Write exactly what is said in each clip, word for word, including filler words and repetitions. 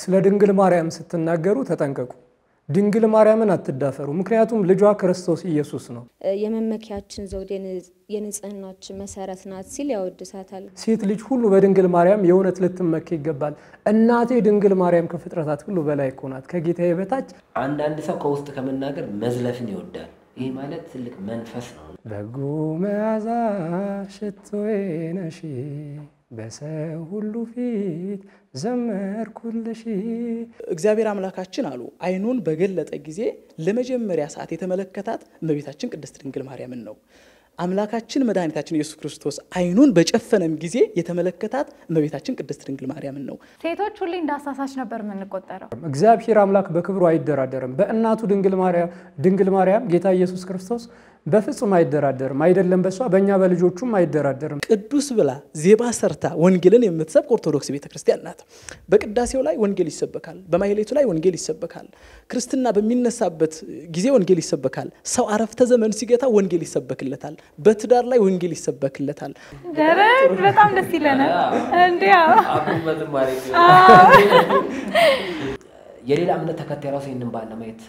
ስለ ድንግል ማርያም ስትናገሩ ተጠንቀቁ። ድንግል ማርያምን አትዳፈሩ፣ ምክንያቱም ልጇ ክርስቶስ ኢየሱስ ነው። የመመኪያችን ዘውድ የንጽህናችን መሰረት ናት ሲል ያወድሳታል። ሴት ልጅ ሁሉ በድንግል ማርያም የእውነት ልትመካ ይገባል። እናቴ ድንግል ማርያም ከፍጥረታት ሁሉ በላይ ናት፣ ከጌታዬ በታች። አንዳንድ ሰው ከውስጥ ከመናገር መዝለፍን ይወዳል። ይሄ ማለት ትልቅ መንፈስ ነው። በጉ መዓዛ ሽቶዬ ነሽ፣ በሰው ሁሉ ፊት ዘመርኩልሽ። እግዚአብሔር አምላካችን አሉ አይኑን በገለጠ ጊዜ ለመጀመሪያ ሰዓት የተመለከታት እመቤታችን ቅድስት ድንግል ማርያምን ነው። አምላካችን መድኃኒታችን ኢየሱስ ክርስቶስ አይኑን በጨፈነም ጊዜ የተመለከታት እመቤታችን ቅድስት ድንግል ማርያምን ነው። ሴቶች ሁሉ እንዳሳሳች ነበር የምንቆጠረው። እግዚአብሔር አምላክ በክብሩ አይደራደርም። በእናቱ ድንግል ማርያም ድንግል ማርያም ጌታ ኢየሱስ ክርስቶስ በፍጹም አይደራደርም። አይደለም በሷ በእኛ በልጆቹም አይደራደርም። ቅዱስ ብላ ዜባ ሰርታ ወንጌልን የምትሰብክ ኦርቶዶክስ ቤተ ክርስቲያን ናት። በቅዳሴው ላይ ወንጌል ይሰበካል፣ በማህሌቱ ላይ ወንጌል ይሰበካል፣ ክርስትና በሚነሳበት ጊዜ ወንጌል ይሰበካል፣ ሰው አረፍተ ዘመን ሲገታ ወንጌል ይሰበክለታል፣ በትዳር ላይ ወንጌል ይሰበክለታል። ደረቅ በጣም ደስ ይለናል። እንዴው አሁን በጣም ማሪክ የሌላ እምነት ተከታይ ራሱ ይንንም ባለማየት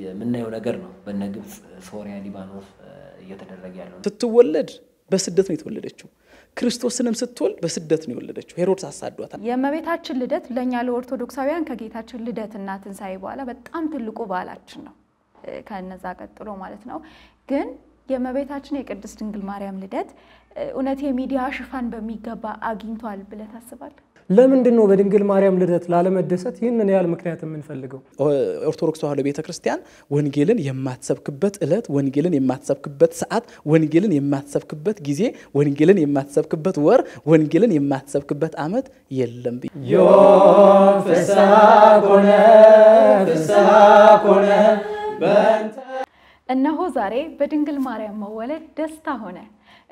የምናየው ነገር ነው። በነግብጽ ሶሪያ ሊባኖስ እየተደረገ ያለው ስትወለድ በስደት ነው የተወለደችው። ክርስቶስንም ስትወልድ በስደት ነው የወለደችው። ሄሮድስ አሳዷታል። የእመቤታችን ልደት ለኛ ለኦርቶዶክሳውያን ከጌታችን ልደት እና ትንሣኤ በኋላ በጣም ትልቁ በዓላችን ነው፣ ከነዛ ቀጥሎ ማለት ነው። ግን የእመቤታችን የቅድስት ድንግል ማርያም ልደት እውነት የሚዲያ ሽፋን በሚገባ አግኝቷል ብለህ ታስባለህ? ለምንድነው በድንግል ማርያም ልደት ላለመደሰት ይሄንን ያህል ምክንያት የምንፈልገው? ኦርቶዶክስ ተዋህዶ ቤተ ክርስቲያን ወንጌልን የማትሰብክበት ዕለት፣ ወንጌልን የማትሰብክበት ሰዓት፣ ወንጌልን የማትሰብክበት ጊዜ፣ ወንጌልን የማትሰብክበት ወር፣ ወንጌልን የማትሰብክበት ዓመት የለም። ዮ ፈሳኮነ ፈሳኮነ በእንተ እነሆ ዛሬ በድንግል ማርያም መወለድ ደስታ ሆነ።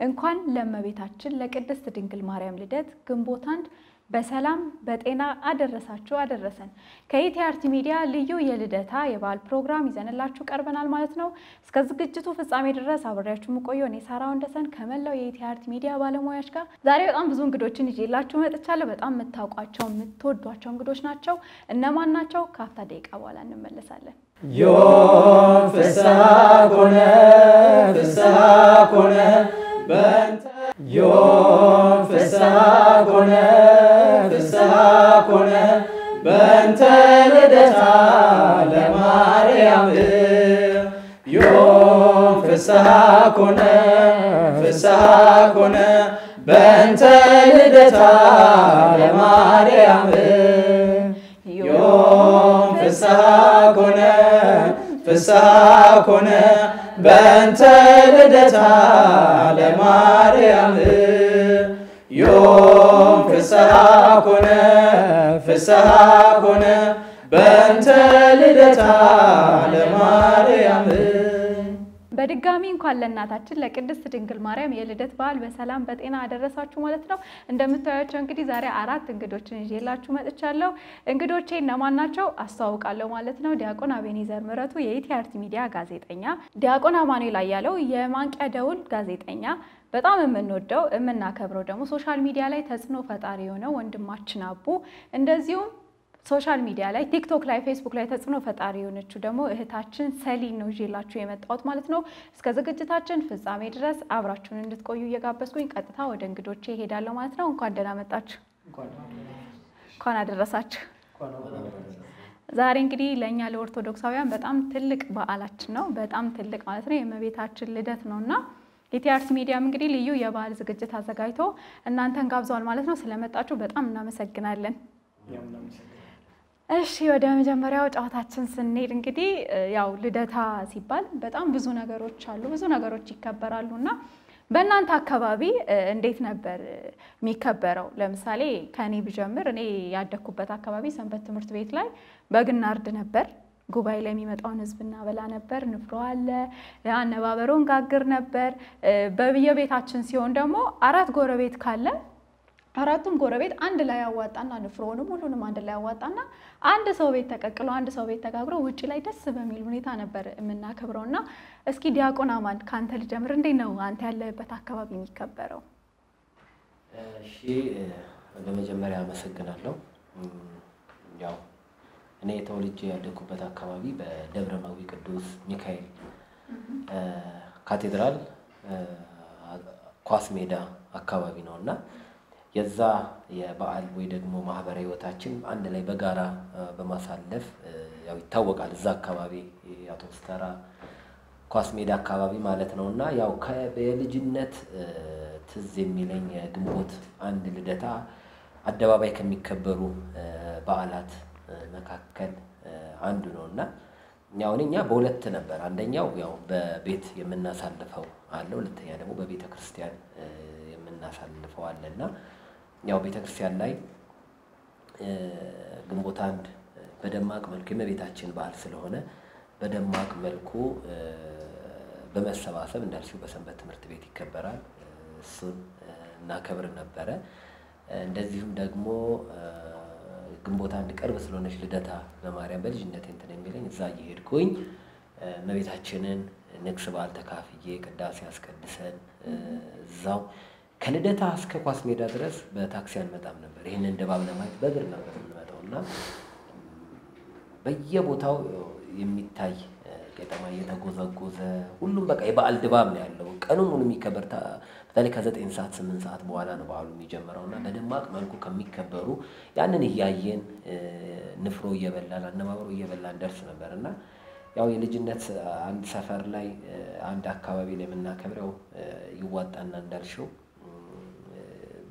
እንኳን ለእመቤታችን ለቅድስት ድንግል ማርያም ልደት ግንቦት አንድ በሰላም በጤና አደረሳችሁ አደረሰን። ከኢትያርት ሚዲያ ልዩ የልደታ የበዓል ፕሮግራም ይዘንላችሁ ቀርበናል ማለት ነው። እስከ ዝግጅቱ ፍጻሜ ድረስ አብራችሁም ቆዩ። እኔ ሳራው እንደሰን ከመላው የኢትያርት ሚዲያ ባለሙያዎች ጋር ዛሬ በጣም ብዙ እንግዶችን ይዤላችሁ መጥቻለሁ። በጣም የምታውቋቸው የምትወዷቸው እንግዶች ናቸው። እነማን ናቸው? ከአፍታ ደቂቃ በኋላ እንመለሳለን። ዮፈሳኮነ ፍሳኮነ በእንተ ዮፈሳኮነ ፍሳኮነ በእንተ ልደታ ለማርያም ዮፈሳኮነ ፍሳኮነ በእንተ ልደታ ለማርያም ዮፈሳኮነ ፍሳኮነ በእንተ ልደታ ለማርያም ዮፈሳኮነ ፍሳኮነ በእንተ ልደታ ለማርያም። በድጋሚ እንኳን ለእናታችን ለቅድስት ድንግል ማርያም የልደት በዓል በሰላም በጤና አደረሳችሁ ማለት ነው። እንደምታዩቸው እንግዲህ ዛሬ አራት እንግዶችን ይዤላችሁ መጥቻለሁ። እንግዶቼ እነማን ናቸው አስተዋውቃለሁ ማለት ነው። ዲያቆን አቤኔዘር ምረቱ የኢትያርት ሚዲያ ጋዜጠኛ፣ ዲያቆን አማኑኤል አያለው የማንቂያ ደውል ጋዜጠኛ፣ በጣም የምንወደው የምናከብረው ደግሞ ሶሻል ሚዲያ ላይ ተጽዕኖ ፈጣሪ የሆነው ወንድማችን አቡ፣ እንደዚሁም ሶሻል ሚዲያ ላይ ቲክቶክ ላይ ፌስቡክ ላይ ተጽዕኖ ፈጣሪ የሆነችው ደግሞ እህታችን ሰሊን ነው ይዤላችሁ የመጣሁት ማለት ነው። እስከ ዝግጅታችን ፍጻሜ ድረስ አብራችሁን እንድትቆዩ እየጋበዝኩኝ ቀጥታ ወደ እንግዶቼ እሄዳለሁ ማለት ነው። እንኳን ደህና መጣችሁ፣ እንኳን አደረሳችሁ። ዛሬ እንግዲህ ለኛ ለኦርቶዶክሳውያን በጣም ትልቅ በዓላችን ነው፣ በጣም ትልቅ ማለት ነው። የእመቤታችን ልደት ነውና ኢትያርት ሚዲያም እንግዲህ ልዩ የበዓል ዝግጅት አዘጋጅቶ እናንተን ጋብዟል ማለት ነው። ስለመጣችሁ በጣም እናመሰግናለን። እሺ ወደ መጀመሪያው ጨዋታችን ስንሄድ እንግዲህ ያው ልደታ ሲባል በጣም ብዙ ነገሮች አሉ፣ ብዙ ነገሮች ይከበራሉና በእናንተ አካባቢ እንዴት ነበር የሚከበረው? ለምሳሌ ከኔ ብጀምር እኔ ያደኩበት አካባቢ ሰንበት ትምህርት ቤት ላይ በግና አርድ ነበር። ጉባኤ ላይ የሚመጣውን ህዝብና በላ ነበር፣ ንፍሮ አለ፣ አነባበሮን ጋግር ነበር። በየቤታችን ሲሆን ደግሞ አራት ጎረቤት ካለ አራቱም ጎረቤት አንድ ላይ ያዋጣና ንፍሮንም ሁሉንም አንድ ላይ ያዋጣና አንድ ሰው ቤት ተቀቅሎ አንድ ሰው ቤት ተጋግሮ ውጪ ላይ ደስ በሚል ሁኔታ ነበር የምናከብረውና እስኪ ዲያቆን አማን ካንተ ልጀምር። እንዴ ነው አንተ ያለበት አካባቢ የሚከበረው? እሺ ለመጀመሪያ አመሰግናለሁ። ያው እኔ ተወልጄ ያደኩበት አካባቢ በደብረ ማዊ ቅዱስ ሚካኤል ካቴድራል ኳስ ሜዳ አካባቢ ነውና የዛ የበዓል ወይ ደግሞ ማህበረ ህይወታችን አንድ ላይ በጋራ በማሳለፍ ያው ይታወቃል እዛ አካባቢ ያቶ ስተራ ኳስ ሜዳ አካባቢ ማለት ነውና ያው ከልጅነት ትዝ የሚለኝ ግንቦት አንድ ልደታ አደባባይ ከሚከበሩ በዓላት መካከል አንዱ ነውና ያው እኛ በሁለት ነበር አንደኛው ያው በቤት የምናሳልፈው አለ ሁለተኛ ደግሞ በቤተ ክርስቲያን የምናሳልፈው አለና ያው ቤተ ክርስቲያን ላይ ግንቦት አንድ በደማቅ መልኩ የቤታችን በዓል ስለሆነ በደማቅ መልኩ በመሰባሰብ እንዳልሽው በሰንበት ትምህርት ቤት ይከበራል እሱን እናከብር ነበር እንደዚሁም ደግሞ ግንቦት አንድ ቀርብ ስለሆነች ልደታ ለማርያም በልጅነቴ እንትን የሚለኝ እዛ ይሄድኩኝ መቤታችንን ንግስ ባል ተካፍዬ ቅዳሴ አስቀድሰን እዛው ከልደታ እስከ ኳስ ሜዳ ድረስ በታክሲ አንመጣም ነበር ይሄን እንደባብ ለማየት በእግር ነበር የምንመጣውና በየቦታው የሚታይ ከተማ የተጎዘጎዘ ሁሉም በቃ የበዓል ድባብ ላይ ያለው ቀኑን ሁሉ የሚከበርታ በተለይ ከ9 ሰዓት ስምንት ሰዓት በኋላ ነው በዓሉ የሚጀምረውና በደማቅ መልኩ ከሚከበሩ ያንን ይያየን ንፍሮ እየበላን አነባብሮ እየበላን ደርስ ነበርና ያው የልጅነት አንድ ሰፈር ላይ አንድ አካባቢ ላይ መናከብረው ይዋጣና እንዳልሽው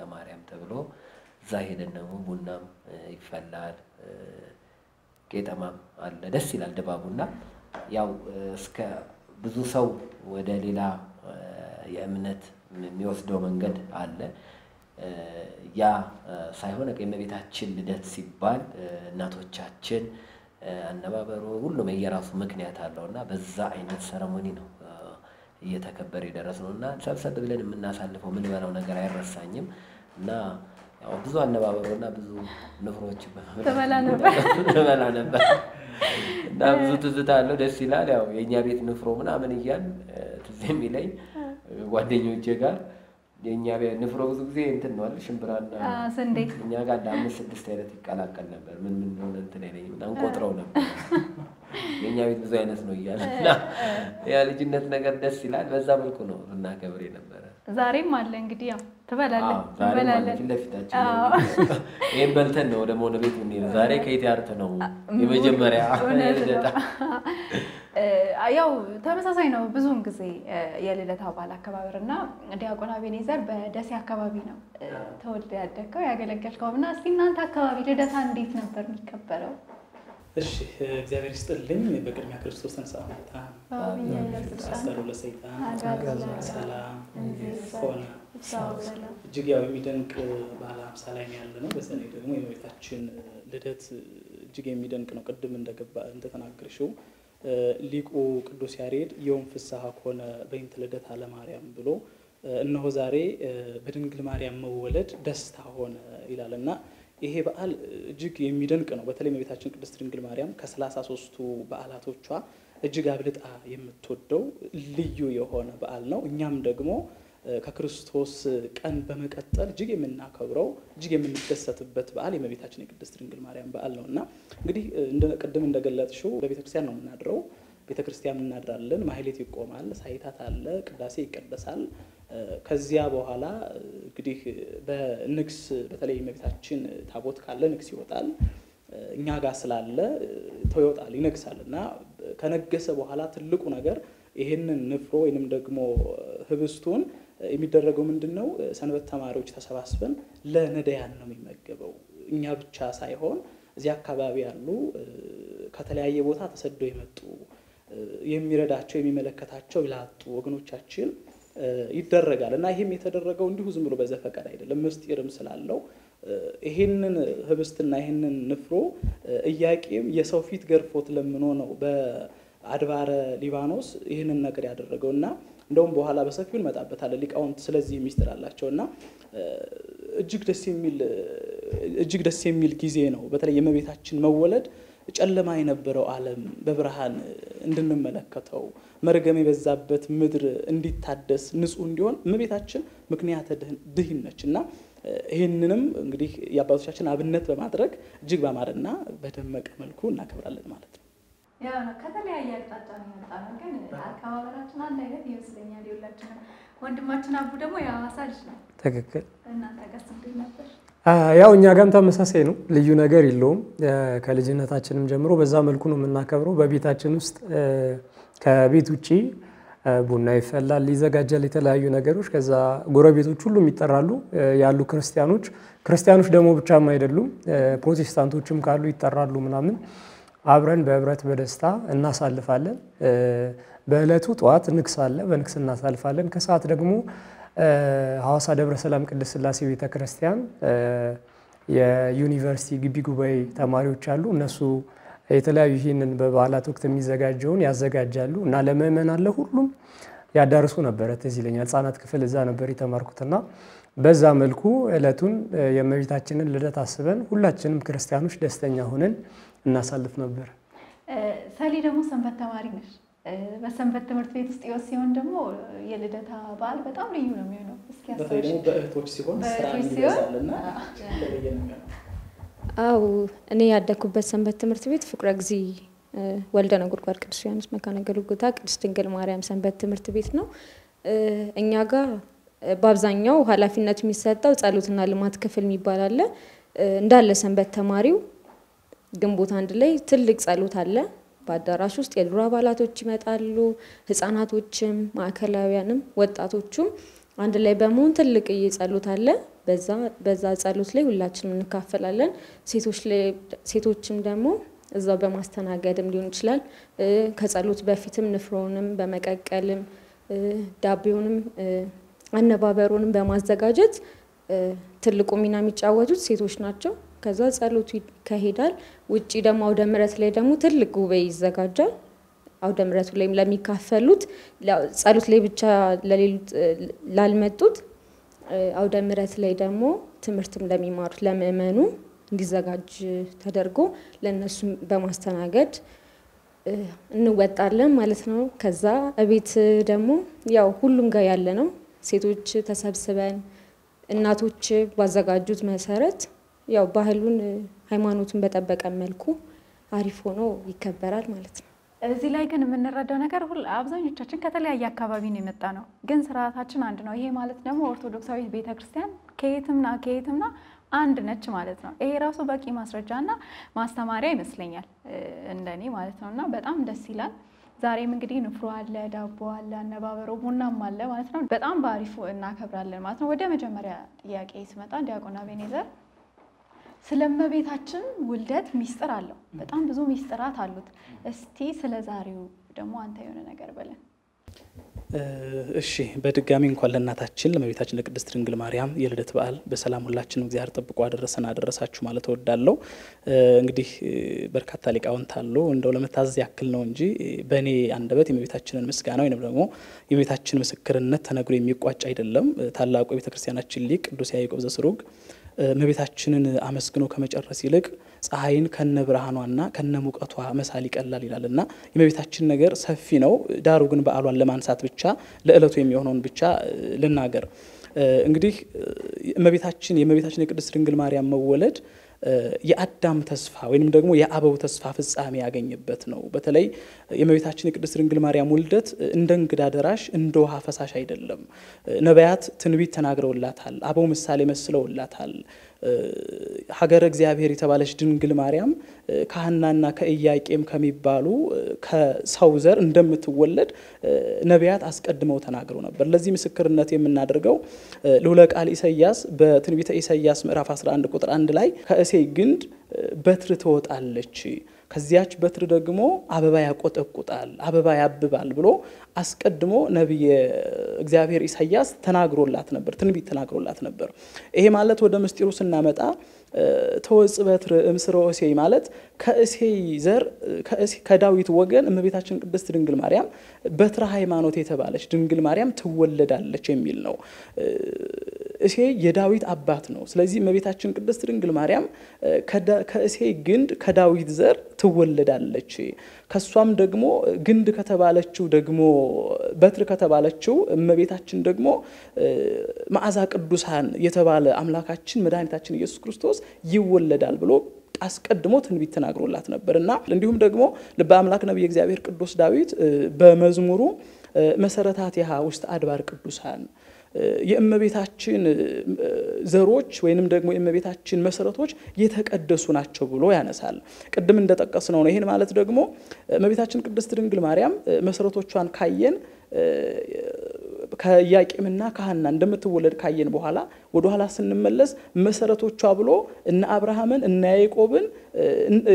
ለማርያም ተብሎ ዛሄደን ነው ቡናም ይፈላል ጌታማም አለ ደስ ይላል ደባቡና ያው እስከ ብዙ ሰው ወደ ሌላ የእምነት የሚወስደው መንገድ አለ ያ ሳይሆን ከመቤታችን ልደት ሲባል እናቶቻችን አነባበሩ ሁሉም የየራሱ ምክንያት አለውና በዛ አይነት ሰርሞኒ ነው እየተከበረ ይደረስነውና ሰብሰብ ብለን እናሳልፈው ምን ባለው ነገር አይረሳኝም እና ያው ብዙ አነባበሮና ብዙ ንፍሮች በመላ ነበር በመላ ነበር እና ብዙ ትዝታለው ደስ ይላል ያው የኛ ቤት ንፍሮ ምናምን ይያል ትዝ የሚለኝ ጓደኞቼ ጋር የኛ ቤት ንፍሮ ብዙ ጊዜ እንትን ነው አይደል ሽምብራና አሰንዴ እኛ ጋር አምስት ስድስት አይነት ይቀላቀል ነበር ምን ምን ነው እንትን አይለኝም አንቆጥረው ነበር የኛ ቤት ብዙ አይነት ነው ይያል እና ያ ልጅነት ነገር ደስ ይላል በዛ መልኩ ነው እና ገብሬ ነበር ዛሬም አለ እንግዲህ ያው ተበላለን ተበላለን ለፍታችን እኔ በልተን ነው ደሞ ነው ቤት ነው ዛሬ ከኢትያርት ነው የመጀመሪያ ልደታ ያው ተመሳሳይ ነው ብዙን ጊዜ የልደታ በዓል አከባበርና ዲያቆን አቤኔዘር በደሴ አካባቢ ነው ተወልደ ያደከው ያገለገልከውና እስቲ እናንተ አካባቢ ልደታ እንዴት ነበር የሚከበረው እሺ እግዚአብሔር ይስጥልኝ በቅድሚያ ክርስቶስ ተንሳአመታ አሜን ያለስጣን ለሰይጣን አጋዛላ ሰላም ይስቆና ሰላም ጅግያው የሚደንቅ ባላ ሃምሳ ላይ ያለ ነው በሰኔ ደግሞ የመቤታችን ልደት ጅግ የሚደንቅ ነው ቅድም እንደገባ እንደተናገርሽው ሊቁ ቅዱስ ያሬድ የውን ፍስሐ ሆነ በእንተ ልደት አለ ማርያም ብሎ እነሆ ዛሬ በድንግል ማርያም መወለድ ደስታ ሆነ ይላልና ይሄ በዓል እጅግ የሚደንቅ ነው በተለይ መቤታችን ቅድስት ድንግል ማርያም ከ33ቱ በዓላቶቿ እጅግ አብልጣ የምትወደው ልዩ የሆነ በዓል ነው እኛም ደግሞ ከክርስቶስ ቀን በመቀጠል እጅግ የምናከብረው እጅግ የምንደሰትበት በዓል የመቤታችን ቅድስት ድንግል ማርያም በዓል ነውና እንግዲህ እንደ ቀደም እንደገለጽሽው በቤተ ክርስቲያን ነው እናድረው ቤተ ክርስቲያን እናድራለን ማህሌት ይቆማል ሳይታት አለ ቅዳሴ ይቀደሳል ከዚያ በኋላ እንግዲህ በንግስ በተለይ መቤታችን ታቦት ካለ ንግስ ይወጣል እኛ ጋር ስላለ ተወጣል ይነግሳልና ከነገሰ በኋላ ትልቁ ነገር ይሄንን ንፍሮ ወይንም ደግሞ ህብስቱን የሚደረገው ምንድነው ሰንበት ተማሪዎች ተሰባስበን ለነዳያን ነው የሚመገበው እኛ ብቻ ሳይሆን እዚያ አካባቢ ያሉ ከተለያየ ቦታ ተሰደው ይመጡ የሚረዳቸው የሚመለከታቸው ይላጡ ወገኖቻችን ይደረጋልና ይሄም የተደረገው እንዲሁ ዝም ብሎ በዘፈቀደ አይደለም ምስጢርም ስላለው ይሄንን ህብስትና ይሄንን ንፍሮ እያቄም የሰው ፊት ገርፎት ለምኖ ነው በአድባረ ሊባኖስ ይሄንን ነገር ያደረገውና እንደውም በኋላ በሰፊው መጣበታል ሊቃውንት ስለዚህ ሚስጥር አላቸውና እጅግ ደስ የሚል እጅግ ደስ የሚል ጊዜ ነው በተለይ የመቤታችን መወለድ ጨለማ የነበረው ዓለም በብርሃን እንድንመለከተው መርገም የበዛበት ምድር እንዲታደስ ንጹህ እንዲሆን መቤታችን ምክንያት ድህነችና ይሄንንም እንግዲህ ያባቶቻችን አብነት በማድረግ እጅግ ባማረና በደመቀ መልኩ እናከብራለን ማለት ነው ያ ከተለያየ አጣጣ ነው ማለት ግን አካባበራችን አንድ አይነት ይመስለኛል ይወላችሁና ወንድማችን አቡ ደግሞ ያዋሳልሽ ነው ተከከል እናንተ ጋርስ እንዴት ነበር ያው እኛ ጋም ተመሳሳይ ነው ልዩ ነገር ይሎም ከልጅነታችንም ጀምሮ በዛ መልኩ ነው እናከብረው በቤታችን ውስጥ ከቤት ውጪ ቡና ይፈላል ይዘጋጃል የተለያዩ ነገሮች ከዛ ጎረቤቶች ሁሉ ይጣራሉ ያሉ ክርስቲያኖች ክርስቲያኖች ደሞ ብቻም አይደሉም ፕሮቴስታንቶችም ካሉ ይጣራሉ ምናምን አብረን በህብረት በደስታ እናሳልፋለን በእለቱ ጧት ንክስ አለ በንክስ እናሳልፋለን ከሰዓት ደግሞ ሐዋሳ ደብረ ሰላም ቅድስት ስላሴ ቤተ ክርስቲያን የዩኒቨርሲቲ ግቢ ጉባኤ ተማሪዎች አሉ እነሱ የተለያዩ ይሄንን በባላት ወቅት የሚዘጋጀውን ያዘጋጃሉ እና ለመመን አለ ሁሉም ያዳርሱ ነበር ተዚለኛ ጻናት ክፍል እዛ ነበር የተማርኩትና በዛ መልኩ እለቱን የመቤታችንን ልደት አስበን ሁላችንም ክርስቲያኖች ደስተኛ ሆነን እናሳልፍ ነበር ሳሊ ደግሞ ሰንበት ተማሪ ነሽ በሰንበት ትምህርት ቤት ውስጥ ዮሴፍን ደግሞ የልደታ በዓል በጣም ልዩ ነው የሚሆነው እስኪ አስተውሉ በእህቶች ሲሆን ስራ ይዛልና አው እኔ ያደኩበት ሰንበት ትምህርት ቤት ፍቅረ ግዚ ወልደ ነጎድጓድ ቅዱስ ዮሐንስ መካነ ገሉጎታ ቅድስት ድንግል ማርያም ሰንበት ትምህርት ቤት ነው እኛ ጋር በአብዛኛው ኃላፊነት የሚሰጣው ጸሎትና ልማት ክፍል የሚባላል እንዳለ ሰንበት ተማሪው ግንቦት አንድ ላይ ትልቅ ጸሎት አለ ባዳራሽ ውስጥ የድሮ አባላቶች ይመጣሉ ህፃናቶችም ማከላውያንም ወጣቶችም አንድ ላይ በመሆን ትልቅ እየጸሎት አለ በዛ በዛ ጸሎት ላይ ሁላችንም እንካፈላለን ሴቶች ላይ ሴቶችም ደግሞ እዛ በማስተናገድም ሊሆን ይችላል ከጸሎት በፊትም ንፍሮንም በመቀቀልም ዳቤውንም አነባበሩንም በማዘጋጀት ትልቁ ሚና የሚጫወቱት ሴቶች ናቸው ከዛ ጸሎቱ ከሄዳል ውጪ ደግሞ አውደምረት ላይ ደግሞ ትልቅ ጉባኤ ይዘጋጃል አውደምረቱ ላይም ለሚካፈሉት ጸሎት ላይ ብቻ ለሌሉት ላልመጡት አውደምረት ላይ ደግሞ ትምርትም ለሚማሩት ለመመኑ እንዲዘጋጅ ተደርጎ ለነሱ በማስተናገድ እንወጣለን ማለት ነው ከዛ አቤት ደግሞ ያው ሁሉም ጋር ያለ ነው ሴቶች ተሰብስበን እናቶች ባዘጋጁት መሰረት ያው ባህሉን ሃይማኖቱን በተጠበቀ መልኩ አሪፍ ሆኖ ይከበራል ማለት ነው እዚህ ላይ ግን ምን እንረዳው ነገር ሁሉ አብዛኞቻችን ከተለያየ አካባቢ ነው የመጣ ነው ግን ስርዓታችን አንድ ነው ይሄ ማለት ደግሞ ኦርቶዶክሳዊ ቤተ ክርስቲያን ከየትምና ከየትምና አንድ ነች ማለት ነው ይሄ ራሱ በቂ ማስረጃና ማስተማሪያ ይመስለኛል እንደኔ ማለት ነውና በጣም ደስ ይላል ዛሬም እንግዲህ ንፍሮ አለ ዳቦ አለ አነባበሩ ቡናም አለ ማለት ነው በጣም ባሪፉ እና ከብራለን ማለት ነው ወደ መጀመሪያ ጥያቄ ይስመጣ ዲያቆና ቤኔዘር ስለመቤታችን ውልደት ሚስጥር አለው በጣም ብዙ ሚስጥራት አሉት እስቲ ስለዛሬው ደሞ አንተ የሆነ ነገር በለን እሺ በድጋሚ እንኳን ለእናታችን ለመቤታችን ለቅድስት ድንግል ማርያም የልደት በዓል በሰላም ሁላችንም እግዚአብሔር ተጠብቆ አደረሰና አደረሳችሁ ማለት ወዳለው እንግዲህ በርካታ ሊቃውንት አሉ እንደው ለመታዘዝ ያክል ነው እንጂ በእኔ አንደበት የመቤታችንን ምስጋና ወይንም ደግሞ የመቤታችን ምስክርነት ተነግሮ የሚቋጭ አይደለም ታላቁ የቤተ ክርስቲያናችን ሊቅ ቅዱስ ያዕቆብ ዘስሩግ መቤታችንን አመስግኖ ከመጨረስ ይልቅ ፀሐይን ከነብርሃኗና ከነሙቀቷ መሳሊ ቀላል ይላልና የመቤታችን ነገር ሰፊ ነው ዳሩ ግን በአሏን ለማንሳት ብቻ ለእለቱ የሚሆነውን ብቻ ለናገር እንግዲህ መቤታችን የመቤታችን የቅድስት ድንግል ማርያም መወለድ የአዳም ተስፋ ወይንም ደግሞ የአበው ተስፋ ፍጻሜ ያገኘበት ነው በተለይ የመቤታችን የቅድስት ድንግል ማርያም ውልደት እንደ እንግዳ ደራሽ እንደ ውሃ ፈሳሽ አይደለም ነቢያት ትንቢት ተናግረውላታል አበው ምሳሌ መስለውላታል ሀገረ እግዚአብሔር የተባለች ድንግል ማርያም كهنانا كإياكيم كميبالو كسوزر ندم تولد نبيات أسقدموا تناقرون بالذي مسكر النتي من نادرجو لولاك آل إسياس بتنبيت إسياس مرافسر عند كتر عند لاي كأسي جند بترتوت على شيء ከዚያች በትር ደግሞ አበባ ያቆጠቁጣል አበባ ያብባል ብሎ አስቀድሞ ነብይ እግዚአብሔር ኢሳይያስ ተናግሮላት ነበር ትንቢት ተናግሮላት ነበር ይሄ ማለት ወደ ምስጢሩ ስናመጣ ተወጽ በትር እምስሮ እሴይ ማለት ከእሴይ ዘር ከዳዊት ወገን እመቤታችን ቅድስት ድንግል ማርያም በትራ ሃይማኖት የተባለች ድንግል ማርያም ትወለዳለች የሚል ነው እሴይ የዳዊት አባት ነው ስለዚህ እመቤታችን ቅድስት ድንግል ማርያም ከእሴይ ግንድ ከዳዊት ዘር ትወለዳለች ከሷም ደግሞ ግንድ ከተባለችው ደግሞ በትር ከተባለችው እመቤታችን ደግሞ ማዓዛ ቅዱሳን የተባለ አምላካችን መድኃኒታችን ኢየሱስ ክርስቶስ ይወለዳል ብሎ አስቀድሞ ትንቢት ተናግሮላት ነበርና እንዲሁም ደግሞ ልበ አምላክ ነብይ እግዚአብሔር ቅዱስ ዳዊት በመዝሙሩ መሰረታት ይሃ ውስጥ አድባር ቅዱሳን የእመቤታችን ዘሮች ወይንም ደግሞ የእመቤታችን መሰረቶች የተቀደሱ ናቸው ብሎ ያነሳል ቅድም እንደተጠቀሰው ነው ይሄን ማለት ደግሞ እመቤታችን ቅድስት ድንግል ማርያም መሰረቶቿን ካየን ከያቂምና ካህና እንደምትወለድ ካየን በኋላ ወደ ኋላ ስንመለስ መሰረቶቿ ብሎ እና አብርሃምን እና ያዕቆብን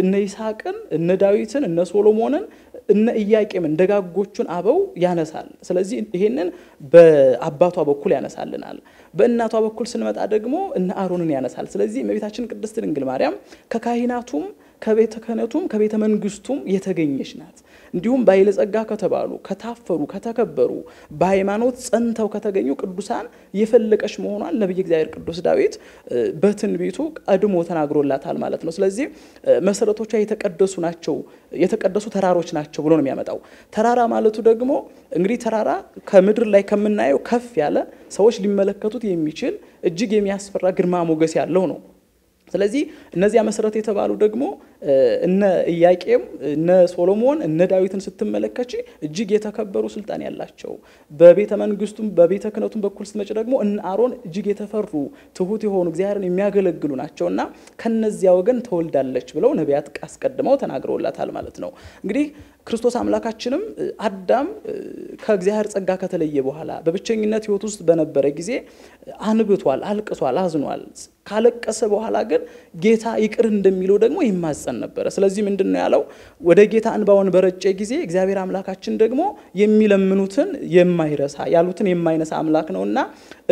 እና ይስሐቅን እና ዳዊትን እና ሰሎሞንን እና ኢያቄምን ደጋጎቹን አበው ያነሳል ስለዚህ ይሄንን በአባቷ በኩል ያነሳልናል በእናቷ በኩል ስንመጣ ደግሞ እና አሮንን ያነሳል ስለዚህ እመቤታችን ቅድስት ድንግል ማርያም ከካህናቱም ከቤተ ክህነቱም ከቤተ መንግስቱም የተገኘች ናት እንዲሁም ባይለ ጸጋ ከተባሉ ከታፈሩ ከተከበሩ በሃይማኖት ጸንተው ከተገኙ ቅዱሳን የፈለቀሽ መሆኗን ነብይ እግዚአብሔር ቅዱስ ዳዊት በትንቢቱ ቀድሞ ተናግሮላታል ማለት ነው ስለዚህ መሰረቶቿ የተቀደሱ ናቸው የተቀደሱ ተራሮች ናቸው ብሎ ነው የሚያመጣው ተራራ ማለቱ ደግሞ እንግዲህ ተራራ ከምድር ላይ ከምናየው ከፍ ያለ ሰዎች ሊመለከቱት የሚችል እጅግ የሚያስፈራ ግርማ ሞገስ ያለው ነው ስለዚህ እነዚያ መሰረት የተባሉ ደግሞ እነ ኢያቄም እነ ሰሎሞን እነ ዳዊትን ስትመለከቺ እጅግ የተከበሩ sultaan ያላቸው በቤተ መንግስቱም በቤተ ክህነቱም በኩል ስትመጪ ደግሞ እነ አሮን እጅግ የተፈሩ ትሁት የሆኑ እግዚአብሔርን የሚያገለግሉ ናቸውና ከነዚያ ወገን ተወልዳለች ብለው ነቢያት አስቀድመው ተናግረውላታል ማለት ነው እንግዲህ ክርስቶስ አምላካችንም አዳም ከእግዚአብሔር ጸጋ ከተለየ በኋላ በብቸኝነት ህይወት ውስጥ በነበረ ጊዜ አንብቷል አልቅሷል አዝኗል ካለቀሰ በኋላ ግን ጌታ ይቅር እንደሚለው ደግሞ ይማጸን ነበር ስለዚህ ምንድነው ያለው ወደ ጌታ አንባውን በረጨ ጊዜ እግዚአብሔር አምላካችን ደግሞ የሚለምኑትን የማይረሳ ያሉትን የማይነሳ አምላክ ነውና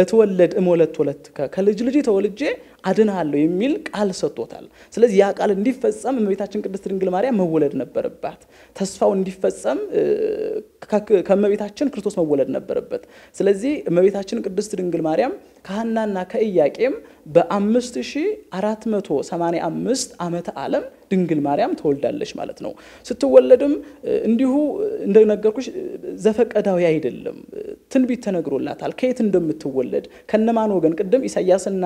እትወለድ እሞለት ወለት ከልጅ ልጅ ተወልጄ አድናለሁ የሚል ቃል ሰጥቷል ስለዚህ ያ ቃል እንዲፈጸም እመቤታችን ቅድስት ድንግል ማርያም መወለድ ነበርባት ተስፋው እንዲፈጸም ከመቤታችን ክርስቶስ መወለድ ነበርበት ስለዚህ እመቤታችን ቅድስት ድንግል ማርያም ካህናና ከኢያቄም በ5485 ዓመተ ዓለም ድንግል ማርያም ተወልዳለች ማለት ነው ስትወለድም እንዲሁ እንደነገርኩሽ ዘፈቀዳው አይደለም ትንቢት ተነግሮላታል ከየት እንደምትወለድ ከነማን ወገን ቅድም ኢሳይያስና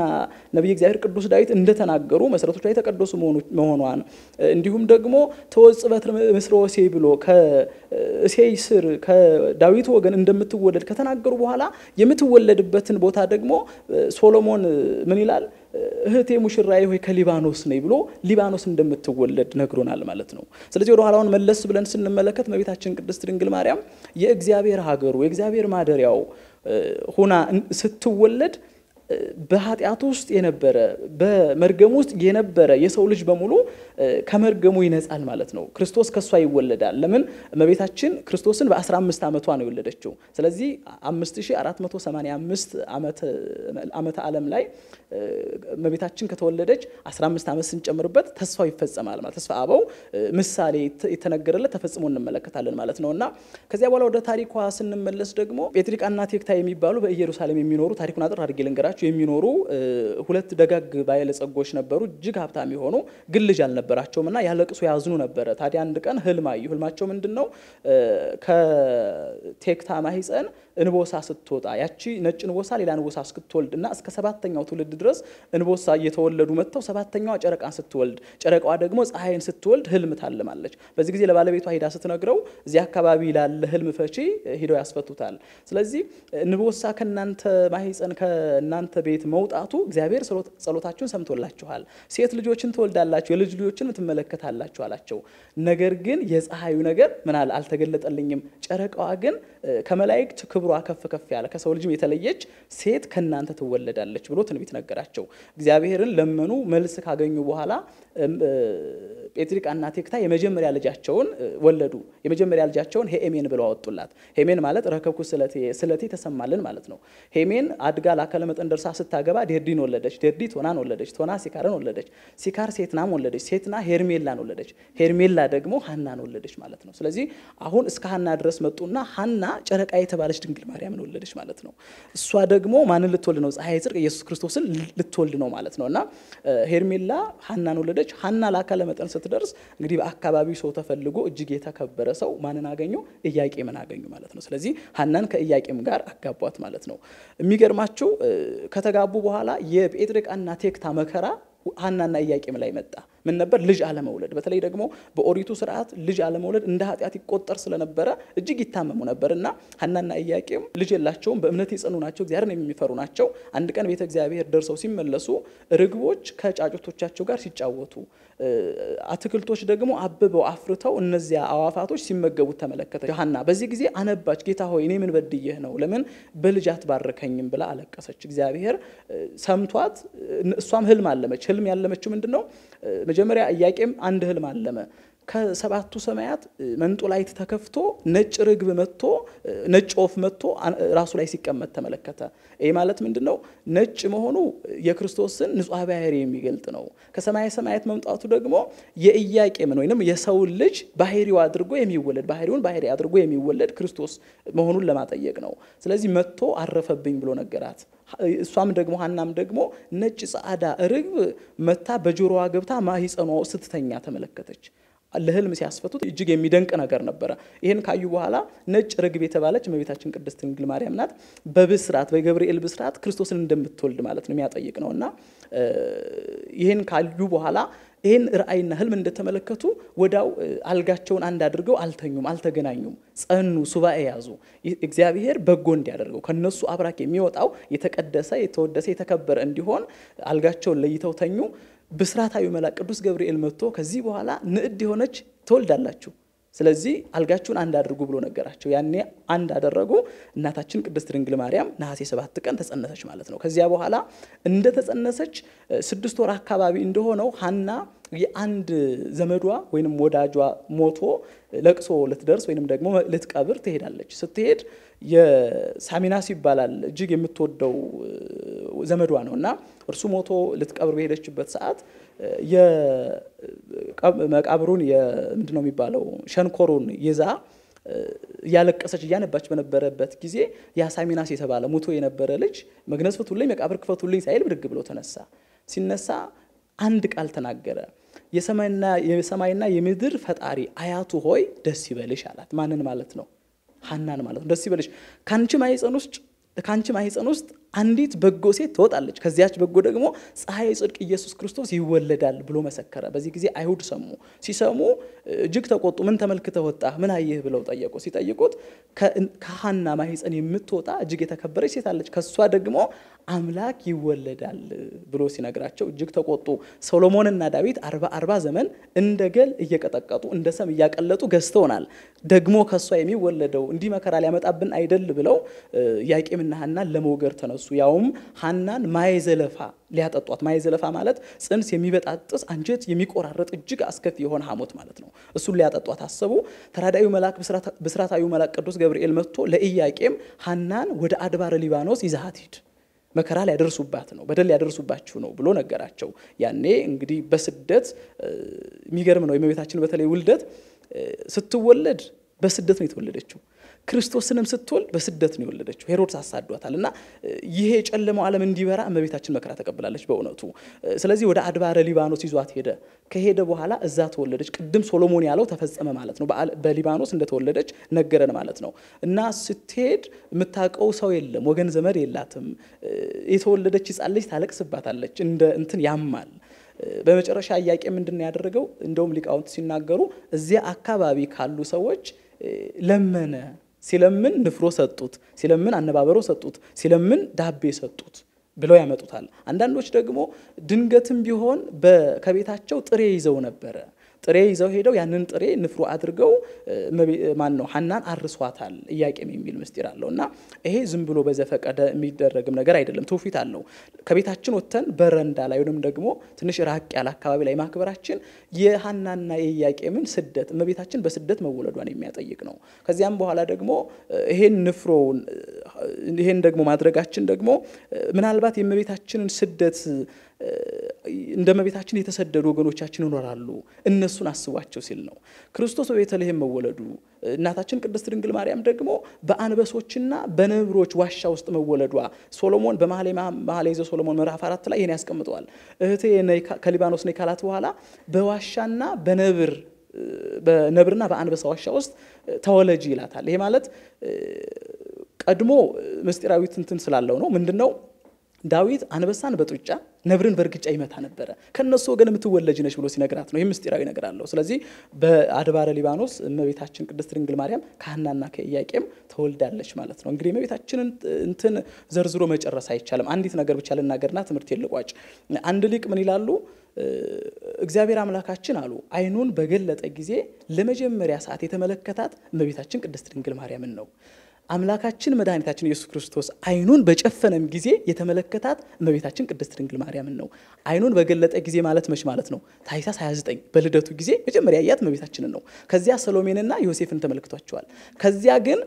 ነብይ እግዚአብሔር ቅዱስ ዳዊት እንደተናገሩ መሰረቶቿ የተቀደሱ መሆኗን እንዲሁም ደግሞ ተወጽ በትር ምስሮ እሴይ ብሎ ከእሴይ ስር ከዳዊት ወገን እንደምትወለድ ከተናገሩ በኋላ የምትወለድበትን ቦታ ደግሞ ሰሎሞን ምን ይላል እህቴ ሙሽራዬ ሆይ ከሊባኖስ ነይ ብሎ ሊባኖስ እንደምትወለድ ነግሮናል ማለት ነው ስለዚህ ወደ ኋላውን መለስ ብለን ስንመለከት እመቤታችን ቅድስት ድንግል ማርያም የእግዚአብሔር ሀገሩ የእግዚአብሔር ማደሪያው ሆና ስትወለድ በኃጢአት ውስጥ የነበረ በመርገም ውስጥ የነበረ የሰው ልጅ በሙሉ ከመርገሙ ይነጻል ማለት ነው ክርስቶስ ከሷ ይወለዳል ለምን እመቤታችን ክርስቶስን በ15 ዓመቷ ነው የወለደችው ስለዚህ አምስት ሺህ አራት መቶ ሰማንያ አምስት ዓመት ዓመተ ዓለም ላይ እመቤታችን ከተወለደች አስራ አምስት ዓመት ስንጨምርበት ተስፋው ይፈጸማል ማለት ተስፋ አበው ምሳሌ የተነገረለት ተፈጽሞ እንመለከታለን ማለት ነውና ከዚያ በኋላ ወደ ታሪኳ ስንመለስ ደግሞ ጴጥሪቃና ቴክታ የሚባሉ በኢየሩሳሌም የሚኖሩ ታሪኩን አጥር አድርጌ ልንገራችሁ የሚኖሩ ሁለት ደጋግ ባይለ ጸጎች ነበሩ እጅግ ሀብታም የሆኑ ግን ልጅ አልነበራቸውምና ያለቅሱ ያዝኑ ነበር ታዲያ አንድ ቀን ህልም አዩ ህልማቸው ምንድነው ከቴክታ ማህፀን እንቦሳ ስትወጣ ያቺ ነጭ እንቦሳ ሌላ እንቦሳ ስትወልድና እስከ ሰባተኛው ትውልድ ድረስ እንቦሳ እየተወለዱ መተው ሰባተኛው ጨረቃን ስትወልድ ጨረቃዋ ደግሞ ፀሐይን ስትወልድ ህልም ታለማለች በዚህ ጊዜ ለባለቤቷ ሄዳ ስትነግረው እዚያ አካባቢ ላለ ህልም ፈቺ ሄዶ ያስፈቱታል ስለዚህ እንቦሳ ከናንተ ማህፀን ከናንተ ከናንተ ቤት መውጣቱ እግዚአብሔር ጸሎታችሁን ሰምቶላችኋል ሴት ልጆችን ተወልዳላችሁ የልጅ ልጆችን ተመለከታላችሁ አላችሁ ነገር ግን የፀሐዩ ነገር ምናል አልተገለጠልኝም ጨረቃዋ ግን ከመላእክት ክብሯ ከፍ ከፍ ያለ ከሰው ልጅም የተለየች ሴት ከናንተ ተወለዳለች ብሎ ትንቢት ነገራቸው እግዚአብሔርን ለመኑ መልስ ካገኙ በኋላ ጴጥሪቃና ቴክታ የመጀመሪያ ልጃቸውን ወለዱ የመጀመሪያ ልጃቸውን ሄሜን ብለው አወጡላት ሄሜን ማለት ረከኩ ስለቴ ስለቴ ተሰማልን ማለት ነው ሄሜን አድጋ ላከለ መጠን ደርሳ ስታገባ ዴርዲን ወለደች ዴርዲ ቶናን ወለደች ቶና ሲካርን ወለደች ሲካር ሴትናም ወለደች ሴትና ሄርሜላን ወለደች ሄርሜላ ደግሞ ሐናን ወለደች ማለት ነው ስለዚህ አሁን እስከ ሐና ድረስ መጡና ሐና ጨረቃ የተባለች ድንግል ማርያምን ወለደች ማለት ነው እሷ ደግሞ ማንን ልትወልድ ነው ፀሐይ ጽድቅ ኢየሱስ ክርስቶስን ልትወልድ ነው ማለት ነውና ሄርሜላ ሐናን ወለደች ሐና ላከለ መጠን ስትደርስ እንግዲህ በአካባቢው ሰው ተፈልጎ እጅግ የተከበረ ሰው ማንን አገኙ ኢያቄምን አገኙ ማለት ነው ስለዚህ ሐናን ከኢያቄም ጋር አጋቧት ማለት ነው የሚገርማችሁ ከተጋቡ በኋላ የጴጥሪቃና ቴክታ መከራ ሐናና ኢያቄም ላይ መጣ ምን ነበር ልጅ አለመውለድ በተለይ ደግሞ በኦሪቱ ሥርዓት ልጅ አለመውለድ እንደ ኃጢያት ይቆጠር ስለነበረ እጅግ ይታመሙ ነበርና ሐናና ኢያቄም ልጅ የላቸውም በእምነት ይጸኑ ናቸው እግዚአብሔርን የሚፈሩ ናቸው አንድ ቀን ቤተ እግዚአብሔር ደርሰው ሲመለሱ ርግቦች ከጫጩቶቻቸው ጋር ሲጫወቱ አትክልቶች ደግሞ አብበው አፍርተው እነዚያ አዋፋቶች ሲመገቡ ተመለከተች ሐና በዚህ ጊዜ አነባች ጌታ ሆይ እኔ ምን በድዬህ ነው ለምን በልጃት ባርከኝም ብላ አለቀሰች እግዚአብሔር ሰምቷት እሷም ህልም አለመች ህልም ያለመችው ምንድነው መጀመሪያ ኢያቄም አንድ ህልም አለመ ከሰባቱ ሰማያት መንጦላይት ተከፍቶ ነጭ ርግብ መጥቶ ነጭ ኦፍ መጥቶ ራሱ ላይ ሲቀመጥ ተመለከተ እይ ማለት ምንድነው ነጭ መሆኑ የክርስቶስን ንጹህ ባህሪ የሚገልጥ ነው ከሰማያት ሰማያት መምጣቱ ደግሞ የኢያቄም ነው ወይንም የሰው ልጅ ባህሪው አድርጎ የሚወለድ ባህሪውን ባህሪ አድርጎ የሚወለድ ክርስቶስ መሆኑን ለማጠየቅ ነው ስለዚህ መጥቶ አረፈብኝ ብሎ ነገራት እሷም ደግሞ ሐናም ደግሞ ነጭ ጻዕዳ ርግብ መጣ በጆሮዋ ገብታ ማህፀኗ ስትተኛ ተመለከተች ለህልም ሲያስፈቱት እጅግ የሚደንቅ ነገር ነበር ይሄን ካዩ በኋላ ነጭ ርግብ የተባለች እመቤታችን ቅድስት ድንግል ማርያም ናት በብስራት በገብርኤል ብስራት ክርስቶስን እንደምትወልድ ማለት ነው የሚያጠይቅ ነውና ይሄን ካዩ በኋላ ይሄን ራአይና ህልም እንደተመለከቱ ወዳው አልጋቸውን አንድ አድርገው አልተኙም አልተገናኙም ጸኑ ሱባኤ ያዙ እግዚአብሔር በጎ እንዲያደርገው ከነሱ አብራክ የሚወጣው የተቀደሰ የተወደሰ የተከበረ እንዲሆን አልጋቸውን ለይተው ተኙ በስራታዩ መልአክ ቅዱስ ገብርኤል መጥቶ ከዚህ በኋላ ንዕድ ሆነች ተወልዳላችሁ ስለዚህ አልጋችሁን አንድ አድርጉ ብሎ ነገራቸው ያኔ አንድ አደረጉ እናታችን ቅድስት ድንግል ማርያም ነሐሴ ሰባት ቀን ተጸነሰች ማለት ነው ከዚያ በኋላ እንደ ተጸነሰች ስድስት ወር አካባቢ እንደሆነው ሐና የአንድ ዘመዷ ወይንም ወዳጇ ሞቶ ለቅሶ ለትደርስ ወይንም ደግሞ ለትቀብር ትሄዳለች ስትሄድ የሳሚናስ ይባላል እጅግ የምትወደው ዘመዷ ነውና እርሱ ሞቶ ለትቀብር በሄደችበት ሰዓት የመቃብሩን የምንድነው የሚባለው ሸንኮሩን ይዛ ያለቀሰች ያነባች በነበረበት ጊዜ ያሳሚናስ የተባለ ሞቶ የነበረ ልጅ መግነዝ ፍቱልኝ መቃብር ክፈቱልኝ ሳይል ብድግ ብሎ ተነሳ ሲነሳ አንድ ቃል ተናገረ የሰማይና የሰማይና የምድር ፈጣሪ አያቱ ሆይ ደስ ይበልሽ አላት ማንን ማለት ነው ሐናን ማለት ነው ደስ ይበልሽ ካንቺ ማይጸን ውስጥ ካንቺ ማይጸን ውስጥ አንዲት በጎ ሴት ተወጣለች ከዚያች በጎ ደግሞ ፀሐይ ጽድቅ ኢየሱስ ክርስቶስ ይወለዳል ብሎ መሰከረ በዚህ ጊዜ አይሁድ ሰሙ ሲሰሙ እጅግ ተቆጡ ምን ተመልክተ ወጣ ምን አይህ ብለው ጠየቁ ሲጠይቁት ከሐና ማህፀን የምትወጣ እጅግ የተከበረች ሴት አለች ከሷ ደግሞ አምላክ ይወለዳል ብሎ ሲነግራቸው እጅግ ተቆጡ ሰሎሞንና ዳዊት አርባ አርባ ዘመን እንደገል እየቀጠቀጡ እንደሰም እያቀለጡ ገስተውናል ደግሞ ከሷ የሚወለደው እንዲመከራ ሊያመጣብን አይደል ብለው ኢያቄምና ሐና ለሞገር ተነሱ ያውም ሐናን ማይዘለፋ ሊያጠጧት ማይዘለፋ ማለት ጽንስ የሚበጣጥስ አንጀት የሚቆራረጥ እጅግ አስከፊ የሆነ ሐሞት ማለት ነው እሱ ሊያጠጧት አሰቡ ተራዳዩ መልአክ ብስራታዩ መልአክ ቅዱስ ገብርኤል መጥቶ ለኢያቄም ሐናን ወደ አድባረ ሊባኖስ ይዛሃት ሂድ መከራ ላይ ያደርሱባት ነው በደል ያደርሱባችሁ ነው ብሎ ነገራቸው ያኔ እንግዲህ በስደት የሚገርም ነው የመቤታችን በተለይ ውልደት ስትወለድ በስደት ነው የተወለደችው ክርስቶስንም ስትወልድ በስደት ነው የወለደችው ሄሮድስ አሳዷታልና ይሄ የጨለመው ዓለም እንዲበራ እመቤታችን መከራ ተቀበላለች በእውነቱ ስለዚህ ወደ አድባረ ሊባኖስ ይዟት ሄደ ከሄደ በኋላ እዛ ተወለደች ቅድም ሶሎሞን ያለው ተፈጸመ ማለት ነው በሊባኖስ እንደተወለደች ነገረን ማለት ነው እና ስትሄድ የምታቀው ሰው የለም ወገን ዘመድ የላትም የተወለደች ሕፃን ልጅ ታለቅስባታለች እንደ እንትን ያማል በመጨረሻ ኢያቄም ምንድነው ያደረገው እንደውም ሊቃውንት ሲናገሩ እዚያ አካባቢ ካሉ ሰዎች ለመነ ሲለምን ንፍሮ ሰጡት ሲለምን አንባበሮ ሰጡት ሲለምን ዳቤ ሰጡት ብለው ያመጡታል። አንዳንዶች ደግሞ ድንገትም ቢሆን ከቤታቸው ጥሬ ይዘው ነበር። ጥሬ ይዘው ሄደው ያንን ጥሬ ንፍሮ አድርገው ማን ነው ሐናን አርሷታል እያቄም የሚል ምስጢር አለውና ይሄ ዝም ብሎ በዘፈቀደ የሚደረግም ነገር አይደለም፣ ትውፊት አለው። ከቤታችን ወተን በረንዳ ላይ ወንም ደግሞ ትንሽ ራቅ ያለ አካባቢ ላይ ማክበራችን የሐናና የያቄምን ስደት እመቤታችን በስደት መወለዷን የሚያጠይቅ ነው። ከዚያም በኋላ ደግሞ ይሄን ንፍሮ ይሄን ደግሞ ማድረጋችን ደግሞ ምናልባት የእመቤታችንን ስደት እንደመቤታችን የተሰደዱ ወገኖቻችን ኖራሉ እነሱን አስዋቸው ሲል ነው። ክርስቶስ በቤተልሔም መወለዱ እናታችን ቅድስት ድንግል ማርያም ደግሞ በአንበሶችና በነብሮች ዋሻ ውስጥ መወለዷ ሰሎሞን በመኃልየ መኃልየ ዘሰሎሞን ምዕራፍ አራት ላይ ይሄን ያስቀምጣል። እህቴ ነይ ከሊባኖስ ነይ ካላት በኋላ በዋሻና በነብር በነብርና በአንበሳ ዋሻ ውስጥ ተወለጂ ይላታል። ይሄ ማለት ቀድሞ ምስጢራዊት እንትን ስላለው ነው። ምንድነው ዳዊት አንበሳን በጥጫ ነብርን በርግጫ ይመታ ነበር ከነሱ ወገን የምትወለጅ ነሽ ብሎ ሲነግራት ነው። ይሄ ምስጢራዊ ነገር አለው። ስለዚህ በአድባረ ሊባኖስ እመቤታችን ቅድስት ድንግል ማርያም ከሐናና ከኢያቄም ተወልዳለች ማለት ነው። እንግዲህ እመቤታችንን እንትን ዘርዝሮ መጨረስ አይቻለም። አንዲት ነገር ብቻ ለናገርና ትምርት ይልቋጭ። አንድ ሊቅ ምን ይላሉ? እግዚአብሔር አምላካችን አሉ አይኑን በገለጠ ጊዜ ለመጀመሪያ ሰዓት የተመለከታት እመቤታችን ቅድስት ድንግል ማርያምን ነው። አምላካችን መድኃኒታችን ኢየሱስ ክርስቶስ አይኑን በጨፈነም ጊዜ የተመለከታት እመቤታችን ቅድስት ድንግል ማርያም ነው። አይኑን በገለጠ ጊዜ ማለት መች ማለት ነው? ታኅሳስ ሃያ ዘጠኝ በልደቱ ጊዜ መጀመሪያ ያያት እመቤታችን ነው። ከዚያ ሰሎሜንና ዮሴፍን ተመልክቷቸዋል። ከዚያ ግን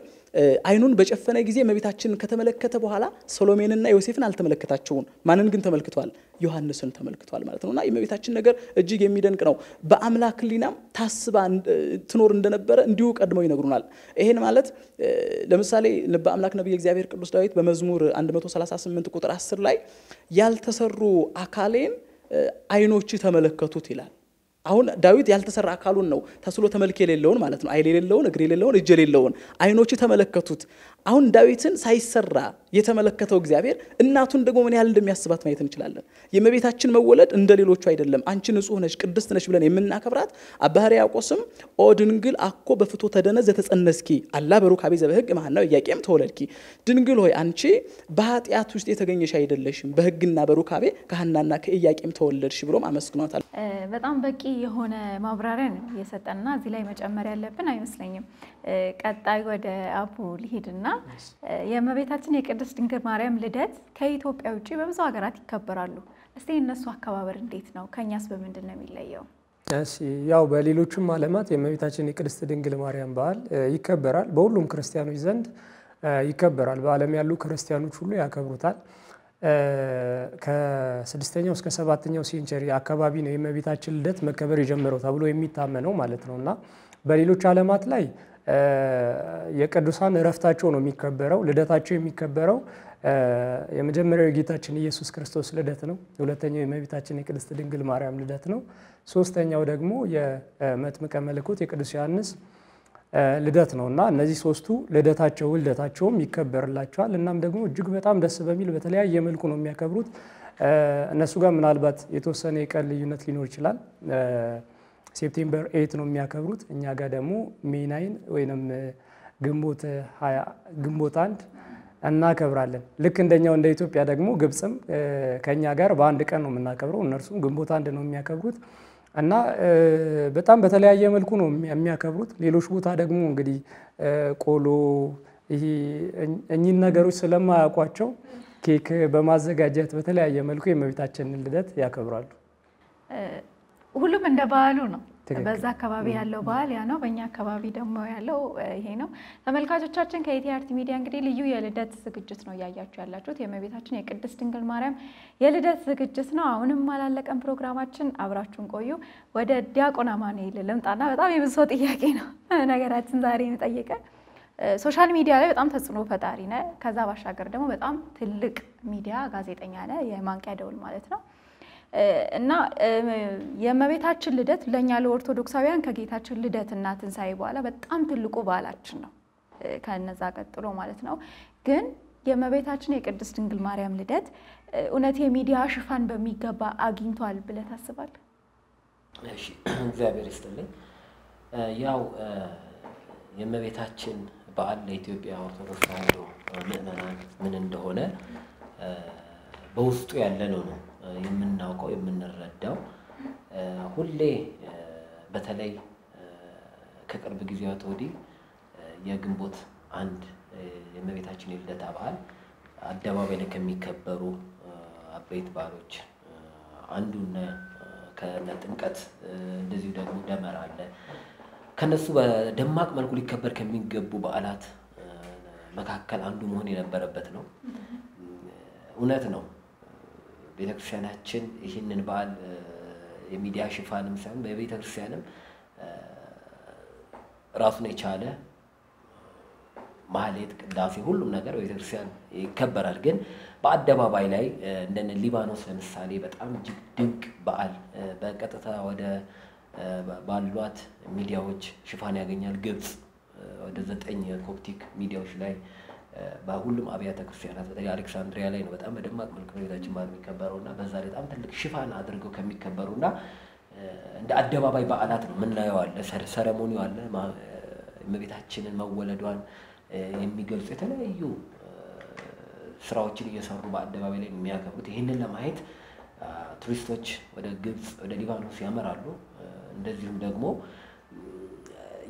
አይኑን በጨፈነ ጊዜ እመቤታችንን ከተመለከተ በኋላ ሰሎሜንና ዮሴፍን አልተመለከታቸውም። ማንን ግን ተመልክቷል? ዮሐንስን ተመልክቷል ማለት ነውና እመቤታችን ነገር እጅግ የሚደንቅ ነው። በአምላክ ሊናም ታስባ ትኖር እንደነበረ እንዲሁ ቀድመው ይነግሩናል። ይሄን ማለት ለምሳሌ በአምላክ ነብይ እግዚአብሔር ቅዱስ ዳዊት በመዝሙር መቶ ሰላሳ ስምንት ቁጥር አስር ላይ ያልተሰሩ አካሌን አይኖቹ ተመለከቱት ይላል። አሁን ዳዊት ያልተሰራ አካሉን ነው ተስሎ ተመልከ የሌለውን ማለት ነው። አይሌ የሌለውን እግሬ የሌለውን እጄ የሌለውን አይኖቹ ተመለከቱት። አሁን ዳዊትን ሳይሰራ የተመለከተው እግዚአብሔር እናቱን ደግሞ ምን ያህል እንደሚያስባት ማየት እንችላለን። የእመቤታችን መወለድ እንደሌሎቹ አይደለም። አንቺ ንጹህ ነሽ ቅድስት ነሽ ብለን የምናከብራት አባ ሕርያቆስም ኦ ድንግል አኮ በፍትወተ ደነዝ ዘተጸነስኪ አላ በሩካቤ ዘበሕግ መሐናው ኢያቄም ተወለድኪ፣ ድንግል ሆይ አንቺ በኃጢአት ውስጥ የተገኘሽ አይደለሽም በሕግና በሩካቤ ከሐናና ከኢያቄም ተወለድሽ ብሎም አመስግኗታል። በጣም በቂ የሆነ ማብራሪያ ነው የሰጠና እዚህ ላይ መጨመር ያለብን አይመስለኝም። ቀጣይ ወደ አቡ ልሂድና የእመቤታችን የቅድስት ድንግል ማርያም ልደት ከኢትዮጵያ ውጪ በብዙ ሀገራት ይከበራሉ። እስቲ እነሱ አከባበር እንዴት ነው? ከኛስ በመንድን ነው የሚለየው? እሺ ያው በሌሎችም ዓለማት የእመቤታችን የቅድስት ድንግል ማርያም በዓል ይከበራል። በሁሉም ክርስቲያኖች ዘንድ ይከበራል። በዓለም ያሉ ክርስቲያኖች ሁሉ ያከብሩታል። ከስድስተኛው እስከ ሰባተኛው ሴንቸሪ አካባቢ ነው የእመቤታችን ልደት መከበር የጀመረው ተብሎ የሚታመነው ማለት ነውና በሌሎች ዓለማት ላይ የቅዱሳን ረፍታቸው ነው የሚከበረው። ልደታቸው የሚከበረው የመጀመሪያው ጌታችን ኢየሱስ ክርስቶስ ልደት ነው። ሁለተኛው የእመቤታችን የቅድስት ድንግል ማርያም ልደት ነው። ሶስተኛው ደግሞ የመጥምቀ መለኮት የቅዱስ ዮሐንስ ልደት ነውና እነዚህ ሶስቱ ልደታቸው ልደታቸውም ይከበርላቸዋል። እናም ደግሞ እጅግ በጣም ደስ በሚል በተለያየ መልኩ ነው የሚያከብሩት። እነሱ ጋር ምናልባት የተወሰነ የቀን ልዩነት ሊኖር ይችላል። ሴፕቴምበር ስምንት ነው የሚያከብሩት። እኛ ጋር ደግሞ ሜይ ዘጠኝ ወይንም ግንቦት ሃያ ግንቦት አንድ እናከብራለን። ልክ እንደኛው እንደ ኢትዮጵያ ደግሞ ግብጽም ከኛ ጋር በአንድ ቀን ነው የምናከብረው። እነርሱም ግንቦት አንድ ነው የሚያከብሩት እና በጣም በተለያየ መልኩ ነው የሚያከብሩት። ሌሎች ቦታ ደግሞ እንግዲህ ቆሎ ይሄ እኚህ ነገሮች ስለማያውቋቸው ኬክ በማዘጋጀት በተለያየ መልኩ የእመቤታችንን ልደት ያከብራሉ። ሁሉም እንደ በዓሉ ነው። በዛ አካባቢ ያለው በዓል ያ ነው፣ በእኛ አካባቢ ደግሞ ያለው ይሄ ነው። ተመልካቾቻችን ከኢትያርት ሚዲያ እንግዲህ ልዩ የልደት ዝግጅት ነው ያያችሁ ያላችሁት። የእመቤታችን የቅድስት ድንግል ማርያም የልደት ዝግጅት ነው። አሁንም አላለቀም ፕሮግራማችን፣ አብራችሁን ቆዩ። ወደ ዲያቆን አማኑኤል ልምጣና በጣም የብዙ ጥያቄ ነው ነገራችን ዛሬ እንጠይቀ። ሶሻል ሚዲያ ላይ በጣም ተጽዕኖ ፈጣሪ ነህ። ከዛ ባሻገር ደግሞ በጣም ትልቅ ሚዲያ ጋዜጠኛ ነህ፣ የማንቂያ ደውል ማለት ነው። እና የእመቤታችን ልደት ለኛ ለኦርቶዶክሳውያን ከጌታችን ልደት እና ትንሳኤ በኋላ በጣም ትልቁ በዓላችን ነው ከነዛ ቀጥሎ ማለት ነው። ግን የእመቤታችን የቅድስት ድንግል ማርያም ልደት እውነት የሚዲያ ሽፋን በሚገባ አግኝቷል ብለህ ታስባለህ? እሺ እግዚአብሔር ይስጥልኝ። ያው የእመቤታችን በዓል ለኢትዮጵያ ኦርቶዶክስ ተዋሕዶ ምእመናን ምን እንደሆነ በውስጡ ያለነው ነው የምናውቀው የምንረዳው ሁሌ በተለይ ከቅርብ ጊዜያት ወዲህ የግንቦት አንድ የመቤታችን ልደታ በዓል አደባባይ ላይ ከሚከበሩ አበይት በዓሎች አንዱና ከነጥምቀት እንደዚህ ደግሞ ደመራ አለ ከነሱ በደማቅ መልኩ ሊከበር ከሚገቡ በዓላት መካከል አንዱ መሆን የነበረበት ነው እውነት ነው ቤተ ክርስቲያናችን ይሄንን በዓል የሚዲያ ሽፋንም ሳይሆን በቤተ ክርስቲያንም ራሱን የቻለ ማህሌት ቅዳሴ ሁሉ ነገር ቤተ ክርስቲያን ይከበራል ግን በአደባባይ ላይ እንደነ ሊባኖስ ለምሳሌ በጣም እጅግ ድንቅ በዓል በቀጥታ ወደ ባሏት ሚዲያዎች ሽፋን ያገኛል ግብጽ ወደ ዘጠኝ ኮፕቲክ ሚዲያዎች ላይ ባሁሉም አብያተ ክርስቲያናት በተለይ አሌክሳንድሪያ ላይ ነው በጣም በደማቅ መልኩ ቤታችን ማለት የሚከበረውና በዛ ላይ በጣም ትልቅ ሽፋን አድርገው ከሚከበሩና እንደ አደባባይ በዓላት ነው ምን ላይ ያለው ሰረሞኒው አለ መቤታችንን መወለዷን የሚገልጽ የተለያዩ ስራዎችን እየሰሩ በአደባባይ ላይ የሚያከብሩት ይሄንን ለማየት ቱሪስቶች ወደ ግብጽ ወደ ሊባኖስ ያመራሉ እንደዚሁም ደግሞ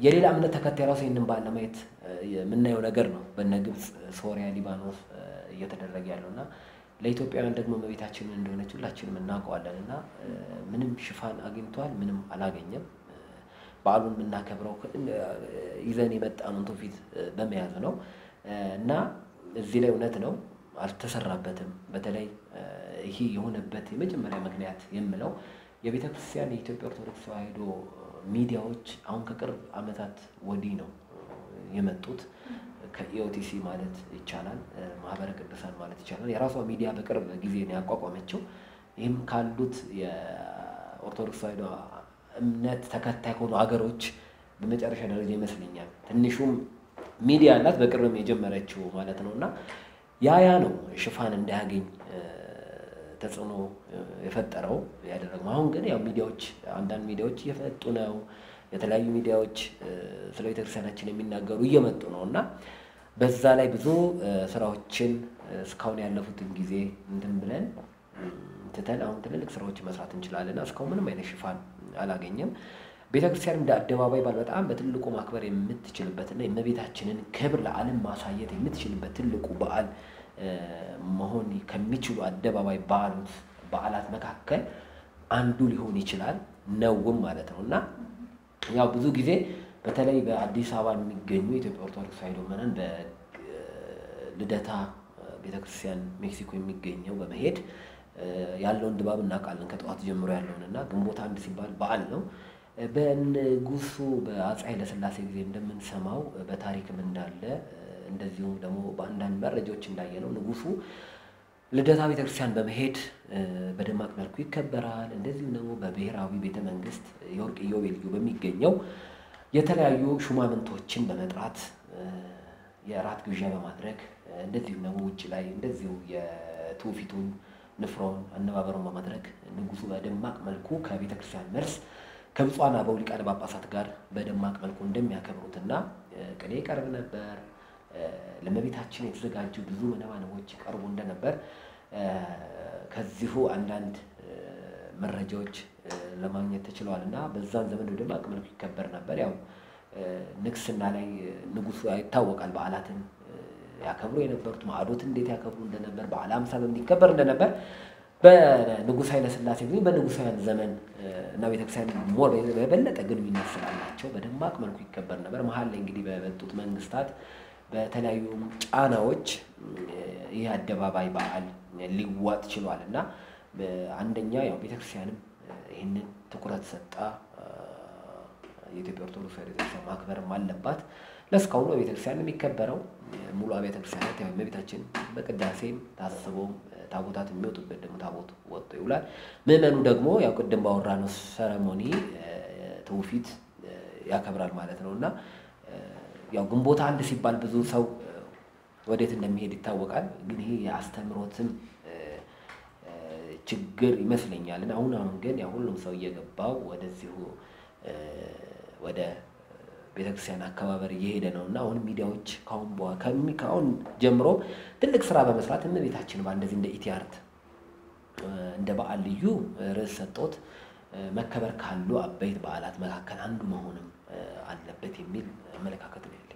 የሌላ እምነት ተከታይ ራሱ ይሄንን ባለ ማየት የምናየው ነገር ነው በነግብጽ ሶሪያ ሊባኖስ እየተደረገ ያለውና ለኢትዮጵያውያን ደግሞ መቤታችን እንደሆነች ሁላችንም እናውቀዋለንና ምንም ሽፋን አግኝቷል ምንም አላገኘም ባሉን እናከብረው ይዘን የመጣነው ቶፊት በመያዝ ነው እና እዚህ ላይ እውነት ነው አልተሰራበትም በተለይ ይሄ የሆነበት የመጀመሪያ ምክንያት የምለው የቤተ ክርስቲያን የኢትዮጵያ ኦርቶዶክስ ተዋሕዶ ሚዲያዎች አሁን ከቅርብ አመታት ወዲህ ነው የመጡት ከኢኦቲሲ ማለት ይቻላል ማህበረ ቅዱሳን ማለት ይቻላል የራሷ ሚዲያ በቅርብ ጊዜ ነው ያቋቋመችው ይሄም ካሉት የኦርቶዶክስ ተዋሕዶ እምነት ተከታይ ሆኖ አገሮች በመጨረሻ ደረጃ ይመስልኛል ትንሹም ሚዲያ አላት በቅርብም የጀመረችው ማለት ነውና ያ ያ ነው ሽፋን እንዳያገኝ ተጽኖ የፈጠረው ያደረገው አሁን ግን ያው ሚዲያዎች አንዳንድ ሚዲያዎች እየፈጡ ነው የተለያዩ ሚዲያዎች ስለ ኢትዮጵያናችን የሚናገሩ እየመጡ ነውና በዛ ላይ ብዙ ስራዎችን ስካውን ያለፉትን ጊዜ እንድን ብለን ተተል አሁን ትልልቅ ስራዎች መስራት እንችላለና ስካው ምንም አይነት ሽፋን አላገኘም ቤተ ክርስቲያን እንደ አደባባይ ባል በጣም በትልቁ ማክበር የምትችልበትና የመቤታችንን ክብር ለዓለም ማሳየት የምትችልበት ትልቁ በዓል መሆን ከሚችሉ አደባባይ ባሉት በዓላት መካከል አንዱ ሊሆን ይችላል ነውም ማለት ነውና ያው ብዙ ጊዜ በተለይ በአዲስ አበባ የሚገኙ ኢትዮጵያ ኦርቶዶክስ ተዋሕዶ መናን በልደታ ቤተ ክርስቲያን ሜክሲኮ የሚገኘው በመሄድ ያለው ድባብ እናቃለን ከጧት ጀምሮ ያለውንና ግንቦት አንድ ሲባል በዓል ነው በንጉሱ በአፄ ኃይለ ሥላሴ ጊዜ እንደምንሰማው በታሪክም እንዳለ እንደዚሁ ደግሞ በአንዳንድ መረጃዎች እንዳየነው ንጉሱ ልደታ ቤተ ክርስቲያን በመሄድ በደማቅ መልኩ ይከበራል እንደዚሁ ደግሞ በብሔራዊ ቤተ መንግስት የወርቅ ኢዮቤልዩ በሚገኘው የተለያዩ ሹማምንቶችን በመጥራት የራት ግብዣ በማድረግ እንደዚሁ ደግሞ ውጪ ላይ እንደዚሁ የትውፊቱን ንፍሮን አነባበሩን በማድረግ ንጉሱ በደማቅ መልኩ ከቤተ ክርስቲያን መልስ ከብፁዓን አበው ሊቃነ ጳጳሳት ጋር በደማቅ መልኩ እንደሚያከብሩትና ቅኔ ይቀርብ ነበር ለመቤታችን የተዘጋጁ ብዙ መነባነቦች ቀርቦ እንደነበር ከዚሁ አንዳንድ መረጃዎች ለማግኘት ተችሏልና በዛን ዘመን ደግሞ አቅመልኩ ይከበር ነበር ያው ንግስና ላይ ንጉሱ አይታወቃል በዓላትን ያከብሩ የነበሩት ማዕዶት እንዴት ያከብሩ እንደነበር በዓለ ሃምሳ በሚከበር እንደነበር በንጉስ ኃይለ ሥላሴ ግን በንጉሳውያን ዘመን እና ቤተክርስቲያን ሞር በበለጠ ግንኙነት ስላላቸው በደማቅ መልኩ ይከበር ነበር መሐል ላይ እንግዲህ በመጡት መንግስታት በተለያዩ ጫናዎች ያደባባይ በዓል ሊዋጥ ይችላልና አንደኛ ያው ቤተክርስቲያንም ይሄንን ትኩረት ሰጣ የኢትዮጵያ ኦርቶዶክስ ተዋሕዶ ማክበርም አለባት ለስካውሎ ቤተክርስቲያን የሚከበረው ሙሉ አብያተ ክርስቲያናት ያው መቤታችን በቅዳሴም ታስቦም ታቦታት የሚወጡበት ደግሞ ታቦት ወጥቶ ይውላል ምእመኑ ደግሞ ያው ቅድም ባወራነው ሰረሞኒ ተውፊት ያከብራል ማለት ነውና ያው ግንቦት አንድ ሲባል ብዙ ሰው ወዴት እንደሚሄድ ይታወቃል ግን ይሄ ያስተምሮትም ችግር ይመስለኛል እና አሁን አሁን ግን ያው ሁሉም ሰው እየገባው ወደዚህ ወደ ቤተ ክርስቲያን አከባበር እየሄደ ነውና አሁን ሚዲያዎች ካሁን በኋላ ከሚካውን ጀምሮ ትልቅ ስራ በመስራት እነቤታችን ባንደዚህ እንደ ኢትያርት عند بعض اليو رسالتوت مكبر كهلو أبيت بعالات مكان عنده مهونم على بيت ميل ملكة كتبيلي.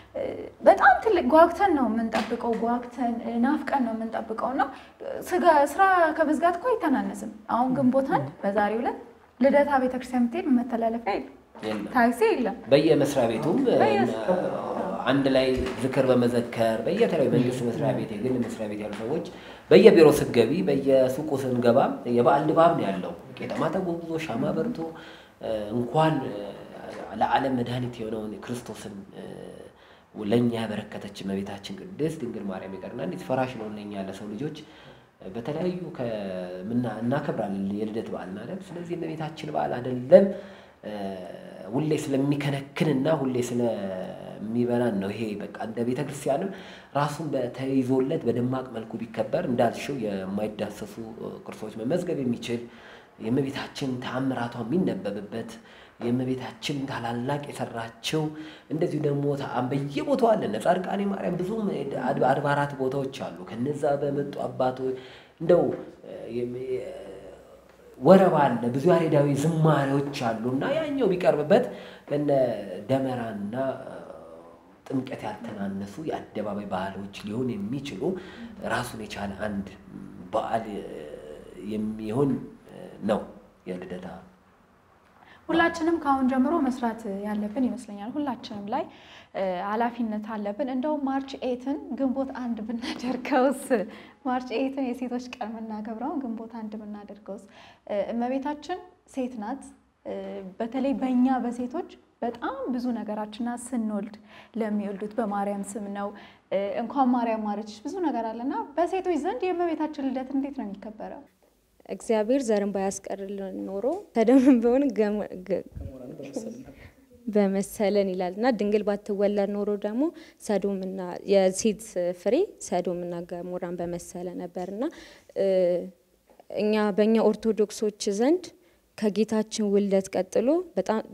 بتأمت الجواكتنا من تطبيق أو جواكتنا نافك أنه من تطبيق أو نا سجا سرا كبزجات كوي تنا نسم أو جنبوتهن بزاري ولا لذا ثابي تكسم تير مثلا لفعل تايسيلا بيا مسرابيتهم عند لاي ذكر ومذكر بيا ترى بنجس مسرابيتي قل مسرابيتي على فوج بيا بيروس الجبي بيا سوق سنجبا بيا بقى اللي بابني على لو كده ما تبغوا شما برضو نقال على علم مدهنتي ونون كريستوس ولن يبركتش ما بيتاعشين قدست دينجر ماريم كرنا نتفرش لون لين على سولجوج بتلاقيه ك منا ناكبر على اللي يلدت بعلنا لب سلزي ما بيتاعشين بعل هذا اللب واللي سلم مكانك كنا واللي سلم ميبرا إنه هي بق عند بيتك السيانو راسهم بتهيزولت بدماغ ملكو بيكبر ندال شو يا ما يدسسو كرسوش ما مزج بميشيل يما بيتاعشين تعمراتهم مين نبببت يما بيتاچن ታላላቅ ይፈራቸው እንደዚህ ደግሞ ታም በየቦታው አለ ነጻርቃኔ ማርያም ብዙም አድባራት ቦታዎች አሉ ከነዛ በመጡ አባቶ እንደው ወረባ አለ ብዙ ያሬዳዊ ዝማሬዎች አሉና ያኛው ቢቀርብበት በነ ደመራና ጥምቀት ያልተናነሱ ያደባባይ ባህሎች ሊሆን የሚችሉ ራሱን የቻለ አንድ በዓል የሚሆን ነው የልደታ ሁላችንም ካሁን ጀምሮ መስራት ያለብን ይመስለኛል ሁላችንም ላይ አላፊነት አለብን እንደው ማርች ኤይት ግንቦት አንድ ብናደርገውስ ማርች ኤይት የሴቶች ቀን መናገብራው ግንቦት አንድ ብናደርገውስ እመቤታችን ሴት ናት በተለይ በእኛ በሴቶች በጣም ብዙ ነገራችንና ስንወልድ ለሚወልዱት በማርያም ስም ነው እንኳን ማርያም ማረችሽ ብዙ ነገር አለና በሴቶች ዘንድ የእመቤታችን ልደት እንዴት ነው የሚከበረው እግዚአብሔር ዘርን ባያስቀርል ኖሮ ተደምም በሆነ በመሰለን ይላልና ድንግል ባትወለድ ኖሮ ደግሞ ሰዶምና የሴት ፍሬ ሰዶምና ገሞራን በመሰለ ነበርና እኛ በእኛ ኦርቶዶክሶች ዘንድ ከጌታችን ውልደት ቀጥሎ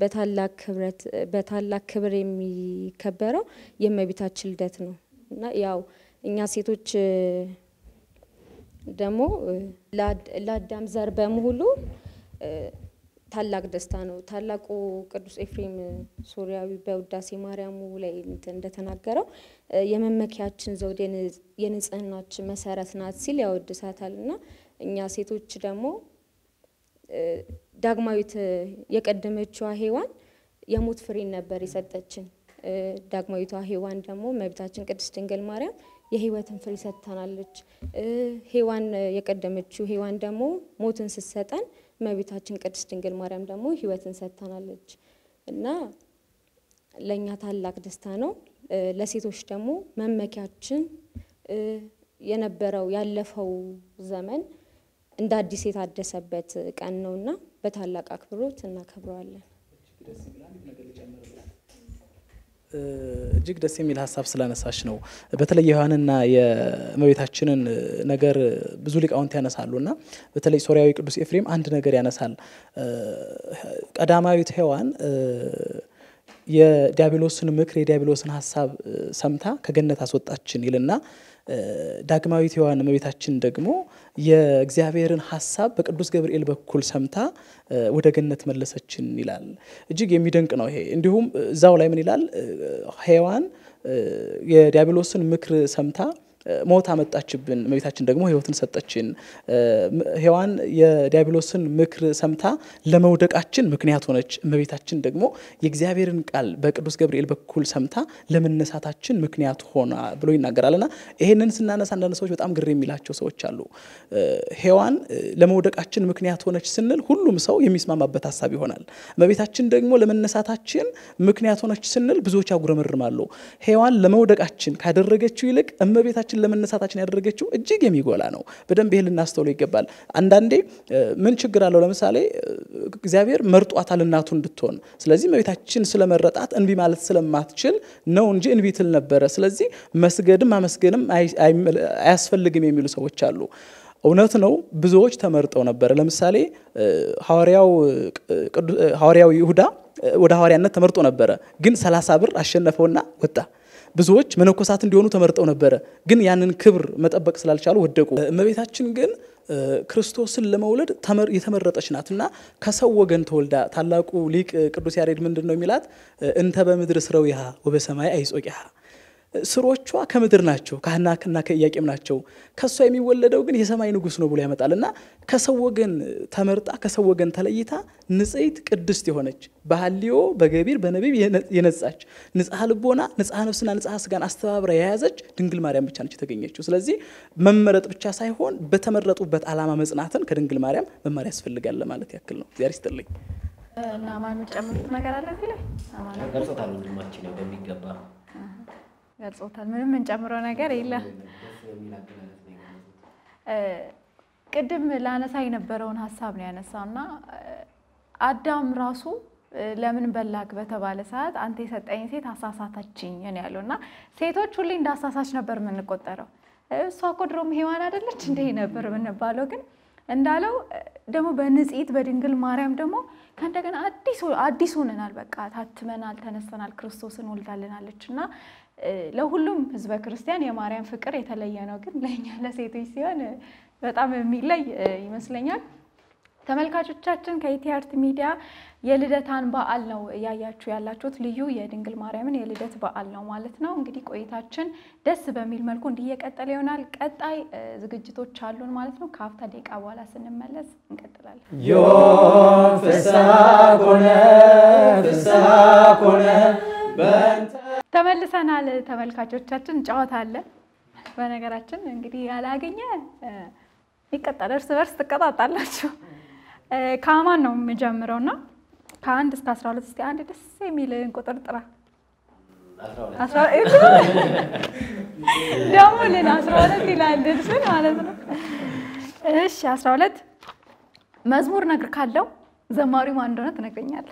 በታላቅ ክብረት በታላቅ ክብር የሚከበረው የእመቤታችን ልደት ነውና ያው እኛ ሴቶች ደሞ ለአዳም ዘር በመሆኑ ታላቅ ደስታ ነው ታላቁ ቅዱስ ኤፍሬም ሶሪያዊ በውዳሴ ማርያም ላይ እንደተናገረው የመመኪያችን ዘውድ የንጽህናችን መሰረት ናት ሲል ያወድሳታልና እኛ ሴቶች ደግሞ ዳግማዊት የቀደመችዋ ሔዋን የሞት ፍሬ ነበር የሰጠችን ዳግማዊቷ ሔዋን ደግሞ እመቤታችን ቅድስት ድንግል ማርያም የህይወትን ፍሬ ሰጣናለች ሔዋን የቀደመችው ሔዋን ደግሞ ሞትን ሰጣን እመቤታችን ቅድስት ድንግል ማርያም ደግሞ ህይወትን ሰጣናለች እና ለኛ ታላቅ ደስታ ነው ለሴቶች ደግሞ መመኪያችን የነበረው ያለፈው ዘመን እንደ አዲስ የታደሰበት ቀን ነውና በታላቅ አክብሮት እናከብራለን እጅግ ደስ የሚል ሐሳብ ስለነሳሽ ነው በተለይ ዮሐንስና የእመቤታችንን ነገር ብዙ ሊቃውንት ያነሳሉና በተለይ ሶሪያዊ ቅዱስ ኤፍሬም አንድ ነገር ያነሳል ቀዳማዊት ሔዋን የዲያብሎስን ምክር የዲያብሎስን ሐሳብ ሰምታ ከገነት አስወጣችን ይልና ዳግማዊት ሔዋን እመቤታችን ደግሞ የእግዚአብሔርን ሐሳብ በቅዱስ ገብርኤል በኩል ሰምታ ወደ ገነት መለሰችን ይላል እጅግ የሚደንቅ ነው ይሄ እንዲሁም ዛው ላይ ምን ይላል ሔዋን የዲያብሎስን ምክር ሰምታ ሞት አመጣችብን እመቤታችን ደግሞ ህይወትን ሰጠችን ሔዋን የዲያብሎስን ምክር ሰምታ ለመውደቃችን ምክንያት ሆነች እመቤታችን ደግሞ የእግዚአብሔርን ቃል በቅዱስ ገብርኤል በኩል ሰምታ ለመነሳታችን ምክንያት ሆና ብሎ ይናገራልና ይሄንን ስናነሳ አንዳንድ ሰዎች በጣም ግር የሚላቸው ሰዎች አሉ ሔዋን ለመውደቃችን ምክንያት ሆነች ስንል ሁሉም ሰው የሚስማማበት ሐሳብ ይሆናል እመቤታችን ደግሞ ለመነሳታችን ምክንያት ሆነች ስንል ብዙዎች አጉረመርማሉ ሔዋን ለመውደቃችን ካደረገችው ይልቅ እመቤታችን ራሳችን ለመነሳታችን ያደረገችው እጅግ የሚጎላ ነው በደም በህልና አስተውሎ ይገባል አንዳንዴ ምን ችግር አለው ለምሳሌ እግዚአብሔር መርጧታል እናቱ እንድትሆን ስለዚህ መቤታችን ስለመረጣት እንቢ ማለት ስለማትችል ነው እንጂ እንቢትል ነበር ስለዚህ መስገድም ማመስገንም አያስፈልግም የሚሉ ሰዎች አሉ እውነት ነው ብዙዎች ተመርጠው ነበር ለምሳሌ ሐዋርያው ሐዋርያው ይሁዳ ወደ ሐዋርያነት ተመርጦ ነበር ግን ሰላሳ ብር አሸነፈውና ወጣ ብዙዎች መነኮሳት እንዲሆኑ ተመርጠው ነበር ግን ያንን ክብር መጠበቅ ስላልቻሉ ወደቁ መቤታችን ግን ክርስቶስን ለመውለድ ተመር የተመረጠች ናትና ከሰው ወገን ተወልዳ ታላቁ ሊቅ ቅዱስ ያሬድ ምንድነው የሚላት እንተ በመድር ስረውያ ወበሰማይ አይጾቂያ ስሮቿ ከምድር ናቸው ካህናክና ከያቄም ናቸው ከሷ የሚወለደው ግን የሰማይ ንጉስ ነው ብሎ ያመጣልና ከሰው ወገን ተመርጣ ከሰው ወገን ተለይታ ንጽይት ቅድስት የሆነች በሃሊዮ በገቢር በነብይ የነጻች ንጽሐ ልቦና ንጽሐ ነፍስና ንጽሐ ስጋን አስተባብራ ያያዘች ድንግል ማርያም ብቻ ነች ተገኘችው ስለዚህ መመረጥ ብቻ ሳይሆን በተመረጡበት ዓላማ መጽናትን ከድንግል ማርያም መማር ያስፈልጋል ለማለት ያክል ነው ዚያር ይስተልኝ እና ማን መጨመር ነገር አለ ይላል አማን ገጽታው ምንድነው እንደሚገባ ያጾታል ምንም እንጨምረው ነገር ይላ ቅድም ላነሳይ ነበርውን ሐሳብ ነው ያነሳውና አዳም ራሱ ለምን በላክ በተባለ ሰዓት አንተ የሰጠኝ ሴት አሳሳታችኝ እኔ ያለውና ሴቶች ሁሉ እንዳሳሳች ነበር ምን ቆጠረው እሷ እኮ ድሮም ሔዋን አይደለች እንዴ ነበር ምንባለው ግን እንዳለው ደሞ በንጽይት በድንግል ማርያም ደሞ ከእንደገና አዲስ አዲስ ሆነናል በቃ ታትመናል ተነስተናል ክርስቶስን ወልዳለናለችና ለሁሉም ህዝበ ክርስቲያን የማርያም ፍቅር የተለየ ነው ግን ለኛ ለሴቶች ሲሆን በጣም የሚለይ ይመስለኛል ተመልካቾቻችን ከኢትያርት ሚዲያ የልደታን በዓል ነው ያያችሁ ያላችሁት ልዩ የድንግል ማርያምን የልደት በዓል ነው ማለት ነው እንግዲህ ቆይታችን ደስ በሚል መልኩ እንዲየቀጥል ይሆናል ቀጣይ ዝግጅቶች አሉን ማለት ነው ካፍታ ደቂቃ በኋላ سنመለስ እንቀጥላለን ዮፍሳኮነ ፍሳኮነ በእንተ ተመልሰናል ተመልካቾቻችን ጫዋታ አለ በነገራችን እንግዲህ ያላገኘ ይቀጣል እርስ በርስ ተቀጣጣላችሁ ካማን ነው መጀመሪያውና ከአንድ እስከ አስራ ሁለት እስቲ አንድ ደስ የሚልን ቁጥር ጥራ አስራ ሁለት ደሞልን አስራ ሁለት ይላል ድርሰን ማለት ነው እሺ አስራ ሁለት መዝሙር ነገር ካለው ዘማሪው ማን እንደሆነ ተነገኛል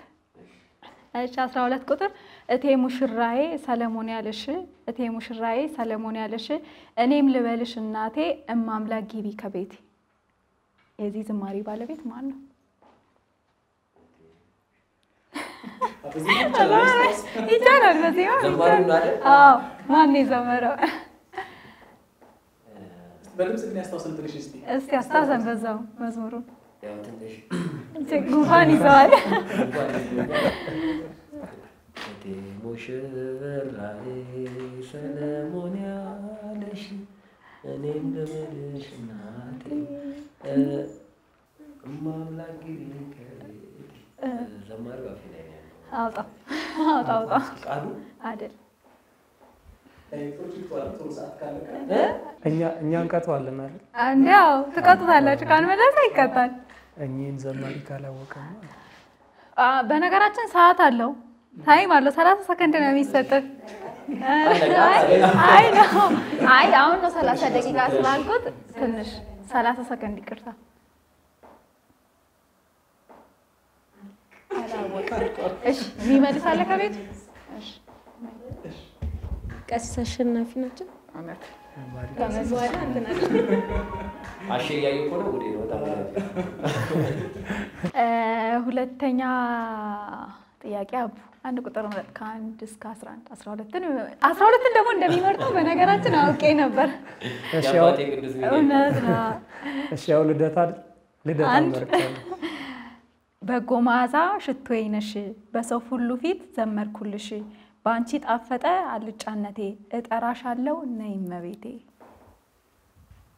እሺ አስራ ሁለት ቁጥር እቴ ሙሽራዬ ሰሎሞን ያለሽ እቴ ሙሽራዬ ሰሎሞን ያለሽ እኔም ልበልሽ እናቴ እማምላክ ግቢ ከቤቴ የዚህ ዝማሬ ባለቤት ማን ነው? ይቻላል በዚህ አዎ ማን ነው ዘመረው? በልምስ ግን ያስተዋሰን ትንሽ እስቲ እስቲ አስተዋሰን በዛው መዝሙሩ ያው ትንሽ ጉንፋን ይዘዋል እቴ ሙሽራዬ ሰሎሞን ያለሽ እኔም ልበልሽ እናቴ እማምላክ ግቢ ዘማሪው አፈ ላይ ነው አውጣ አውጣ አውጣ ቃሉ አይደል እኛ እኛን ቀጥዋለን አይደል አንዴው ተቀጥታላችሁ ካን መለሰ ይቀጣል እኛን ዘማሪ ካላወቀማ አ በነገራችን ሰዓት አለው ታይም አለው ሰላሳ ሰከንድ ነው የሚሰጠ አይ ነው አይ አሁን ነው ሰላሳ ደቂቃ ስላልኩት ትንሽ ሰላሳ ሰከንድ ይቀርታ እሺ ሚመልሳለ ከቤት እሺ ቀስ አሸናፊ ናቸው አማክ ታመዝዋል እንትናል አሽያዩ ቆሎ ወዴ ነው ታማክ እ ሁለተኛ ጥያቄ አቡ አንድ ቁጥር ማለት ከአንድ እስከ አስራ አንድ አስራ ሁለት ነው አስራ ሁለት ደግሞ እንደሚመርጠው በነገራችን አውቄ ነበር እሺ አውቄ ቅዱስ ነው እሺ ያው ልደታ ልደታ መርጠን በጎማዛ ሽቶዬ ነሽ በሰው ሁሉ ፊት ዘመርኩልሽ ባንቺ ጣፈጠ አልጫነቴ እጠራሻለሁ ነይ መቤቴ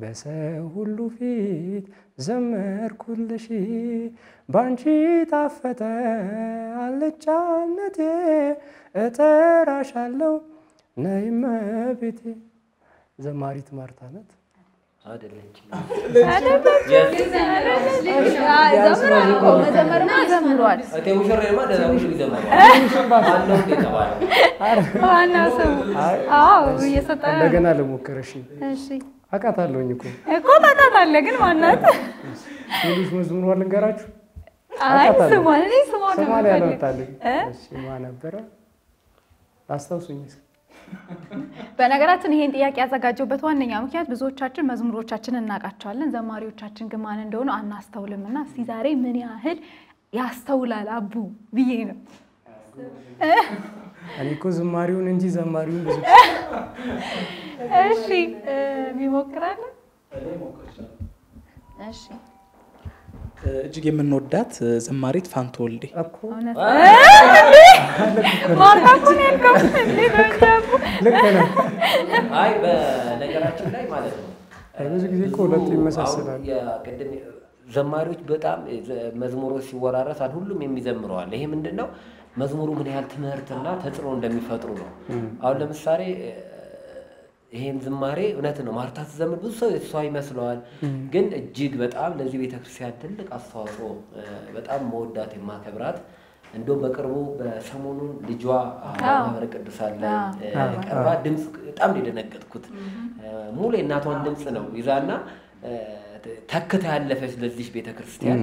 በሰው ሁሉ ፊት ዘመርኩልሽ ባንቺ ታፈተ አልጫነቴ እጠራሻለሁ ነይ እመቤቴ። ዘማሪት ማርታ ናት አይደለችም? አይደለም አቃታለሁኝ እኮ እኮ ታታታለ ግን ማናት ልጅ መዝሙር ወልንገራችሁ አቃታለሁ ማለት ነው። ስማው ነው ማለት እሺ ማነበረ አስተውሱኝ። በነገራችን ይሄን ጥያቄ ያዘጋጀውበት ዋነኛ ምክንያት ብዙዎቻችን መዝሙሮቻችንን እናቃቸዋለን፣ ዘማሪዎቻችን ግን ማን እንደሆነ አናስተውልምና እስቲ ዛሬ ምን ያህል ያስተውላል አቡ ብዬ ነው። አሊኮ ዘማሪውን እንጂ ዘማሪውን ብዙ እሺ ቢሞክራለ እሺ እጅግ የምንወዳት ዘማሪት ፋንቶ ወልዴ እኮ ማርታኩን እንከፍል ለነገሩ ለከና አይ በነገራችን ላይ ማለት ነው ብዙ ጊዜ እኮ ሁለት ይመሳሰላል። ያ ቀደም ዘማሪዎች በጣም መዝሙሮች ሲወራረሳል ሁሉም የሚዘምሩው አለ። ይሄ ምንድነው መዝሙሩ ምን ያህል ትምህርትና ተጽሮ እንደሚፈጥሩ ነው። አሁን ለምሳሌ ይሄን ዝማሬ እውነት ነው ማርታ ዘመን ብዙ ሰው እሷ ይመስላል ግን እጅግ በጣም ለዚህ ቤተ ክርስቲያን ትልቅ አስተዋጽኦ በጣም መወዳት የማከብራት እንደው በቅርቡ በሰሞኑን ልጇ አባረ ቅዱሳን ላይ ቀርባ ድምጽ በጣም ሊደነገጥኩት ሙሉ እናቷን ድምጽ ነው ይዛና ተከታ ያለፈች ለዚህ ቤተ ክርስቲያን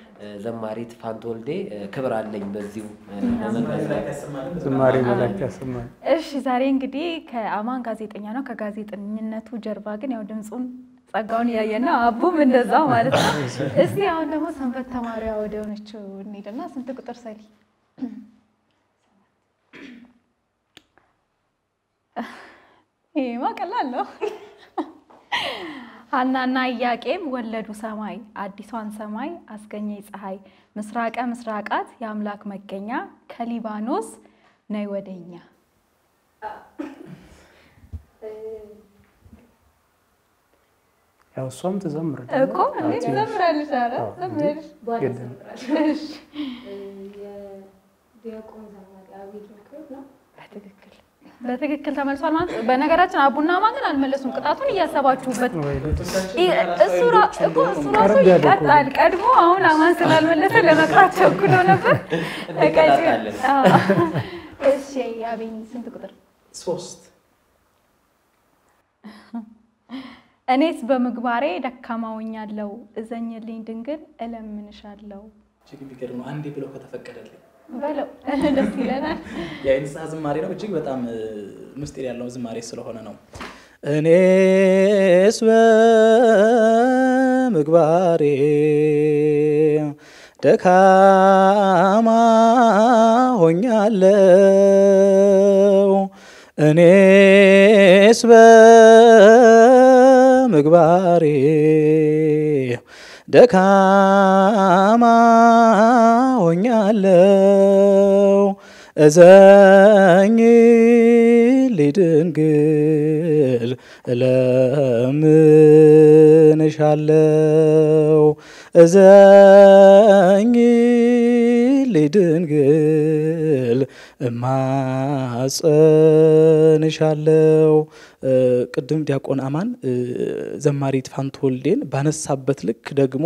ዘማሪት ፋንቶ ወልዴ ክብር አለኝ በዚሁ ዘማሪ መላክ ያስማል። እሺ ዛሬ እንግዲህ ከአማን ጋዜጠኛ ነው ከጋዜጠኝነቱ ጀርባ ግን ያው ድምጹን ጸጋውን ያየና አቡም እንደዛው ማለት ነው። እስቲ አሁን ደግሞ ሰንበት ተማሪያ ወደውነችው እንይደና ስንት ቁጥር ሰሪ እማ ቀላል ነው። ሐናና ያቄም ወለዱ ሰማይ አዲሷን ሰማይ አስገኘይ ፀሐይ ምስራቀ ምስራቃት ያምላክ መገኛ ከሊባኖስ ነይ ወደኛ። ያው ሷም ተዘምራል እኮ እንዴ ተዘምራልሽ አረ ተዘምራልሽ ተዘምራልሽ የዲያቆን ዘማሪ አብይ ምክር ነው አትክክል በትክክል ተመልሷል ማለት ነው። በነገራችን አቡና ማገን አልመለሱም ቅጣቱን እያሰባችሁበት እሱራ እኮ እሱራ ይቀጣል ቀድሞ አሁን አማን ስላልመለሰ ለመቅጣት ቸኩሎ ነበር ተቀጭል። እሺ ያብኝ ስንት ቁጥር ሶስት እኔስ በመግባሬ ደካማውኛለሁ እዘኝልኝ ድንግል እለምንሻለሁ። እጅግ ቢገርም አንዴ ብለው ከተፈቀደልኝ በለው ደስ ይለናል። ያንስ አዝማሪ ነው እጅግ በጣም ምስጢር ያለው ዝማሬ ስለሆነ ነው። እኔስ በመግባሬ ደካማ ሆኛለሁ እኔስ በመግባሬ ደካማ ሆኛለሁ እዘኝ ለድንግል እለምንሻለሁ እዘኝ ለድንግል እማጽንሻለሁ። ቅድም ዲያቆን አማን ዘማሪት ፋንቶ ወልዴን ባነሳበት ልክ ደግሞ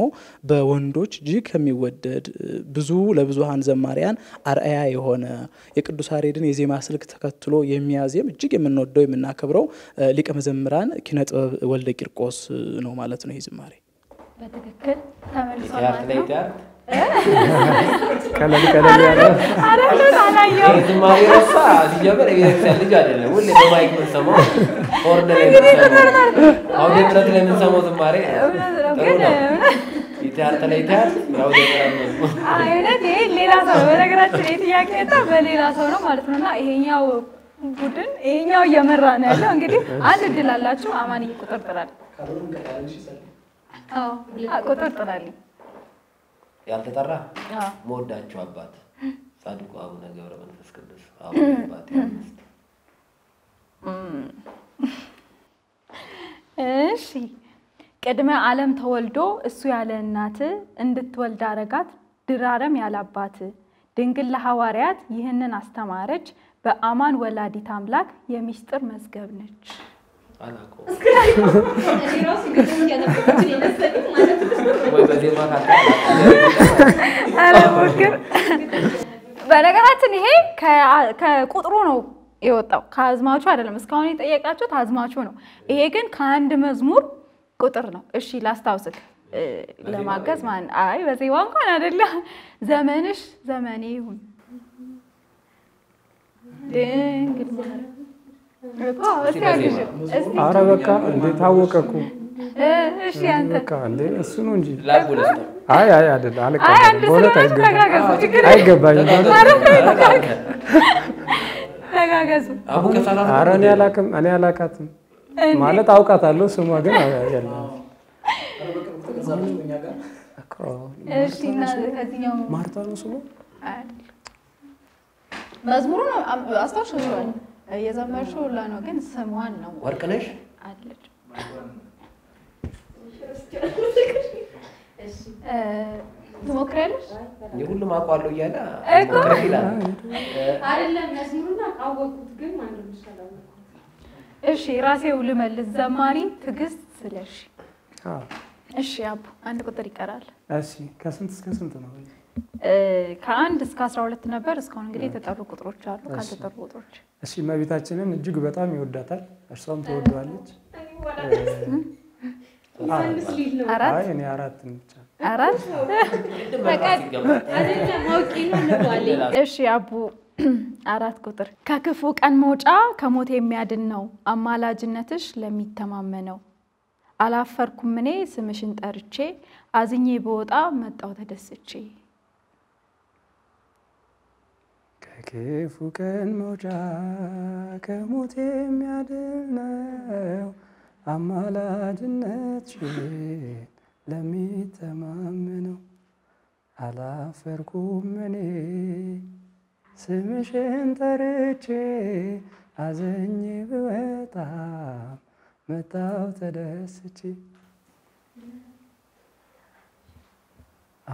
በወንዶች ጅግ ከሚወደድ ብዙ ለብዙሃን ዘማሪያን አርአያ የሆነ የቅዱስ ያሬድን የዜማ ስልክ ተከትሎ የሚያዜም ጅግ የምንወደው የምናከብረው ሊቀ መዘምራን ኪነጥበብ ወልደ ቂርቆስ ነው ማለት ነው። ይህ ዘማሪ በትክክል ተመልሷል ማለት ነው። كلا كلا يا أنا لا يوم ما يرسى تجبر يرسل جادله ولا ما يكون سماه أوردر أوردر من سماه زماري إتيارت لا إتيارت أيه نادي ليلا سووا لكن تريد يا كذا بليلا سووا مارتنا إيه يا و بدن إيه يا يمرانه لا أنقدي أنا دللا لا شو أماني كتر ترى أو كتر ترى يانت ترى مودة شوابات صادقوا أبونا جورا من فسكدس أبونا باتي إيش كدمة عالم تولدو السوي على الناتة عند تولد درجات درارم يلا باتي دينقل لحواريات يهنن استمارج بأمان ولادي تاملاك يمشتر مسجبنج أنا كو. أنا راسي بيتوني أنا بقولي بس ما بدي ما هاد. أنا بفكر. بنقعد نهي كا كقطرونه يوتو كازماوش هذا المسكوني تأيي كاتشو تازماوشونه. إيجن كان دمزمور قطرنا إيشي لاستاوسك لما جزمان أي بس يوان كان هذا زمانش زمانيهم. دين. አረበካ እንዴት አወቀኩ እሺ አንተ ካለ እሱ ነው እንጂ አይ አይ አይደል አለካ ወለታ አይገባኝ ተጋጋሱ አረኔ አላከም እኔ አላካትም ማለት አውቃታለሁ ስሟ ግን ያለ እሺ እና ከዚህኛው ማርታ ነው ስሙ አይደል መዝሙሩ አስተውሽዋል የዘመርሽው ላኖ ግን ሰማዋን ነው ወርቅነሽ አለች እሺ እ ሞክረልሽ የሁሉ ማቋለው ያለ ሞክረልላ አይደለም መስሙና አወቁት ግን ማንም ይሻላል እሺ ራሴው ልመልስ ዘማሪ ትግስት ስለሽ አዎ እሺ አቡ አንድ ቁጥር ይቀራል እሺ ከስንት እስከ ስንት ነው ከአንድ እስከ አስራ ሁለት ነበር እስካሁን እንግዲህ ተጠሩ ቁጥሮች አሉ ካልተጠሩ ቁጥሮች እሺ ማቤታችንን እጅግ በጣም ይወዳታል እርሷም ተወደዋለች አራት እኔ አራት እንጫ አራት አይደለም ወቂኑ ነው እሺ አቡ አራት ቁጥር ከክፉ ቀን መውጫ ከሞት የሚያድን ነው አማላጅነትሽ ለሚተማመነው አላፈርኩም እኔ ስምሽን ጠርቼ አዝኜ በወጣ መጣው ተደስቼ كيف كان موجاك موتي ميادنا أما لا جنتي لمي تمامنا على فركم مني سمشن ترجي عزني بوطا متاو تدستي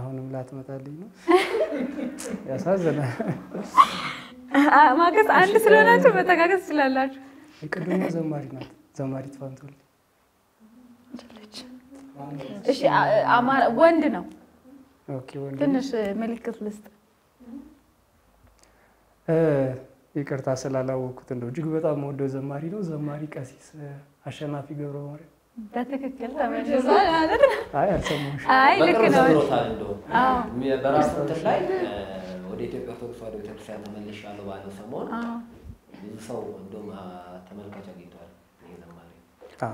አሁንም ላትመጣልኝ ነው ያሳዘነ ማከስ አንድ ስለሆነች በተጋገስ ስላላችሁ የቅድመ ዘማሪ ናት ዘማሪ ተፈንቶል ይችላልች እሺ አማራ ወንድ ነው ኦኬ ወንድ ትንሽ መልክት ልስጥ እ ይቅርታ ስላላወኩት እንደው እጅግ በጣም ወደ ዘማሪ ነው ዘማሪ ቀሲስ አሸናፊ ገብረማርያም በተከክል ተመረሳል አይደል አይ አልሰማሽ አይ ልክ ነው አዎ በራስ ተላይ ወደ ኢትዮጵያ ኦርቶዶክስ ተዋሕዶ ክርስቲያን ተመልሻለሁ ባለው ሰሞን ሰው እንደማ ተመልካች አግኝቷል ይሄ ዘማሪ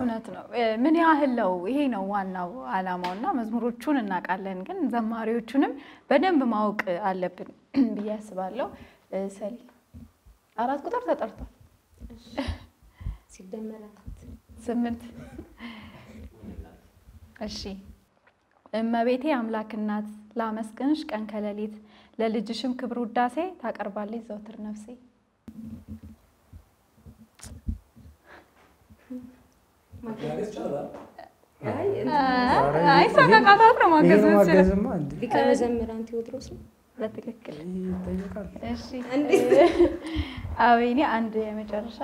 እውነት ነው ምን ያህል ነው ይሄ ነው ዋናው አላማውና መዝሙሮቹን እናቃለን ግን ዘማሪዎቹንም በደንብ ማወቅ አለብን ብዬ አስባለሁ ሰል አራት ቁጥር ተጠርቷል ሲደመራት ስምንት እሺ እመቤቴ አምላክ እናት ላመስግንሽ ቀን ከለሊት ለልጅሽም ክብር ውዳሴ ታቀርባለች ዘውትር ነፍሴ አይ ሰጋጋታው ነው ማገዝሽ ቢከመዘምራን ቴዎድሮስ ለተከክል እሺ አንዴ አበይኔ አንድ የመጨረሻ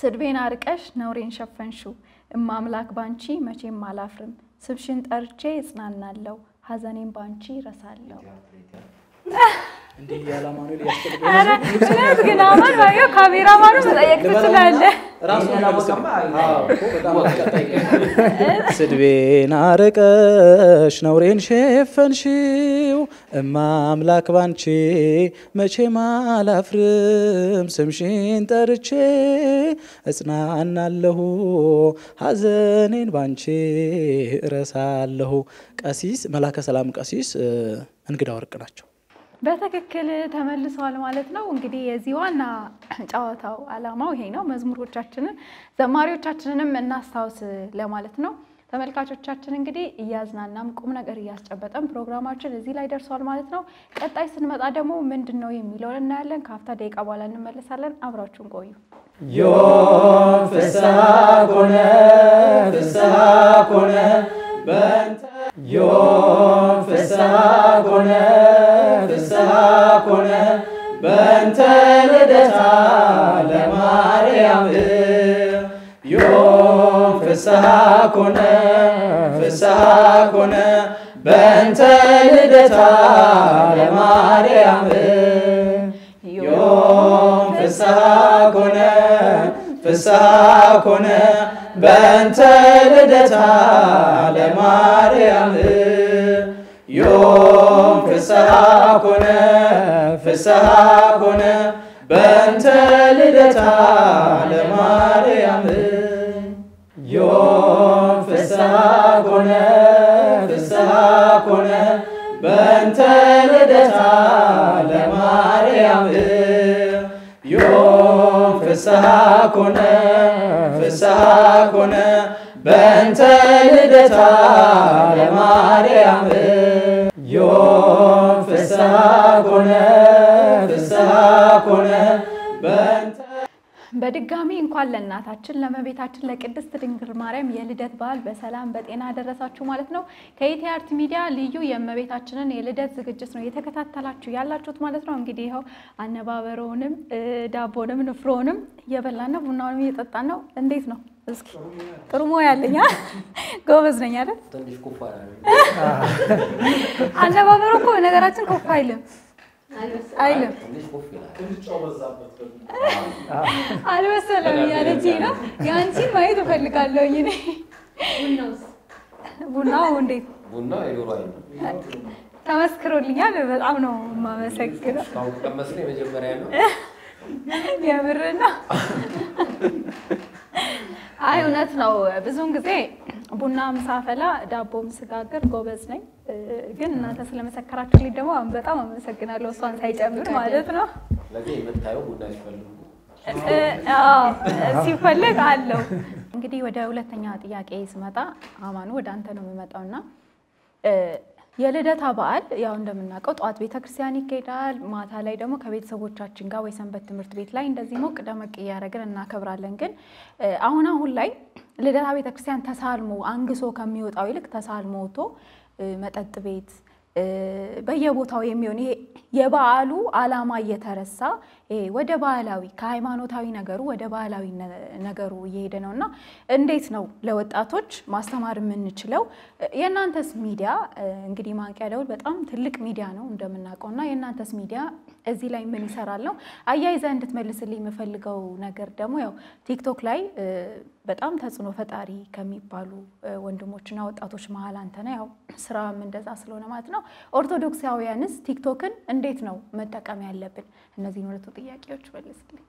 ስድቤን አርቀሽ ነውሬን ሸፈንሽው እማምላክ ባንቺ መቼም ማላፍርም ስብሽን ጠርቼ እጽናናለሁ ሐዘኔን ባንቺ ረሳለሁ እንዴ ያላማኑል ያስተልበ አረ ስለዚህ ገናማን ባዩ ካሜራማኑ ተጠየቅት ስለአለ سدبين عرقش نورين شفنشيو اما املاك بانشي ماشي ما لافرم سمشين ترشي اصنعنا اللهو حزنين بانشي رسال اللهو قسيس ملاك سلام قسيس انقدا ورقناچو በተከክለ ተመልሰዋል ማለት ነው እንግዲህ የዚዋና ጫዋታው አላማው ይሄ ነው መዝሙሮቻችንን ዘማሪዎቻችንንም እናስታውስ ለማለት ነው ተመልካቾቻችን እንግዲህ ያዝናናም ቁም ነገር ያስጨበጠም ፕሮግራማችን እዚህ ላይ ደርሷል ማለት ነው ቀጣይ ስንመጣ ደግሞ ምንድነው የሚለው እናያለን ካፍታ ደቂቃ በኋላ እንመለሳለን አብራችሁን ቆዩ ዮፍሳ ኮነ ፍሳ ኮነ በእንተ ዮፍሳ ኮነ كون بنت لدتا لماريام يوم فسها كون فسها كون بنت لدتا لماريام يوم فسها كون فسها كون بنت لدتا لماريام يوم فسها كون فسها كون بنت لدتا لماريام يوم فسها كون فسها كون بنت لدتا لماريام يوم فسها كون فسها كون بنت لدتا لماريام يوم فسها كون በድጋሚ እንኳን ለእናታችን ለመቤታችን ለቅድስት ድንግል ማርያም የልደት በዓል በሰላም በጤና አደረሳችሁ ማለት ነው ከኢትያርት ሚዲያ ልዩ የመቤታችንን የልደት ዝግጅት ነው የተከታተላችሁ ያላችሁት ማለት ነው እንግዲህ ይሄው አነባበሮንም ዳቦንም ንፍሮንም የበላና ቡናውንም እየጠጣን ነው እንዴት ነው እስኪ ጥሩ ሞያ አለኛ ጎበዝ ነኝ አይደል ትንሽ ኮፋ አይደል አነባበሮ እኮ ነገራችን ኮፋ አይደለም አይለም ትንሽ ኮፍ ይላል ትንሽ ጫወዛበት አልመሰለም ያለጂ ነው ያንቺ ማየት ፈልጋለሁ ይኔ ቡናውስ ቡናው እንዴት ቡናው ይሮራ ይላል ተመስክሮልኛል በጣም ነው ማመሰግነው ታው ተመስለ መጀመሪያ ነው ያብረና አይ እውነት ነው ብዙን ጊዜ ቡናም ሳፈላ ዳቦም ስጋገር ጎበዝ ነኝ ግን እናንተ ስለመሰከራችሁ ልጅ ደግሞ በጣም አመሰግናለሁ እሷን ሳይጨምር ማለት ነው ለዚህ የምታየው ቡና ይፈልጉ አዎ ሲፈልግ አለው እንግዲህ ወደ ሁለተኛ ጥያቄ ስመጣ አማኑ ወደ አንተ ነው የሚመጣውና የልደታ በዓል ያው እንደምናቀው ጧት ቤተ ክርስቲያን ይሄዳል ማታ ላይ ደግሞ ከቤተሰቦቻችን ጋር ወይ ሰንበት ትምህርት ቤት ላይ እንደዚህ ሞቅ ደመቅ ያረጋግን እና ከብራለን ግን አሁን አሁን ላይ ለደራ ቤተ ክርስቲያን ተሳልሞ አንግሶ ከሚወጣው ይልቅ ተሳልሞቶ መጠጥ ቤት በየቦታው የሚሆን ይሄ የባዓሉ አላማ እየተረሳ ወደ ባዓላዊ ከሃይማኖታዊ ነገሩ ወደ ባዓላዊ ነገሩ እየሄደ ነውና እንዴት ነው ለወጣቶች ማስተማር ምን ይችላል የእናንተስ ሚዲያ እንግዲህ ማንቂያ ደውል በጣም ትልቅ ሚዲያ ነው እንደምናቀውና የእናንተስ ሚዲያ እዚህ ላይ ምን ይሰራል ነው አያይዛ እንድትመልስልኝ መፈልገው ነገር ደግሞ ያው ቲክቶክ ላይ በጣም ተጽኖ ፈጣሪ ከሚባሉ ወንድሞችና ወጣቶች መሃል አንተና ያው ስራም እንደዛ ስለሆነ ማለት ነው ኦርቶዶክሳውያንስ ቲክቶክን እንዴት ነው መጠቀም ያለብን እነዚህ ሁለት ጥያቄዎች መልስልኝ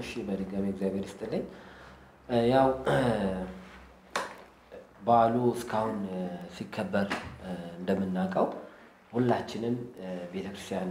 እሺ በድጋሚ እግዚአብሔር ይስጥልኝ ያው ባሉ ስካውን ሲከበር እንደምናቀው ሁላችንም ቤተክርስቲያን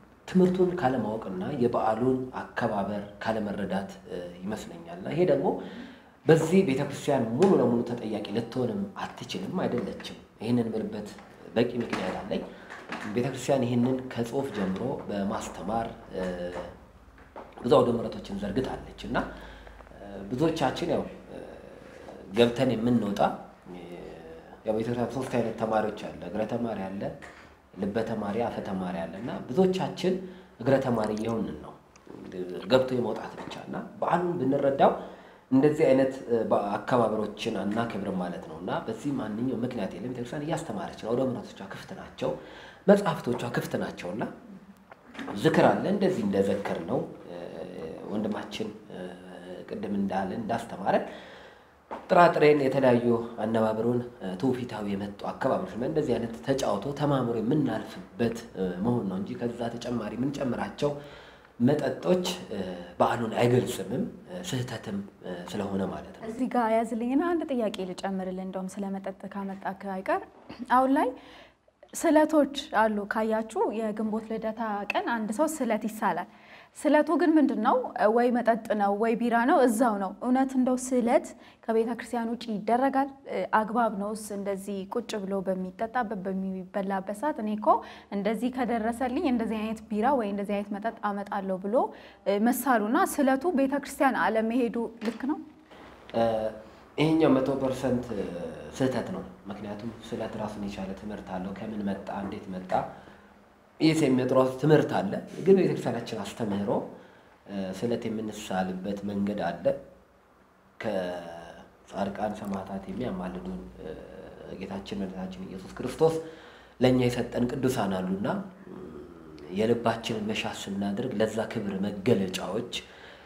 ትምርቱን ካለማወቅና የበአሉን አከባበር ካለመረዳት ይመስለኛልና ይሄ ደግሞ በዚህ ቤተክርስቲያን ሙሉ ለሙሉ ተጠያቂ ለተሆንም አትችልም አይደለችም ይሄንን ብልበት በቂ ምክንያት አለኝ ቤተክርስቲያን ይሄንን ከጽሁፍ ጀምሮ በማስተማር ብዙ አውደ ምሕረቶችን ዘርግታለችና ብዙዎቻችን ያው جبتني من نوطة يا بيتو تفصل كأن التمارج على قرأت ماري على لبة ماري عفت ماري علىنا بذوق شاتشل قرأت ماري يهون إنه جبتو يموت عتبة شالنا بعلم بنرداو ندزي أنت كبابروت شنا ناكبر مالتنا ونا بس ما نيجي مكناتي اللي بترسان يستمارج شنا ولا مناسب شاكفتنا أشوا ما تعرفتوا شاكفتنا أشونا ذكر على ندزي نذكرنا وندم أشين قدم ندالن داستمارج تراترين يتلاعيو عن نوابرون توفي تهوي مت وأكبر مش من دزي أنت تج أوتو تماموري من نعرف بيت مهون نجي كذات تجمعري من تجمعات شو مت أتوش بعلون عجل سمم سهتهم سلهونا مالته. أزيكا يا زلينا عندك يا كيلج أمر لندوم سلامة التكامل أكايكر أولاي سلاتوش علو كاياتشو يا جنبوت لداتا كان عند سو سلاتي سالة. سلات وجن من دنو ويا متأتنا ويا بيرانو الزاونو وناتندو سلات كبيرة كريستيانو شيء درجال أقباب نوس إندزي كتشبلو بميتة ببمي بلابسات نيكو إندزي كدرسالي إندزي عيت بيرا وين إندزي عيت متأت آمت على بلو مسارونا سلاتو بيتا كريستيان على مهدو لكنه إيه يوم مية بالمية سلاتنا مكناتو سلات راسني شالة مرتالو كمن مت عنديت مرتا يسمى دراسة تمرت على، قلنا يتكلم عن شخص تمهره، سلة من السالبات من قد عدة، كفارق عن سماعاتي ميا معلدون جتاجين من جتاجين يسوع كريستوس، لأن يسات أنك دوسنا لنا، يلباتين المشاعس النادر، لذا كبر ما جلج عوج،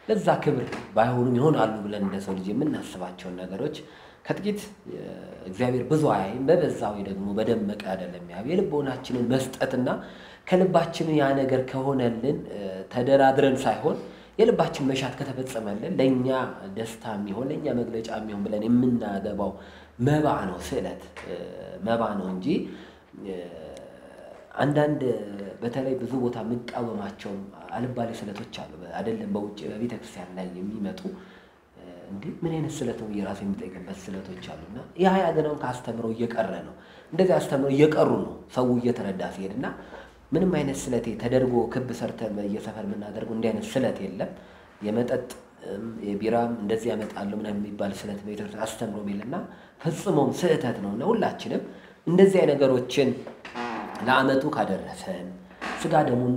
لذا كبر بعهون يهون علو بلندة سولجي منها سبعتشون نجاروج، كتجت زاير بزوعي ما بزاوير المبادم مكادة لم يعبي لبوناتين المستأتنا. كلباتشين يعني أجر كهونا لين تدرى درن سايهون يلباتشين مشات كتبت سمالين لينيا دستامي هون لينيا مغلج أميهم بلاني منا دباو ما بعنو سئلت ما بعنو نجي عندند بتلاقي بزوجة منك أو ما تشوم على بالي سلتو تشالو عدل بوج بيتك سعنا يمي متو عندي منين السلتو يراسين بتاعك بس سلتو تشالونا يا هاي عدنا كاستمرو يكررنو عندك استمرو يكررنو سوية تردى فينا من ما ينسلتي تدرجو كب سرتر ما يسافر منها درجو ندي نسلتي إلا يمتت بيرام ندزي يمت علو من المبال سلتي بيتر أستمروا بيلنا فصمم سلتاتنا ولا أشنب ندزي أنا جروتشن لعنتو كادر رفان سقادمون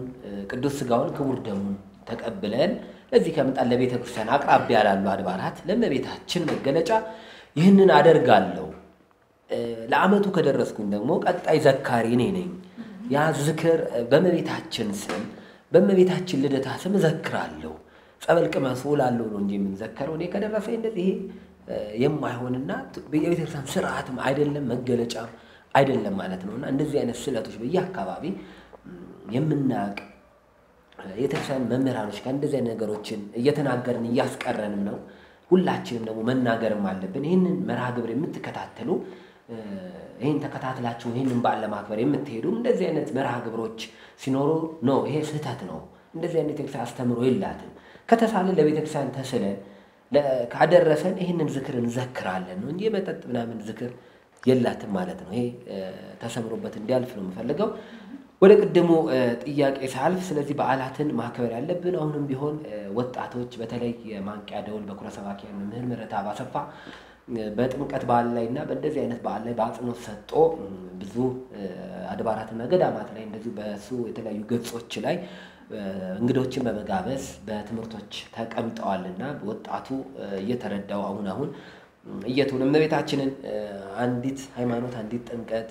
كدوس سقاون كوردمون تقبلان لذي كمت على بيتك سناك أبي على البعض بارات لما بيته شن مجلجة يهنن عدر قالو لعنتو كادر رسكون دموك أت أيزك كارينين يا ذكر بما بيتحجن سن بما بيتحجن لده تحسن ذكر علو فقبل كما سؤول علو نجي من ذكر وني كده رفين ده ايه يما هون النات بيجي ترسم سرعة ما عيدن لما تجلج عم عيدن لما علتنا هون عند زي أنا السلة تشبه يا كبابي يمناك يترسم ما مرانش كان زي أنا جروتشن يتناقرني يسكرن منه كل حشين منه ومن ناقر معلبين هن مراقب رمت كتعتلو هين تكتات لا تشون هين من بعد لما أكبر يوم تهرو من ذي أنت مرهق بروتش سينورو نو هي سهتات نو من ذي أنت تكسر استمروا إلا تن كتاس على اللي بيتكسر أنت سلة لا كعدر رسان هين نذكر نذكر على إنه نجيب تتبنا من ذكر يلا تمالتنا هي تسمى ربة ديال في المفلجو ولا قدموا إياك إسعال في سلة بعالة مع كبر على بنا هون بيهون وتعتوج بتلاقي ما كعدول بكرة سباكي من هرم رتابة سبعة باتمك أتباع لينا بدأ زي نتباع لي بعض إنه ستو بزو أدباراتنا قدامات لين بزو بسو يتلا يجلس وتشلي نقدوش ما بجابس باتمرتوش تاك أمت علنا بود عتو يتردوا عونا هون يجتون من بيت عشان عنديت هاي معنوت عنديت أنكات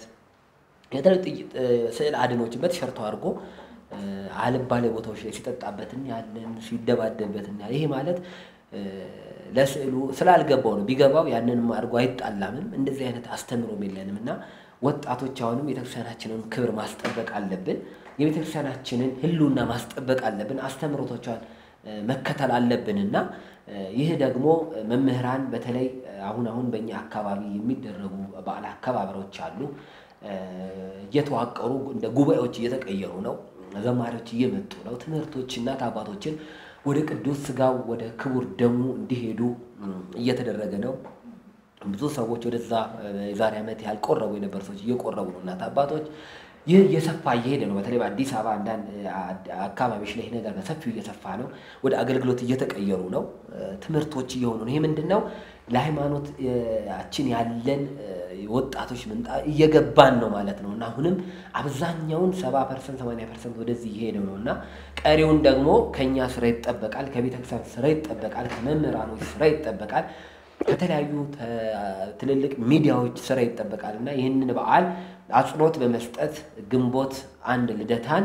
يتلا سئل عدنوش بتشرط أرجو على بالي بتوش يصير تعبتني عدن سيدا بعد بعدني عليه مالت لا سألوا سلال جبانو بيجابوا يعني إنهم أرجعت علمن من ذي أنا تستمروا ميلنا منا وتعطوا تجاهنو يتكسر هاتشنن كبر ما استقبلك على لبن يمتكسر هاتشنن هلونا ما استقبلك على لبن استمروا تجاهن مكة على لبننا يهدجمو من مهران بتلي عون عون بني عكابي مدرجو بعد عكابي روتشالو يتوه عكرو دجوبة أو شيء يتك أيهونو هذا ما رأيت يمتونو تمرتوا تشينا تعبتوا تشين ودك الدوس جاو وده كبر دمو دهيدو يتدرجناو بدوسه وجود الزا زاريمتي هالقرة وين برسوج يقرة وناتا باتوج ይህ የሰፋ እየሄደ ነው በተለይ በአዲስ አበባ አንዳንድ አካባቢዎች ላይ ነገር በሰፊው እየሰፋ ነው ወደ አገልግሎት እየተቀየሩ ነው ትምርቶች እየሆኑ ነው ይሄ ምንድነው ለሃይማኖት አችን ያለን ወጣቶች ምንጣ እየገባን ነው ማለት ነውና አሁንም አብዛኛውን ሰባ ፐርሰንት ሰማንያ ፐርሰንት ወደዚህ እየሄደ ነውና ቀሪውን ደግሞ ከኛ ስራ ይተበቃል ከቤተ ክርስቲያን ስራ ይተበቃል ከመምህራኖች ስራ ይተበቃል ከተለያዩ ትልልቅ ሚዲያዎች ስራ ይተበቃልና ይሄንን በዓል አጽኖት በመስጠት ግንቦት አንድ ልደታን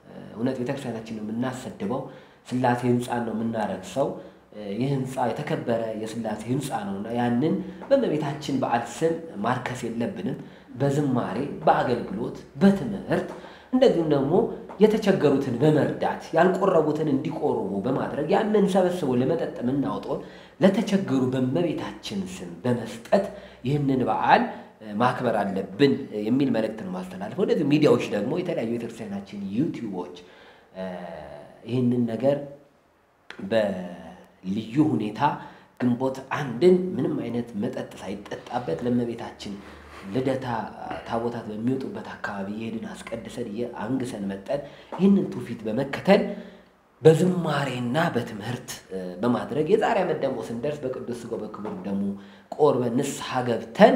እውነት ቤተክርስቲያናችንን እናሰደበው ስላሴ ህንጻን ነው እናረክሰው ይህ ህንጻ የተከበረ የስላሴ ህንጻ ነውና ያንን በመቤታችን በዓል ስም ማርከስ የለብንም በዝማሬ በአገልግሎት በትምህርት እንደዚህ ደግሞ የተቸገሩትን በመርዳት ያልቆረቡትን እንዲቆርቡ በማድረግ ያንን ሰበስቦ ለመጠጥ እናውጣው ለተቸገሩ በመቤታችን ስም በመስጠት ይህንን በዓል ማክበር አለብን የሚል መልእክትን ማስተላለፈው እንደዚህ ሚዲያዎች ደግሞ የተለያዩ የክርስቲያናችን ዩቲዩቦች ይሄንን ነገር በልዩ ሁኔታ ግንቦት አንድን ምንም አይነት መጠጥ ሳይጠጣበት ለመቤታችን ልደታ ታቦታት በሚወጡበት አካባቢ ይሄድን አስቀድሰን የአንግሰን መጠን ይሄንን ቱፊት በመከተል በዝማሬና በትምህርት በማድረግ የዛሬ አመደሞ ስንደርስ በቅዱስ ሥጋው በክብር ደሙ ቆርበን ንስሐ ገብተን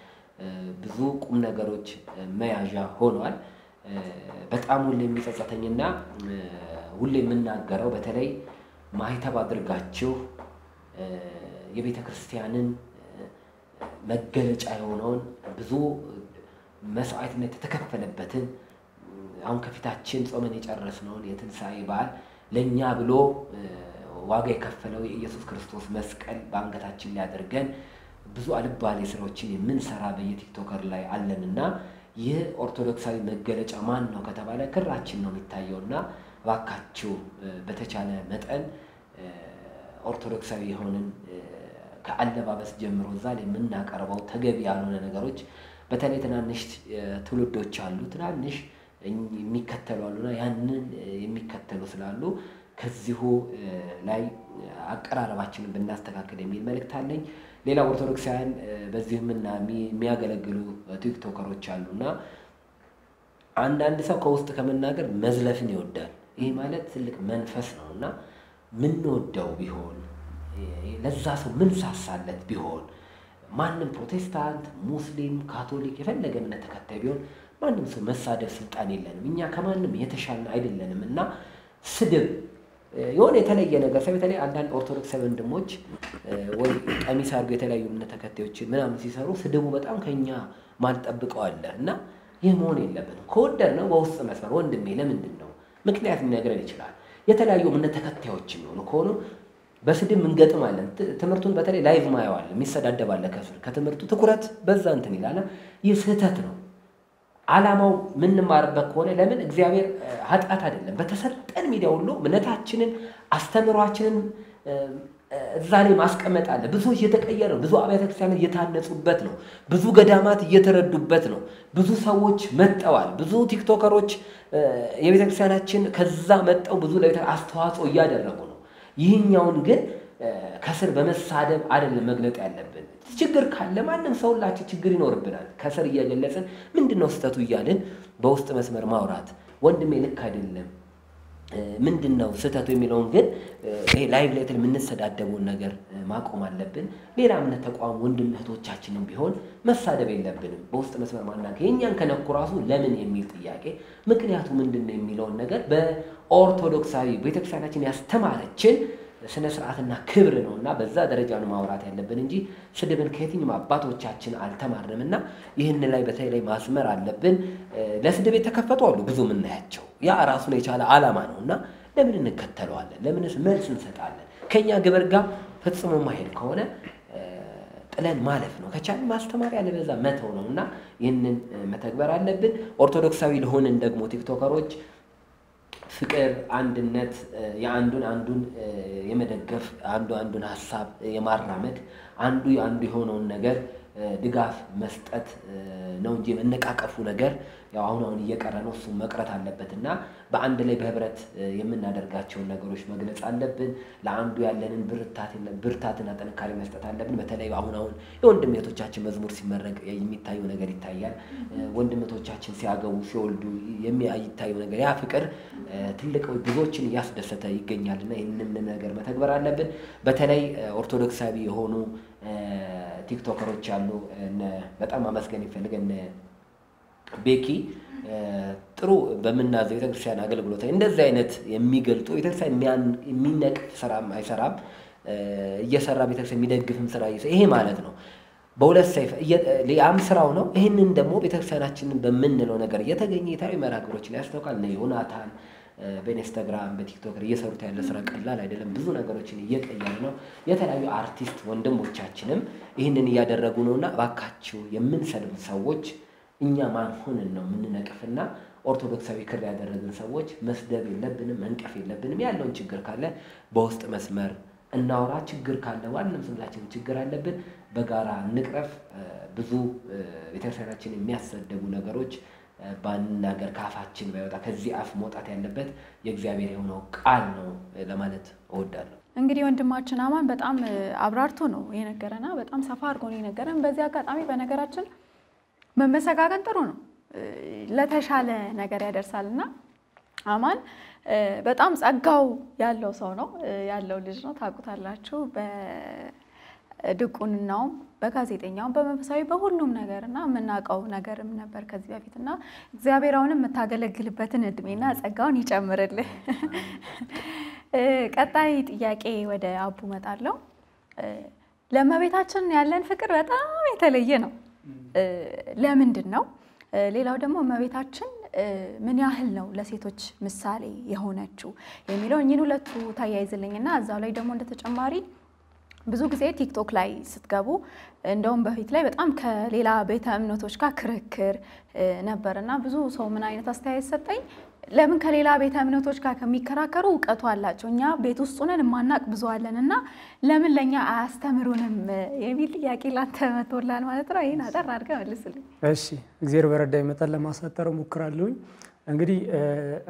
ብዙ ቁም ነገሮች መያዣ ሆኗል በጣም ሁሌ የሚጸጸተኝና ሁሌ የምናገረው በተለይ ማይተብ አድርጋችሁ የቤተክርስቲያንን መገለጫ የሆነውን ብዙ መስዋዕትነት ተከፈለበትን አሁን ከፊታችን ጾመን እየጨረስነው የትንሳኤ በዓል ለኛ ብሎ ዋጋ የከፈለው የኢየሱስ ክርስቶስ መስቀል ባንገታችን ላይ አድርገን ብዙ አልባሌ ስራዎችን የምንሰራ በየቲክቶከር ላይ አለንና ይህ ኦርቶዶክሳዊ መገለጫ ማን ነው ከተባለ ክራችን ነው የሚታየውና ባካችሁ በተቻለ መጠን ኦርቶዶክሳዊ የሆነን ከአለባበስ ጀምሮ ዛሬ የምናቀርበው ተገቢ ያልሆነ ነገሮች በተለይ ትናንሽ ትውልዶች አሉ ትናንሽ የሚከተሉ አሉና ያንን የሚከተሉ ስላሉ ከዚሁ ላይ አቀራረባችንን ብናስተካክል የሚል መልእክት አለኝ ሌላ ኦርቶዶክሳውያን በዚህምና የሚያገለግሉ ቲክቶከሮች አሉና አንዳንድ ሰው ከውስጥ ከመናገር መዝለፍን ይወዳል ይሄ ማለት ትልቅ መንፈስ ነውና ምን ወደው ቢሆን ለዛ ሰው ምን ሳሳለት ቢሆን ማንም ፕሮቴስታንት ሙስሊም ካቶሊክ የፈለገ እምነት ተከታይ ቢሆን ማንም ሰው መሳደብ ስልጣን የለንም እኛ ከማንም የተሻልን አይደለንምና ስድብ የሆነ የተለየ ነገር ሳይሆን የተለየ አንዳንድ ኦርቶዶክስ ወንድሞች ወይ ቀሚስ አድርገው የተለያዩ እምነት ተከታዮች ምናምን ሲሰሩ ስድቡ በጣም ከኛ ማልጠብቀው አለና ይሄ መሆን የለበትም ኮደር ነው በውስጥ መስመር ወንድሜ ለምንድን ነው ምክንያት ነገር ይችላል የተለያዩ እምነት ተከታዮች ነው ከሆነ በስድብ እንገጥም አለን ትምርቱን በተለይ ላይቭ ማያዋል የሚሰዳደባለ ከፍር ከትምርቱ ትኩረት በዛ እንትን ይላል ይስህተት ነው ዓላማው ምን ማርበት ሆነ ለምን እግዚአብሔር ኃጢአት አይደለም በተሰጠን ሚዲያ ሁሉ እምነታችንን አስተምሯችንን እዛ ላይ ማስቀመጥ አለ ብዙ እየተቀየረ ብዙ አብያተ ክርስቲያናት እየታነጹበት ነው ብዙ ገዳማት እየተረዱበት ነው ብዙ ሰዎች መጣዋል ብዙ ቲክቶከሮች የቤተ ክርስቲያናችን ከዛ መጣው ብዙ ለቤተ አስተዋጽኦ ያደረጉ ነው ይሄኛውን ግን ከስር በመሳደብ አይደለም መግለጥ ያለብን ችግር ካለ ማንንም ሰውላችሁ ችግር ይኖርብናል ከስር እየገለጽን ምንድነው ስተቱ ይያልን በውስጥ መስመር ማውራት ወንድሜ ልክ አይደለም ምንድነው ስተቱ የሚለውን ግን ይሄ ላይቭ ላይ የምንሰዳደቡን ነገር ማቆም አለብን። ሌላ እምነት ተቋም ወንድም እህቶቻችንን ቢሆን መሳደብ የለብንም። በውስጥ መስመር ማናገ የኛን ከነኩ ራሱ ለምን የሚል ጥያቄ ምክንያቱ ምንድነው የሚለውን ነገር በኦርቶዶክሳዊ ቤተክርስቲያናችን ያስተማረችን ስነ ስርዓትና ክብር ነውና በዛ ደረጃውን ማውራት ያለብን እንጂ ስድብን ከየትኛው አባቶቻችን አልተማርንምና ይሄን ላይ በተይ ላይ ማስመር አለብን። ለስድብ የተከፈቱ አሉ ብዙ ምን ያቸው ያ ራሱን የቻለ ዓላማ ነውና ለምን እንከተለዋለን? ለምንስ መልስ እንሰጣለን? ከኛ ግብር ጋር ፈጽሞ ማይሄድ ከሆነ ጥለን ማለፍ ነው። ከቻልን ማስተማር ያለ በዛ መተው ነውና ይሄንን መተግበር አለብን። ኦርቶዶክሳዊ ለሆነን ደግሞ ቲክቶከሮች ፍቅር አንድነት ያንዱን አንዱን የመደገፍ አንዱ አንዱን ሐሳብ የማራመድ አንዱ ያንዱ የሆነውን ነገር ድጋፍ መስጠት ነው እንጂ መነቃቀፉ ነገር ያው አሁን አሁን እየቀረ ነው። እሱ መቅረት አለበትና በአንድ ላይ በህብረት የምናደርጋቸው ነገሮች መግለጽ አለብን። ለአንዱ ያለንን ብርታትና ብርታትና ተንካሪ መስጠት አለብን። በተለይ አሁን አሁን የወንድምቶቻችን መዝሙር ሲመረቅ የሚታየው ነገር ይታያል። ወንድምቶቻችን ሲያገቡ ሲወልዱ የሚያይታየው ነገር ያ ፍቅር ትልቅ ብዙዎችን ያስደሰተ ይገኛልና ይሄንን ነገር መተግበር አለብን። በተለይ ኦርቶዶክሳዊ የሆኑ ቲክቶከሮች አሉ በጣም አመስገን ይፈልገን ቤኪ ጥሩ በመናዘው የክርስቲያን አገልግሎት እንደዚህ አይነት የሚገልጡ የክርስቲያን የሚነቅ ሰራም አይሰራም እየሰራ ቤተክርስቲያን የሚደግፍም ስራ ይሄ ማለት ነው። በሁለት ሰይፍ ለያም ስራው ነው። ይሄንን ደግሞ ቤተክርስቲያናችንን በመንለው ነገር የተገኘ የታሪ መራክሮችን ያስተውቃል ነው ዮናታን በኢንስታግራም በቲክቶክ እየሰሩት ያለ ስራ ቀላል አይደለም። ብዙ ነገሮችን እየቀየረ ነው። የተለያዩ አርቲስት ወንድሞቻችንም ይሄንን ያደረጉ ነውና ባካችሁ የምንሰልም ሰዎች እኛ ማን ሆነን ነው ምንነቀፍና ኦርቶዶክሳዊ ክር ያደረግን ሰዎች መስደብ የለብንም መንቀፍ የለብንም። ያለውን ችግር ካለ በውስጥ መስመር እናውራ። ችግር ካለ ዋንም ስላችን ችግር አለብን በጋራ ንቅረፍ። ብዙ ቤተክርስቲያናችን የሚያስደቡ ነገሮች ባንናገር ካፋችን ባይወጣ ከዚህ አፍ መውጣት ያለበት የእግዚአብሔር የሆነው ቃል ነው ለማለት እወዳለሁ። እንግዲህ ወንድማችን አማን በጣም አብራርቶ ነው የነገረና በጣም ሰፋ አድርጎ ነው የነገረን። በዚህ አጋጣሚ በነገራችን መመሰጋገን ጥሩ ነው ለተሻለ ነገር ያደርሳልና አማን በጣም ጸጋው ያለው ሰው ነው ያለው ልጅ ነው ታቁታላችሁ። በድቁንናው በጋዜጠኛው በመንፈሳዊ በሁሉም ነገርና መናቀው ነገርም ነበር ከዚህ በፊትና እግዚአብሔራውንም መታገለግልበትን እድሜና ጸጋውን ይጨምርልህ። ቀጣይ ጥያቄ ወደ አቡ መጣለው። ለመቤታችን ያለን ፍቅር በጣም የተለየ ነው ለምንድነው? ሌላው ደግሞ መቤታችን ምን ያህል ነው ለሴቶች ምሳሌ የሆነችው የሚለው እኚህን ሁለቱ ታያይዝልኝና አዛው ላይ ደግሞ እንደተጨማሪ ብዙ ጊዜ ቲክቶክ ላይ ስትገቡ እንደውም በፊት ላይ በጣም ከሌላ ቤተ እምነቶች ጋር ክርክር ነበርና ብዙ ሰው ምን አይነት አስተያየት ሰጠኝ ለምን ከሌላ ቤተ እምነቶች ጋር ከሚከራከሩ ዕውቀቱ አላቸው እኛ ቤት ውስጥ ሆነን ማናቅ ብዙ አለንና ለምን ለኛ አያስተምሩንም የሚል ጥያቄ ላተመቶላል ማለት ነው። ይሄን አጠር አድርገህ መልስልኝ። እሺ እግዚአብሔር በረዳይ መጣለ ማሳተሩ ሙክራለሁ። እንግዲህ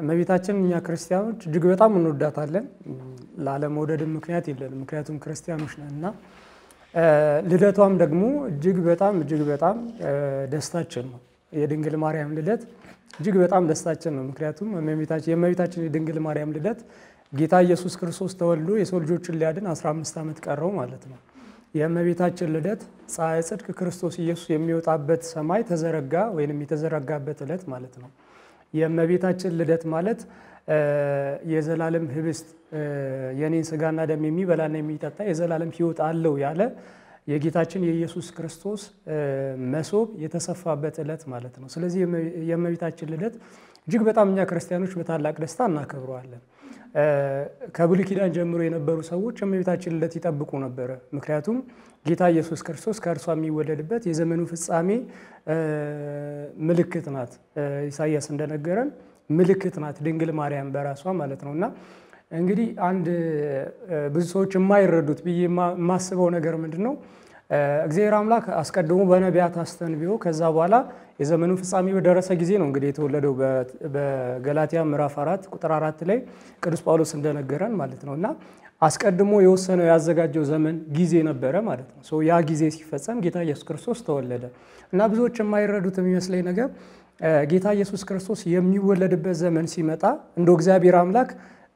እመቤታችን እኛ ክርስቲያኖች እጅግ በጣም እንወዳታለን ለዓለም ወደድ ምክንያት የለንም ምክንያቱም ክርስቲያኖች ነንና ልደቷም ደግሞ እጅግ በጣም እጅግ በጣም ደስታችን ነው። የድንግል ማርያም ልደት እጅግ በጣም ደስታችን ነው ምክንያቱም እመቤታችን የእመቤታችን የድንግል ማርያም ልደት ጌታ ኢየሱስ ክርስቶስ ተወልዶ የሰው ልጆችን ሊያድን አስራ አምስት ዓመት ቀረው ማለት ነው። የእመቤታችን ልደት ፀሐይ ጽድቅ ክርስቶስ ኢየሱስ የሚወጣበት ሰማይ ተዘረጋ ወይንም የተዘረጋበት ዕለት ማለት ነው። የእመቤታችን ልደት ማለት የዘላለም ህብስት የኔን ስጋና ደም የሚበላና የሚጠጣ የዘላለም ህይወት አለው ያለ የጌታችን የኢየሱስ ክርስቶስ መሶብ የተሰፋበት ዕለት ማለት ነው። ስለዚህ የእመቤታችን ልደት እጅግ በጣም እኛ ክርስቲያኖች በታላቅ ደስታ እናከብረዋለን። ከብሉይ ኪዳን ጀምሮ የነበሩ ሰዎች የእመቤታችን ልደት ይጠብቁ ነበር ምክንያቱም ጌታ ኢየሱስ ክርስቶስ ከእርሷ የሚወለድበት የዘመኑ ፍጻሜ ምልክት ናት። ኢሳይያስ እንደነገረን ምልክት ናት ድንግል ማርያም በራሷ ማለት ነውና እንግዲህ አንድ ብዙ ሰዎች የማይረዱት ብዬ ማስበው ነገር ምንድነው እግዚአብሔር አምላክ አስቀድሞ በነቢያት አስተንብዮ ከዛ በኋላ የዘመኑ ፍጻሜ በደረሰ ጊዜ ነው እንግዲህ የተወለደው በገላትያ ምዕራፍ አራት ቁጥር አራት ላይ ቅዱስ ጳውሎስ እንደነገረን ማለት ነውና አስቀድሞ የወሰነው ያዘጋጀው ዘመን ጊዜ ነበረ ማለት ነው። ሶ ያ ጊዜ ሲፈጸም ጌታ ኢየሱስ ክርስቶስ ተወለደ። እና ብዙዎች የማይረዱት የሚመስለኝ ነገር ጌታ ኢየሱስ ክርስቶስ የሚወለድበት ዘመን ሲመጣ እንደ እግዚአብሔር አምላክ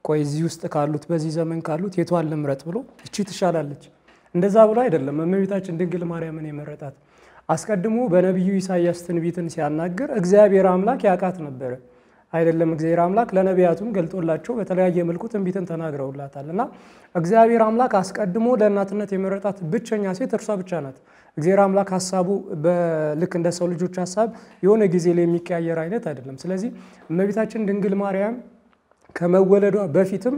ቆይ እዚህ ውስጥ ካሉት በዚህ ዘመን ካሉት የቷን ልምረጥ ብሎ እቺ ትሻላለች እንደዛ ብሎ አይደለም እመቤታችን ድንግል ማርያምን የመረጣት። አስቀድሞ በነቢዩ ኢሳይያስ ትንቢትን ሲያናገር እግዚአብሔር አምላክ ያቃት ነበር አይደለም እግዚአብሔር አምላክ ለነቢያቱም ገልጦላቸው በተለያየ መልኩ ትንቢትን ተናግረውላታልና እግዚአብሔር አምላክ አስቀድሞ ለእናትነት የመረጣት ብቸኛ ሴት እርሷ ብቻ ናት። እግዚአብሔር አምላክ ሐሳቡ በልክ እንደ ሰው ልጆች ሐሳብ የሆነ ጊዜ ላይ የሚቀያየር አይነት አይደለም። ስለዚህ እመቤታችን ድንግል ማርያም ከመወለዷ በፊትም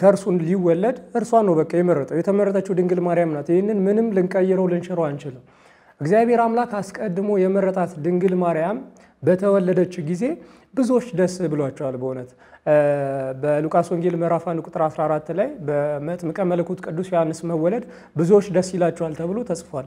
ከርሱን ሊወለድ እርሷ ነው በቃ የመረጠው የተመረጠችው ድንግል ማርያም ናት። ይሄንን ምንም ልንቀይረው ልንሽረው አንችልም። እግዚአብሔር አምላክ አስቀድሞ የመረጣት ድንግል ማርያም በተወለደች ጊዜ ብዙዎች ደስ ብሏቸዋል በእውነት በሉቃስ ወንጌል ምዕራፍ አንድ ቁጥር አስራ አራት ላይ በመጥምቀ መለኮት ቅዱስ ዮሐንስ መወለድ ብዙዎች ደስ ይላቸዋል ተብሎ ተጽፏል።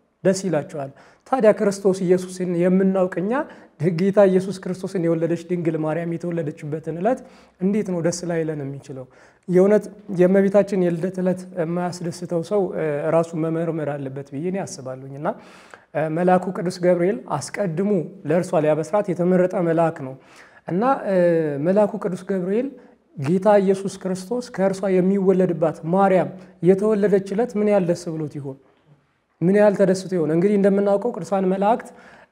ደስ ይላቸዋል። ታዲያ ክርስቶስ ኢየሱስን የምናውቀኛ ጌታ ኢየሱስ ክርስቶስን የወለደች ድንግል ማርያም የተወለደችበትን ዕለት እንዴት ነው ደስ ላይለን የሚችለው? የእውነት የእመቤታችን የልደት ዕለት የማያስደስተው ሰው ራሱ መመርመር አለበት ብዬ አስባለሁና መልአኩ ቅዱስ ገብርኤል አስቀድሞ ለእርሷ ሊያበስራት የተመረጠ መልአክ ነው እና መልአኩ ቅዱስ ገብርኤል ጌታ ኢየሱስ ክርስቶስ ከእርሷ የሚወለድባት ማርያም የተወለደች ዕለት ምን ያልደስ ብሎት ይሆን? ምን ያል ተደስቶ ይሆን? እንግዲህ እንደምናውቀው ቅዱሳን መላእክት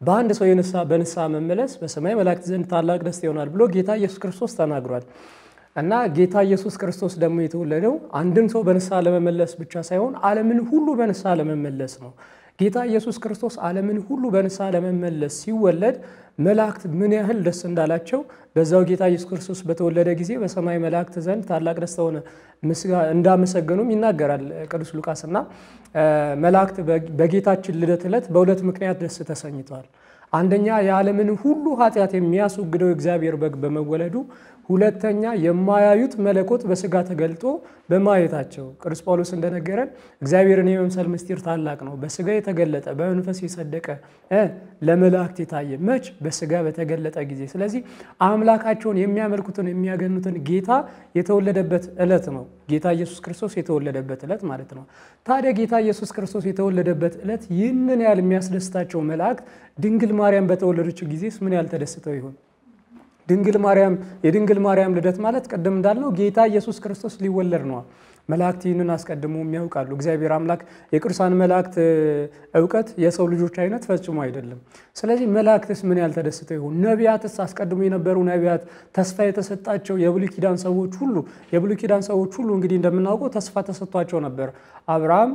በአንድ ሰው የነሳ በነሳ መመለስ በሰማይ መላእክት ዘንድ ታላቅ ደስታ ይሆናል ብሎ ጌታ ኢየሱስ ክርስቶስ ተናግሯል። እና ጌታ ኢየሱስ ክርስቶስ ደግሞ የተወለደው አንድን ሰው በነሳ ለመመለስ ብቻ ሳይሆን ዓለምን ሁሉ በነሳ ለመመለስ ነው። ጌታ ኢየሱስ ክርስቶስ ዓለምን ሁሉ በነሳ ለመመለስ ሲወለድ መላእክት ምን ያህል ደስ እንዳላቸው በዛው ጌታ ኢየሱስ ክርስቶስ በተወለደ ጊዜ በሰማይ መላእክት ዘንድ ታላቅ ደስታ ሆነ እንዳመሰገኑም ይናገራል ቅዱስ ሉቃስና መላእክት በጌታችን ልደት ዕለት በሁለት ምክንያት ደስ ተሰኝተዋል። አንደኛ የዓለምን ሁሉ ኃጢያት የሚያስወግደው እግዚአብሔር በግ በመወለዱ፣ ሁለተኛ የማያዩት መለኮት በስጋ ተገልጦ በማየታቸው። ቅዱስ ጳውሎስ እንደነገረን እግዚአብሔርን የመምሰል ምስጢር ታላቅ ነው፣ በስጋ የተገለጠ በመንፈስ የሰደቀ ለመላእክት የታየ መች በስጋ በተገለጠ ጊዜ። ስለዚህ አምላካቸውን የሚያመልኩትን የሚያገኑትን ጌታ የተወለደበት ዕለት ነው ጌታ ኢየሱስ ክርስቶስ የተወለደበት ዕለት ማለት ነው። ታዲያ ጌታ ኢየሱስ ክርስቶስ የተወለደበት ዕለት ይህንን ያህል የሚያስደስታቸው መላእክት ድንግል ማርያም በተወለደች ጊዜስ ምን ያህል ተደስተው ይሆን? ድንግል ማርያም የድንግል ማርያም ልደት ማለት ቀደም እንዳልነው ጌታ ኢየሱስ ክርስቶስ ሊወለድ ነው። መላእክት ይህንን አስቀድሞ የሚያውቃሉ። እግዚአብሔር አምላክ የቅዱሳን መላእክት ዕውቀት የሰው ልጆች አይነት ፈጽሞ አይደለም። ስለዚህ መላእክትስ ምን ያህል ተደስተው ይሆን? ነቢያትስ አስቀድሞ የነበሩ ነቢያት ተስፋ የተሰጣቸው የብሉይ ኪዳን ሰዎች ሁሉ የብሉይ ኪዳን ሰዎች ሁሉ እንግዲህ እንደምናውቀው ተስፋ ተሰጥቷቸው ነበር። አብርሃም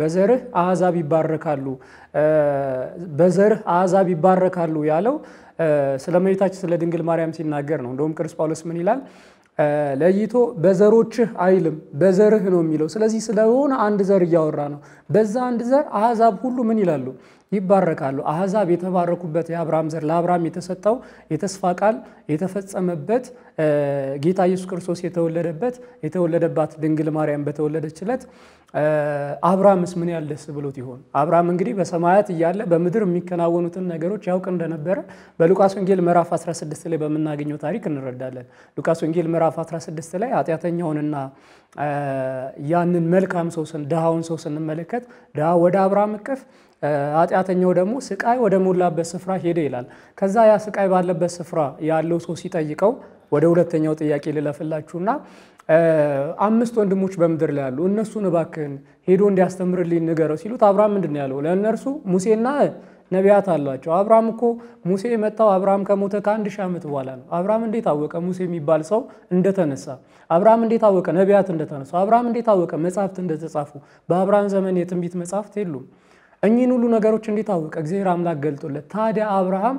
በዘርህ አሕዛብ ይባረካሉ በዘርህ አሕዛብ ይባረካሉ ያለው ስለመይታችን ስለ ድንግል ማርያም ሲናገር ነው። እንደውም ቅዱስ ጳውሎስ ምን ይላል? ለይቶ በዘሮችህ አይልም በዘርህ ነው የሚለው። ስለዚህ ስለሆነ አንድ ዘር ያወራ ነው። በዛ አንድ ዘር አሕዛብ ሁሉ ምን ይላሉ? ይባረካሉ። አሕዛብ የተባረኩበት የአብርሃም ዘር ለአብርሃም የተሰጠው የተስፋ ቃል የተፈጸመበት ጌታ ኢየሱስ ክርስቶስ የተወለደበት የተወለደባት ድንግል ማርያም በተወለደች ዕለት አብርሃምስ ምን ያህል ደስ ብሎት ይሆን? አብርሃም እንግዲህ በሰማያት እያለ በምድር የሚከናወኑትን ነገሮች ያውቅ እንደነበረ በሉቃስ ወንጌል ምዕራፍ አስራ ስድስት ላይ በመናገኘው ታሪክ እንረዳለን። ሉቃስ ወንጌል ምዕራፍ አስራ ስድስት ላይ ኃጢያተኛውንና ያንን መልካም ሰው ሰን ደሃውን ሰው ስንመለከት ደሃ ወደ አብርሃም እቅፍ ኃጢያተኛው ደግሞ ስቃይ ወደ ሞላበት ስፍራ ሄደ ይላል። ከዛ ያ ስቃይ ባለበት ስፍራ ያለው ሰው ሲጠይቀው ወደ ሁለተኛው ጥያቄ ልለፍላችሁና አምስት ወንድሞች በመድር ላይ አሉ እነሱን እባክህን ሄዶ እንዲያስተምርልኝ ንገረው ሲሉት አብርሃም ምንድነው ያለው? ለእነርሱ ሙሴና ነቢያት አሏቸው። አብርሃም እኮ ሙሴ መጣው አብርሃም ከሞተ ከአንድ ሺህ ዓመት በኋላ ነው። አብርሃም እንዴት አወቀ ሙሴ የሚባል ሰው እንደተነሳ? አብርሃም እንዴት አወቀ ነቢያት እንደተነሱ? አብርሃም እንዴት አወቀ መጻሕፍት እንደተጻፉ? በአብርሃም ዘመን የትንቢት መጻሕፍት የሉም። እኚህን ሁሉ ነገሮች እንዴት አወቀ? እግዚአብሔር አምላክ ገልጦለት። ታዲያ አብርሃም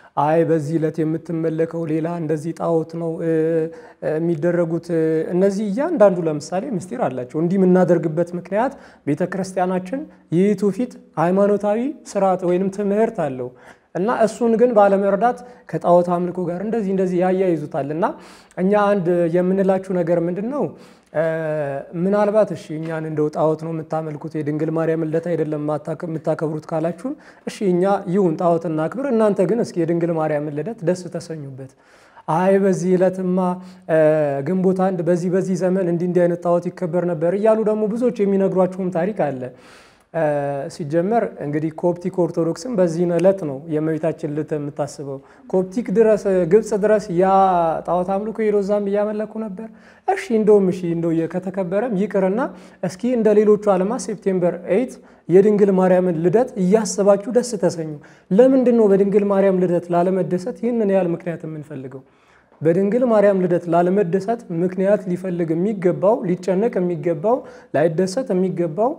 አይ በዚህ ዕለት የምትመለከው ሌላ እንደዚህ ጣዖት ነው የሚደረጉት እነዚህ እያንዳንዱ ለምሳሌ ምስጢር አላቸው። እንዲህ የምናደርግበት ምክንያት ቤተ ክርስቲያናችን የቱ ፊት ሃይማኖታዊ ስርዓት ወይንም ትምህርት አለው እና እሱን ግን ባለመረዳት ከጣዖት አምልኮ ጋር እንደዚህ እንደዚህ ያያይዙታልና እኛ አንድ የምንላችሁ ነገር ምንድነው? ምናልባት እሺ እኛን እንደው ጣዖት ነው የምታመልኩት የድንግል ማርያም ልደት አይደለም የምታከብሩት ካላችሁን እሺ እኛ ይሁን ጣዖትና አክብር፣ እናንተ ግን እስኪ የድንግል ማርያም ልደት ደስ ተሰኙበት። አይ በዚህ ዕለትማ ግንቦት አንድ በዚህ በዚህ ዘመን እንዲህ እንዲህ አይነት ጣዖት ይከበር ነበር እያሉ ደግሞ ብዙዎች የሚነግሯችሁም ታሪክ አለ። ሲጀመር እንግዲህ ኮፕቲክ ኦርቶዶክስም በዚህ ዕለት ነው የእመቤታችን ልደት የምታስበው። ኮፕቲክ ድረስ ግብጽ ድረስ ያ ጣዖት አምልኮ ይሮዛም እያመለኩ ነበር። እሺ እንደውም እሺ እንደው ከተከበረም ይቅርና እስኪ እንደ ሌሎቹ ዓለም ሴፕቴምበር ኤይት የድንግል ማርያምን ልደት እያስባችሁ ደስ ተሰኙ። ለምንድን ነው በድንግል ማርያም ልደት ላለመደሰት ይህንን ያህል ምክንያት የምንፈልገው? በድንግል ማርያም ልደት ላለመደሰት ምክንያት ሊፈልግ የሚገባው ሊጨነቅ የሚገባው ላይደሰት የሚገባው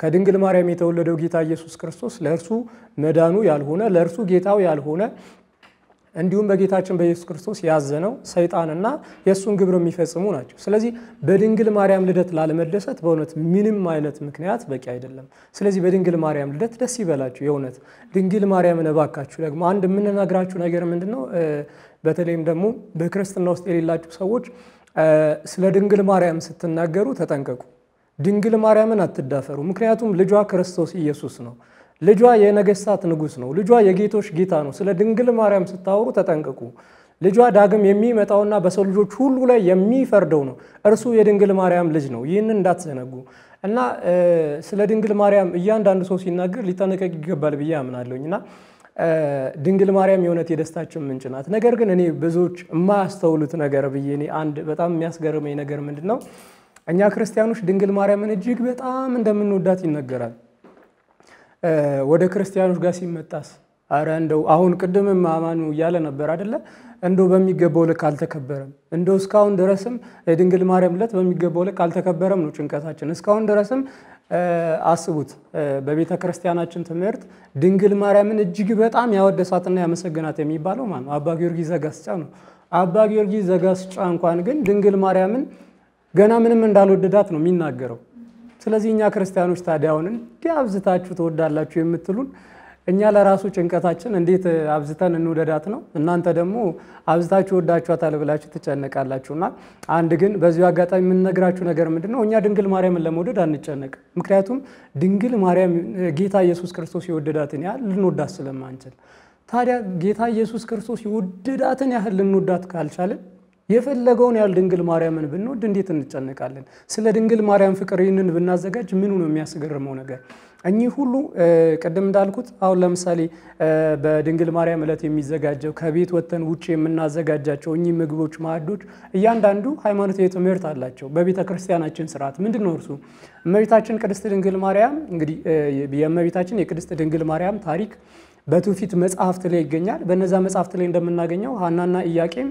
ከድንግል ማርያም የተወለደው ጌታ ኢየሱስ ክርስቶስ ለእርሱ መዳኑ ያልሆነ ለእርሱ ጌታው ያልሆነ እንዲሁም በጌታችን በኢየሱስ ክርስቶስ ያዘነው ሰይጣንና የሱን ግብር የሚፈጽሙ ናቸው። ስለዚህ በድንግል ማርያም ልደት ላለመደሰት በእውነት ምንም አይነት ምክንያት በቂ አይደለም። ስለዚህ በድንግል ማርያም ልደት ደስ ይበላችሁ። የእውነት ድንግል ማርያምን እባካችሁ ደግሞ አንድ የምንነግራችሁ ነገር ምንድነው? በተለይም ደግሞ በክርስትና ውስጥ የሌላችሁ ሰዎች ስለ ድንግል ማርያም ስትናገሩ ተጠንቀቁ። ድንግል ማርያምን አትዳፈሩ። ምክንያቱም ልጇ ክርስቶስ ኢየሱስ ነው። ልጇ የነገስታት ንጉስ ነው። ልጇ የጌቶች ጌታ ነው። ስለ ድንግል ማርያም ስታወሩ ተጠንቀቁ። ልጇ ዳግም የሚመጣውና በሰው ልጆች ሁሉ ላይ የሚፈርደው ነው። እርሱ የድንግል ማርያም ልጅ ነው። ይህን እንዳትዘነጉ እና ስለ ድንግል ማርያም እያንዳንዱ ሰው ሲናገር ሊጠነቀቅ ይገባል ብዬ አምናለሁኝና ድንግል ማርያም የእውነት የደስታችን ምንጭ ናት። ነገር ግን እኔ ብዙዎች የማያስተውሉት ነገር ብዬ እኔ አንድ በጣም የሚያስገርመኝ ነገር ምንድነው? እኛ ክርስቲያኖች ድንግል ማርያምን እጅግ በጣም እንደምንወዳት ይነገራል። ወደ ክርስቲያኖች ጋር ሲመጣስ አረ እንደው አሁን ቅድም ማማኑ እያለ ነበር አይደለ? እንደው በሚገባው ልክ አልተከበረም፣ እንደው እስካሁን ድረስም የድንግል ማርያም ልደት በሚገባው ልክ አልተከበረም ነው ጭንቀታችን። እስካሁን ድረስም አስቡት በቤተ ክርስቲያናችን ትምህርት ድንግል ማርያምን እጅግ በጣም ያወደሳትና ያመሰግናት የሚባለው ማን ነው? አባ ጊዮርጊስ ዘጋስጫ ነው። አባ ጊዮርጊስ ዘጋስጫ እንኳን ግን ድንግል ማርያምን ገና ምንም እንዳልወደዳት ነው የሚናገረው። ስለዚህ እኛ ክርስቲያኖች ታዲያውን እንዲህ አብዝታችሁ ተወዳላችሁ የምትሉን እኛ ለራሱ ጭንቀታችን እንዴት አብዝተን እንወደዳት ነው። እናንተ ደግሞ አብዝታችሁ ወዳችኋታል ብላችሁ ትጨነቃላችሁና አንድ ግን በዚህ አጋጣሚ የምንነግራችሁ ነገር ምንድነው? እኛ ድንግል ማርያምን ለመውደድ አንጨነቅ። ምክንያቱም ድንግል ማርያም ጌታ ኢየሱስ ክርስቶስ የወደዳትን ያህል ልንወዳት ስለማንችል፣ ታዲያ ጌታ ኢየሱስ ክርስቶስ የወደዳትን ያህል ልንወዳት ካልቻለን የፈለገውን ያህል ድንግል ማርያምን ብንወድ እንዴት እንጨነቃለን? ስለ ድንግል ማርያም ፍቅር ይህንን ብናዘጋጅ ምኑ ነው የሚያስገርመው ነገር? እኚህ ሁሉ ቅድም እንዳልኩት አሁን ለምሳሌ በድንግል ማርያም ዕለት የሚዘጋጀው ከቤት ወጥተን ውጪ የምናዘጋጃቸው እኚህ ምግቦች ማዕዶች እያንዳንዱ ሃይማኖታዊ ትምህርት አላቸው። በቤተ ክርስቲያናችን ስርዓት ምንድን ነው እርሱ? እመቤታችን ቅድስት ድንግል ማርያም እንግዲህ የእመቤታችን የቅድስት ድንግል ማርያም ታሪክ በትውፊት መጽሐፍት ላይ ይገኛል። በነዛ መጽሐፍት ላይ እንደምናገኘው ሐናና ኢያቄም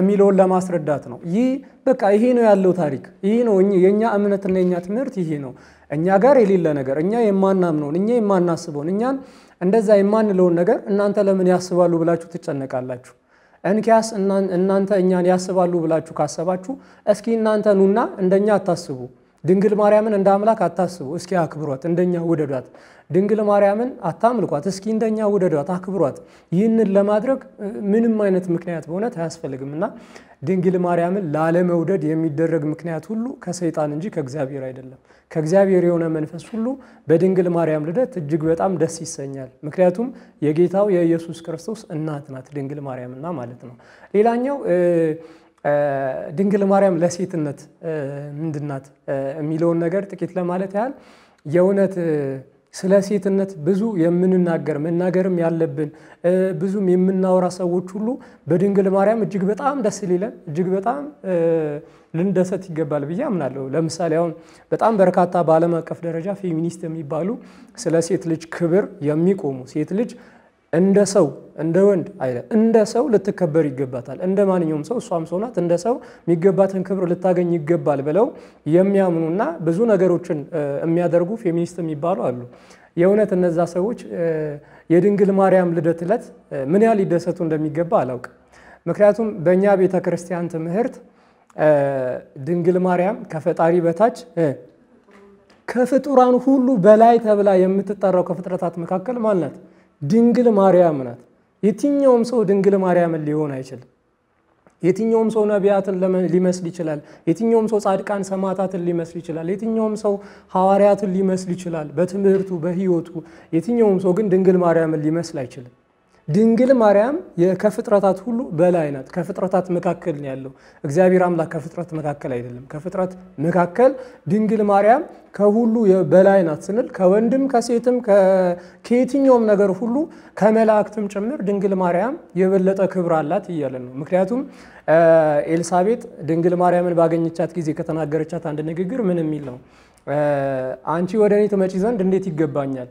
የሚለውን ለማስረዳት ነው። ይህ በቃ ይሄ ነው ያለው ታሪክ። ይሄ ነው የኛ እምነትና የኛ ትምህርት ይሄ ነው። እኛ ጋር የሌለ ነገር እኛ የማናምነውን እኛ የማናስበውን እኛን እንደዛ የማንለውን ነገር እናንተ ለምን ያስባሉ ብላችሁ ትጨነቃላችሁ? እንኪያስ እናንተ እኛን ያስባሉ ብላችሁ ካሰባችሁ እስኪ እናንተ ኑና እንደኛ አታስቡ። ድንግል ማርያምን እንደ አምላክ አታስቡ እስኪ አክብሯት እንደኛ ወደዷት ድንግል ማርያምን አታምልኳት እስኪ እንደኛ ወደዷት አክብሯት ይህንን ለማድረግ ምንም አይነት ምክንያት በእውነት አያስፈልግምና ድንግል ማርያምን ላለመውደድ የሚደረግ ምክንያት ሁሉ ከሰይጣን እንጂ ከእግዚአብሔር አይደለም ከእግዚአብሔር የሆነ መንፈስ ሁሉ በድንግል ማርያም ልደት እጅግ በጣም ደስ ይሰኛል ምክንያቱም የጌታው የኢየሱስ ክርስቶስ እናት ናት ድንግል ማርያምና ማለት ነው ሌላኛው ድንግል ማርያም ለሴትነት ምንድናት የሚለውን ነገር ጥቂት ለማለት ያህል የውነት ስለ ሴትነት ብዙ የምንናገር መናገርም ያለብን ብዙም የምናወራ ሰዎች ሁሉ በድንግል ማርያም እጅግ በጣም ደስ ይላል እጅግ በጣም ልንደሰት ይገባል ብዬ አምናለሁ ለምሳሌ አሁን በጣም በርካታ ባለም አቀፍ ደረጃ ፌሚኒስት የሚባሉ ስለ ሴት ልጅ ክብር የሚቆሙ ሴት ልጅ እንደ ሰው እንደ ወንድ አይደለም እንደ ሰው ልትከበር ይገባታል እንደማንኛውም ሰው ሷም ሰው ናት እንደ ሰው የሚገባትን ክብር ልታገኝ ይገባል ብለው የሚያምኑና ብዙ ነገሮችን የሚያደርጉ ፌሚኒስት የሚባሉ አሉ የውነት እነዛ ሰዎች የድንግል ማርያም ልደት ዕለት ምን ያህል ይደሰቱ እንደሚገባ አላውቅም ምክንያቱም በእኛ ቤተ ክርስቲያን ትምህርት ድንግል ማርያም ከፈጣሪ በታች ከፍጡራን ሁሉ በላይ ተብላ የምትጠራው ከፍጥረታት መካከል ማን ናት ድንግል ማርያም ናት የትኛውም ሰው ድንግል ማርያም ሊሆን አይችል የትኛውም ሰው ነቢያትን ሊመስል ይችላል የትኛውም ሰው ጻድቃን ሰማዕታትን ሊመስል ይችላል የትኛውም ሰው ሐዋርያትን ሊመስል ይችላል በትምህርቱ በሕይወቱ የትኛውም ሰው ግን ድንግል ማርያም ሊመስል አይችል ድንግል ማርያም ከፍጥረታት ሁሉ በላይ ናት ከፍጥረታት መካከል ነው ያለው እግዚአብሔር አምላክ ከፍጥረት መካከል አይደለም ከፍጥረት መካከል ድንግል ማርያም ከሁሉ በላይ ናት ስንል ከወንድም ከሴትም ከየትኛውም ነገር ሁሉ ከመላእክትም ጭምር ድንግል ማርያም የበለጠ ክብር አላት ይያለን ነው ምክንያቱም ኤልሳቤጥ ድንግል ማርያምን ባገኘቻት ጊዜ ከተናገረቻት አንድ ንግግር ምን የሚል ነው አንቺ ወደኔ ተመጪ ዘንድ እንዴት ይገባኛል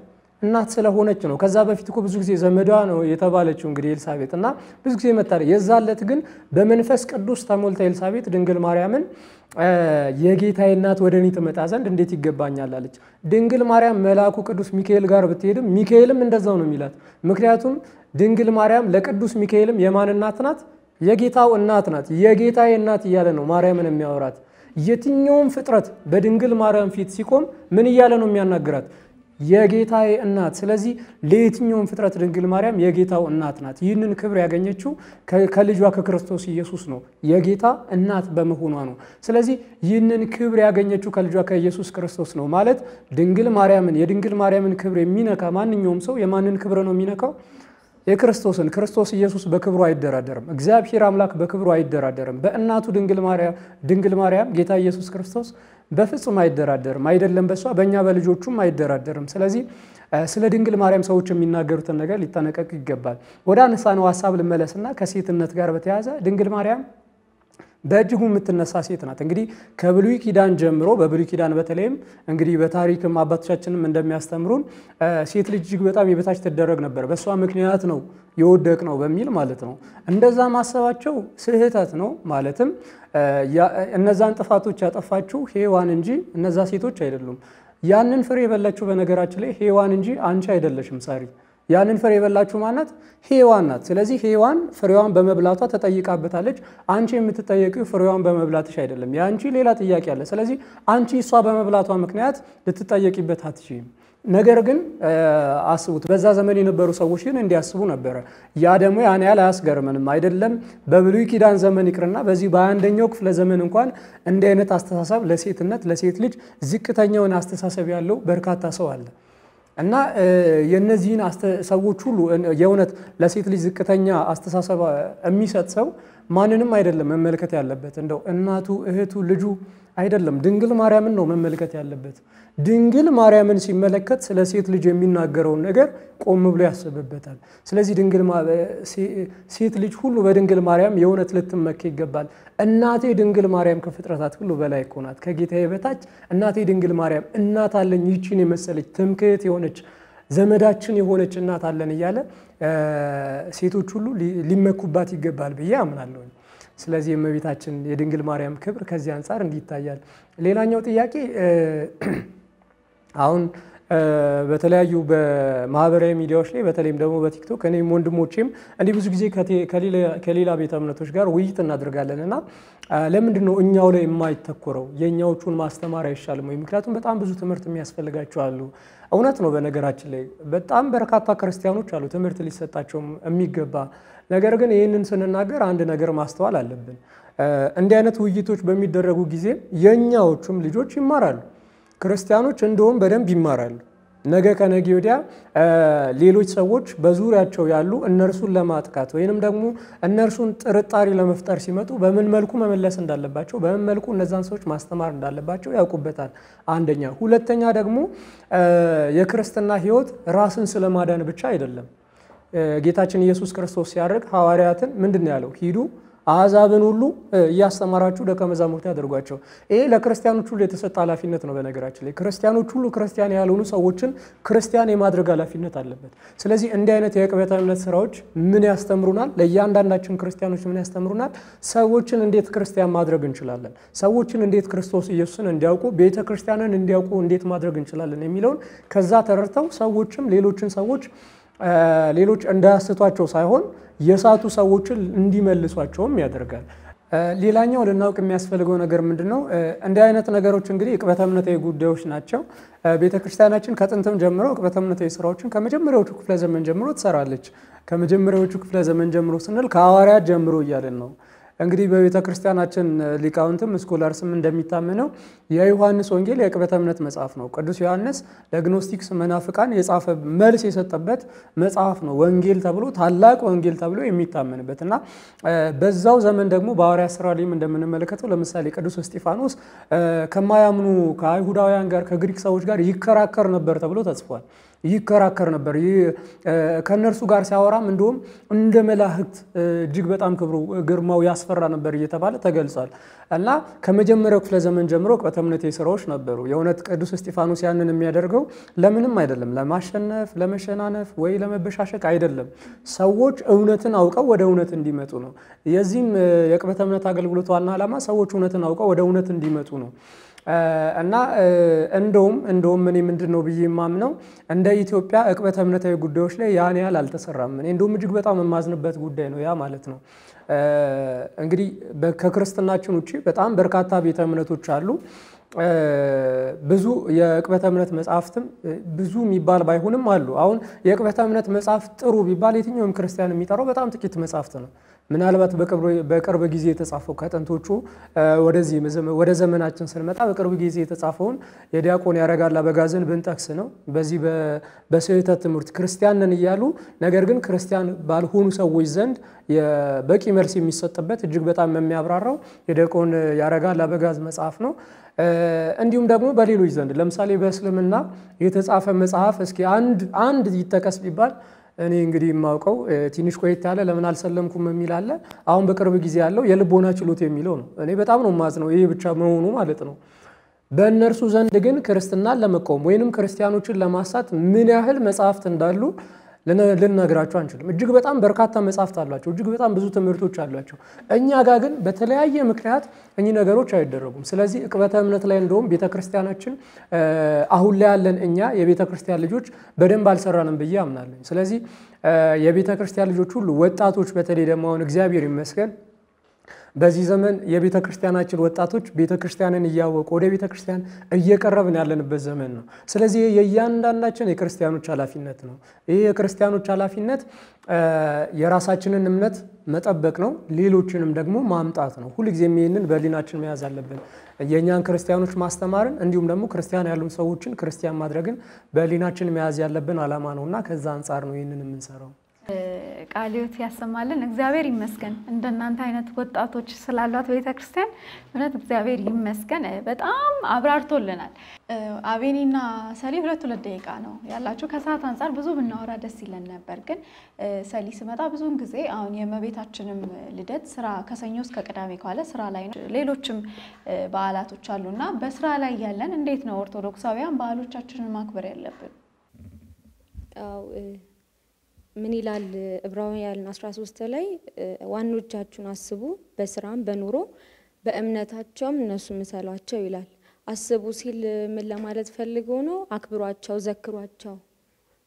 እናት ስለሆነች ነው ከዛ በፊት እኮ ብዙ ጊዜ ዘመዷ ነው የተባለችው እንግዲህ ኤልሳቤጥና ብዙ ጊዜ መታለ የዛለት ግን በመንፈስ ቅዱስ ተሞልታ ኤልሳቤጥ ድንግል ማርያምን የጌታዬ እናት ወደኔ ተመጣ ዘንድ እንዴት ይገባኛል አለች ድንግል ማርያም መልአኩ ቅዱስ ሚካኤል ጋር ብትሄድም ሚካኤልም እንደዛው ነው የሚላት ምክንያቱም ድንግል ማርያም ለቅዱስ ሚካኤልም የማን እናት ናት የጌታው እናት ናት የጌታዬ እናት ይያለ ነው ማርያምን የሚያወራት የትኛውም ፍጥረት በድንግል ማርያም ፊት ሲቆም ምን ይያለ ነው የሚያናግራት የጌታዬ እናት ስለዚህ ለየትኛውም ፍጥረት ድንግል ማርያም የጌታው እናት ናት ይህንን ክብር ያገኘችው ከልጇ ከክርስቶስ ኢየሱስ ነው የጌታ እናት በመሆኗ ነው ስለዚህ ይህንን ክብር ያገኘችው ከልጇ ከኢየሱስ ክርስቶስ ነው ማለት ድንግል ማርያምን የድንግል ማርያምን ክብር የሚነካ ማንኛውም ሰው የማንን ክብር ነው የሚነካው የክርስቶስን ክርስቶስ ኢየሱስ በክብሩ አይደራደርም እግዚአብሔር አምላክ በክብሩ አይደራደርም በእናቱ ድንግል ማርያም ድንግል ማርያም ጌታ ኢየሱስ ክርስቶስ በፍጹም አይደራደርም አይደለም በሷ በእኛ በልጆቹም አይደራደርም ስለዚህ ስለ ድንግል ማርያም ሰዎች የሚናገሩት ነገር ሊጠነቀቅ ይገባል ወደ አንሳነው ሐሳብ ለመለስና ከሴትነት ጋር በተያያዘ ድንግል ማርያም በእጅጉ የምትነሳ ሴት ናት እንግዲህ ከብሉይ ኪዳን ጀምሮ በብሉይ ኪዳን በተለይም እንግዲህ በታሪክም አባቶቻችንም እንደሚያስተምሩን ሴት ልጅ እጅግ በጣም የበታች ተደረግ ነበር በሷ ምክንያት ነው የወደቅ ነው በሚል ማለት ነው እንደዛ ማሰባቸው ስህተት ነው ማለትም እነዛን ጥፋቶች ያጠፋችው ሔዋን እንጂ እነዛ ሴቶች አይደሉም ያንን ፍሬ የበላችሁ በነገራችን ላይ ሔዋን እንጂ አንቺ አይደለሽም ሳሪ ያንን ፍሬ የበላችሁ ማለት ሔዋን ናት ስለዚህ ሔዋን ፍሬዋን በመብላቷ ተጠይቃበታለች አንቺ የምትጠየቂው ፍሬዋን በመብላትሽ አይደለም ያንቺ ሌላ ጥያቄ አለ ስለዚህ አንቺ እሷ በመብላቷ ምክንያት ልትጠየቂበት አትችይም ነገር ግን አስቡት በዛ ዘመን የነበሩ ሰዎች ግን እንዲያስቡ ነበር ያ ደግሞ ያን ያለ ያስገርመንም አይደለም በብሉይ ኪዳን ዘመን ይቅርና በዚህ በአንደኛው ክፍለ ዘመን እንኳን እንደ አይነት አስተሳሰብ ለሴትነት ለሴት ልጅ ዝቅተኛውን አስተሳሰብ ያለው በርካታ ሰው አለ እና የነዚህን ሰዎች ሁሉ የውነት ለሴት ልጅ ዝቅተኛ አስተሳሰብ የሚሰጥ ሰው ማንንም አይደለም መመልከት ያለበት እንደው እናቱ እህቱ ልጁ አይደለም ድንግል ማርያምን ነው መመልከት ያለበት ድንግል ማርያምን ሲመለከት ስለ ሴት ልጅ የሚናገረው ነገር ቆም ብሎ ያስበበታል ስለዚህ ድንግል ሴት ልጅ ሁሉ በድንግል ማርያም የውነት ልትመካ ይገባል እናቴ ድንግል ማርያም ከፍጥረታት ሁሉ በላይ ሆናት ከጌታዬ በታች እናቴ ድንግል ማርያም እናት አለኝ ይቺን የመሰለች ትምክህት የሆነች ዘመዳችን የሆነች እናት አለን ይያለ ሴቶች ሁሉ ሊመኩባት ይገባል ብዬ አምናለሁ ስለዚህ እመቤታችን የድንግል ማርያም ክብር ከዚህ አንፃር እንዲታያል ሌላኛው ጥያቄ አሁን በተለያዩ በማህበራዊ ሚዲያዎች ላይ በተለይም ደግሞ በቲክቶክ እኔም ወንድሞቼም እንዴ ብዙ ጊዜ ከሌላ ከሌላ ቤተ እምነቶች ጋር ውይይት እናደርጋለንና ለምንድን ነው እኛው ላይ የማይተኮረው የኛዎቹን ማስተማር አይሻልም ወይ? ምክንያቱም በጣም ብዙ ትምህርት የሚያስፈልጋቸው አሉ። እውነት ነው በነገራችን ላይ በጣም በርካታ ክርስቲያኖች አሉ ትምህርት ሊሰጣቸው የሚገባ ነገር ግን ይሄንን سنናገር አንድ ነገር ማስተዋል አለብን እንዲህ አይነት ውይይቶች በሚደረጉ ጊዜ የኛዎቹም ልጆች ይማራሉ ክርስቲያኖች እንደውም በደንብ ይማራሉ ነገ ከነገ ወዲያ ሌሎች ሰዎች በዙሪያቸው ያሉ እነርሱን ለማጥቃት ወይንም ደግሞ እነርሱን ጥርጣሪ ለመፍጠር ሲመጡ በምን መልኩ መመለስ እንዳለባቸው በምን መልኩ እነዛን ሰዎች ማስተማር እንዳለባቸው ያውቁበታል አንደኛ ሁለተኛ ደግሞ የክርስቲና ሕይወት ራስን ስለማዳን ብቻ አይደለም ጌታችን ኢየሱስ ክርስቶስ ያርግ ሐዋርያትን ምንድን ያለው ሂዱ አዛብን ሁሉ ያስተማራችሁ ለከመዛሙርት ያደርጓቸው ይሄ ለክርስቲያኖች ሁሉ የተሰጠ ኃላፊነት ነው በነገራችን ላይ ክርስቲያኖች ሁሉ ክርስቲያን ያልሆኑ ሰዎችን ክርስቲያን የማድረግ ኃላፊነት አለበት ስለዚህ እንዲህ አይነት የቅበታ እምነት ስራዎች ምን ያስተምሩናል ለእያንዳንዳችን ክርስቲያኖች ምን ያስተምሩናል ሰዎችን እንዴት ክርስቲያን ማድረግ እንችላለን ሰዎችን እንዴት ክርስቶስ ኢየሱስን እንዲያውቁ ቤተ ክርስቲያንን እንዲያውቁ እንዴት ማድረግ እንችላለን የሚለውን ከዛ ተረድተው ሰዎችም ሌሎችን ሰዎች ሌሎች እንዳስቷቸው ሳይሆን የሳቱ ሰዎችን እንዲመልሷቸው የሚያደርጋል ሌላኛው ለናውቅ የሚያስፈልገው ነገር ምንድነው እንዲህ አይነት ነገሮች እንግዲህ ቅበተ እምነታዊ ጉዳዮች ናቸው ቤተ ክርስቲያናችን ከጥንትም ጀምሮ ቅበተ እምነታዊ ስራዎችን ከመጀመሪያዎቹ ክፍለ ዘመን ጀምሮ ትሰራለች ከመጀመሪያዎቹ ክፍለ ዘመን ጀምሮ ስንል ከሐዋርያት ጀምሮ ይያለን ነው እንግዲህ በቤተ ክርስቲያናችን ሊቃውንትም ስኮላርስም እንደሚታመነው የዮሐንስ ወንጌል የቅበተ እምነት መጽሐፍ ነው ቅዱስ ዮሐንስ ለግኖስቲክስ መናፍቃን የጻፈ መልስ የሰጠበት መጽሐፍ ነው ወንጌል ተብሎ ታላቅ ወንጌል ተብሎ የሚታመንበትና በዛው ዘመን ደግሞ በሐዋርያት ሥራ ላይም እንደምንመለከተው ለምሳሌ ቅዱስ ስጢፋኖስ ከማያምኑ ከአይሁዳውያን ጋር ከግሪክ ሰዎች ጋር ይከራከር ነበር ተብሎ ተጽፏል ይከራከር ነበር ከነርሱ ጋር ሲያወራም እንደውም እንደ መላእክት እጅግ በጣም ክብሩ ግርማው ያስፈራ ነበር እየተባለ ተገልጿል እና ከመጀመሪያው ክፍለ ዘመን ጀምሮ ቅበተ እምነት የሥራዎች ነበሩ የእውነት ቅዱስ ስጢፋኖስ ያንን የሚያደርገው ለምንም አይደለም ለማሸነፍ ለመሸናነፍ ወይ ለመበሻሸቅ አይደለም ሰዎች እውነትን አውቀው ወደ እውነት እንዲመጡ ነው የዚህም የቅበተ እምነት አገልግሎት ዋና ዓላማ ሰዎች እውነትን አውቀው ወደ እውነት እንዲመጡ ነው እና እንደውም እንደውም እኔ ምንድነው በየማም ነው እንደ ኢትዮጵያ እቅበተ እምነታዊ ጉዳዮች ላይ ያን ያህል አልተሰራም እኔ እንደውም እጅግ በጣም የማዝንበት ጉዳይ ነው ያ ማለት ነው እንግዲህ በክርስትናችን ውጪ በጣም በርካታ ቤተ እምነቶች አሉ ብዙ የቅበተ እምነት መጻሕፍትም ብዙ የሚባል ባይሆንም አሉ አሁን የቅበተ እምነት መጻሕፍት ጥሩ ቢባል የትኛውም ክርስቲያን የሚጠራው በጣም ጥቂት መጻሕፍት ነው ምናልባት በቅርብ ጊዜ የተጻፈው ከጥንቶቹ ወደዚህ ወደ ዘመናችን ስንመጣ በቅርብ ጊዜ የተጻፈውን የዲያቆን ያረጋላ በጋዘን በንጠክስ ነው በዚህ በስህተት ትምህርት ክርስቲያንን ይያሉ ነገር ግን ክርስቲያን ባልሆኑ ሰዎች ዘንድ የበቂ መልስ የሚሰጥበት እጅግ በጣም የሚያብራራው የዲያቆን ያረጋላ በጋዝ መጽሐፍ ነው እንዲሁም ደግሞ በሌሎች ዘንድ ለምሳሌ በእስልምና የተጻፈ መጽሐፍ እስኪ አንድ አንድ ይተከስ ቢባል እኔ እንግዲህ ማውቀው ቲኒሽ ቆይታ አለ ለምን አልሰለምኩም የሚል አለ አሁን በቅርብ ጊዜ ያለው የልቦና ችሎት የሚለው ነው እኔ በጣም ነው ማዝነው ይሄ ብቻ መሆኑ ማለት ነው በእነርሱ ዘንድ ግን ክርስትናን ለመቆም ወይንም ክርስቲያኖችን ለማሳት ምን ያህል መጻሕፍት እንዳሉ ልንነግራችሁ አንችልም እጅግ በጣም በርካታ መጻሕፍት አሏቸው እጅግ በጣም ብዙ ትምህርቶች አሏቸው እኛ ጋር ግን በተለያየ ምክንያት እኚ ነገሮች አይደረጉም ስለዚህ ቅበተ እምነት ላይ እንደውም ቤተክርስቲያናችን አሁን ላይ ያለን እኛ የቤተክርስቲያን ልጆች በደንብ አልሰራንም ብዬ አምናለሁ ስለዚህ የቤተክርስቲያን ልጆች ሁሉ ወጣቶች በተለይ ደግሞ አሁን እግዚአብሔር ይመስገን በዚህ ዘመን የቤተክርስቲያናችን ወጣቶች ቤተክርስቲያንን ያወቁ ወደ ቤተክርስቲያን እየቀረብን ያለንበት ዘመን ነው ስለዚህ የእያንዳንዳችን የክርስቲያኖች ኃላፊነት ነው ይሄ የክርስቲያኖች ኃላፊነት የራሳችንን እምነት መጠበቅ ነው ሌሎችንም ደግሞ ማምጣት ነው ሁልጊዜ የሚያንን በሊናችን መያዝ አለብን የኛን ክርስቲያኖች ማስተማርን እንዲሁም ደግሞ ክርስቲያን ያሉን ሰዎችን ክርስቲያን ማድረግን በሊናችን መያዝ ያለብን ዓላማ ነውና ከዛ አንፃር ነው ይሄንን የምንሰራው ቃልዮት ያሰማልን እግዚአብሔር ይመስገን እንደናንተ አይነት ወጣቶች ስላሏት ቤተክርስቲያን እውነት እግዚአብሔር ይመስገን በጣም አብራርቶልናል አቤኒና ሰሊ ሁለት ሁለት ደቂቃ ነው ያላችሁ ከሰዓት አንፃር ብዙ ብናወራ ደስ ይለን ነበር ግን ሰሊ ሲመጣ ብዙን ጊዜ አሁን የመቤታችንም ልደት ስራ ከሰኞ እስከ ቅዳሜ ካለ ስራ ላይ ነው ሌሎችም በዓላቶች አሉና በስራ ላይ ያለን እንዴት ነው ኦርቶዶክሳውያን በዓሎቻችንን ማክበር ያለብን አው ምን ይላል ዕብራውያን አስራ ሶስት ላይ ዋኖቻችሁን አስቡ በስራም በኑሮ በእምነታቸውም እነሱ መሰላቸው ይላል አስቡ ሲል ምን ለማለት ፈልጎ ነው? አክብሯቸው፣ ዘክሯቸው።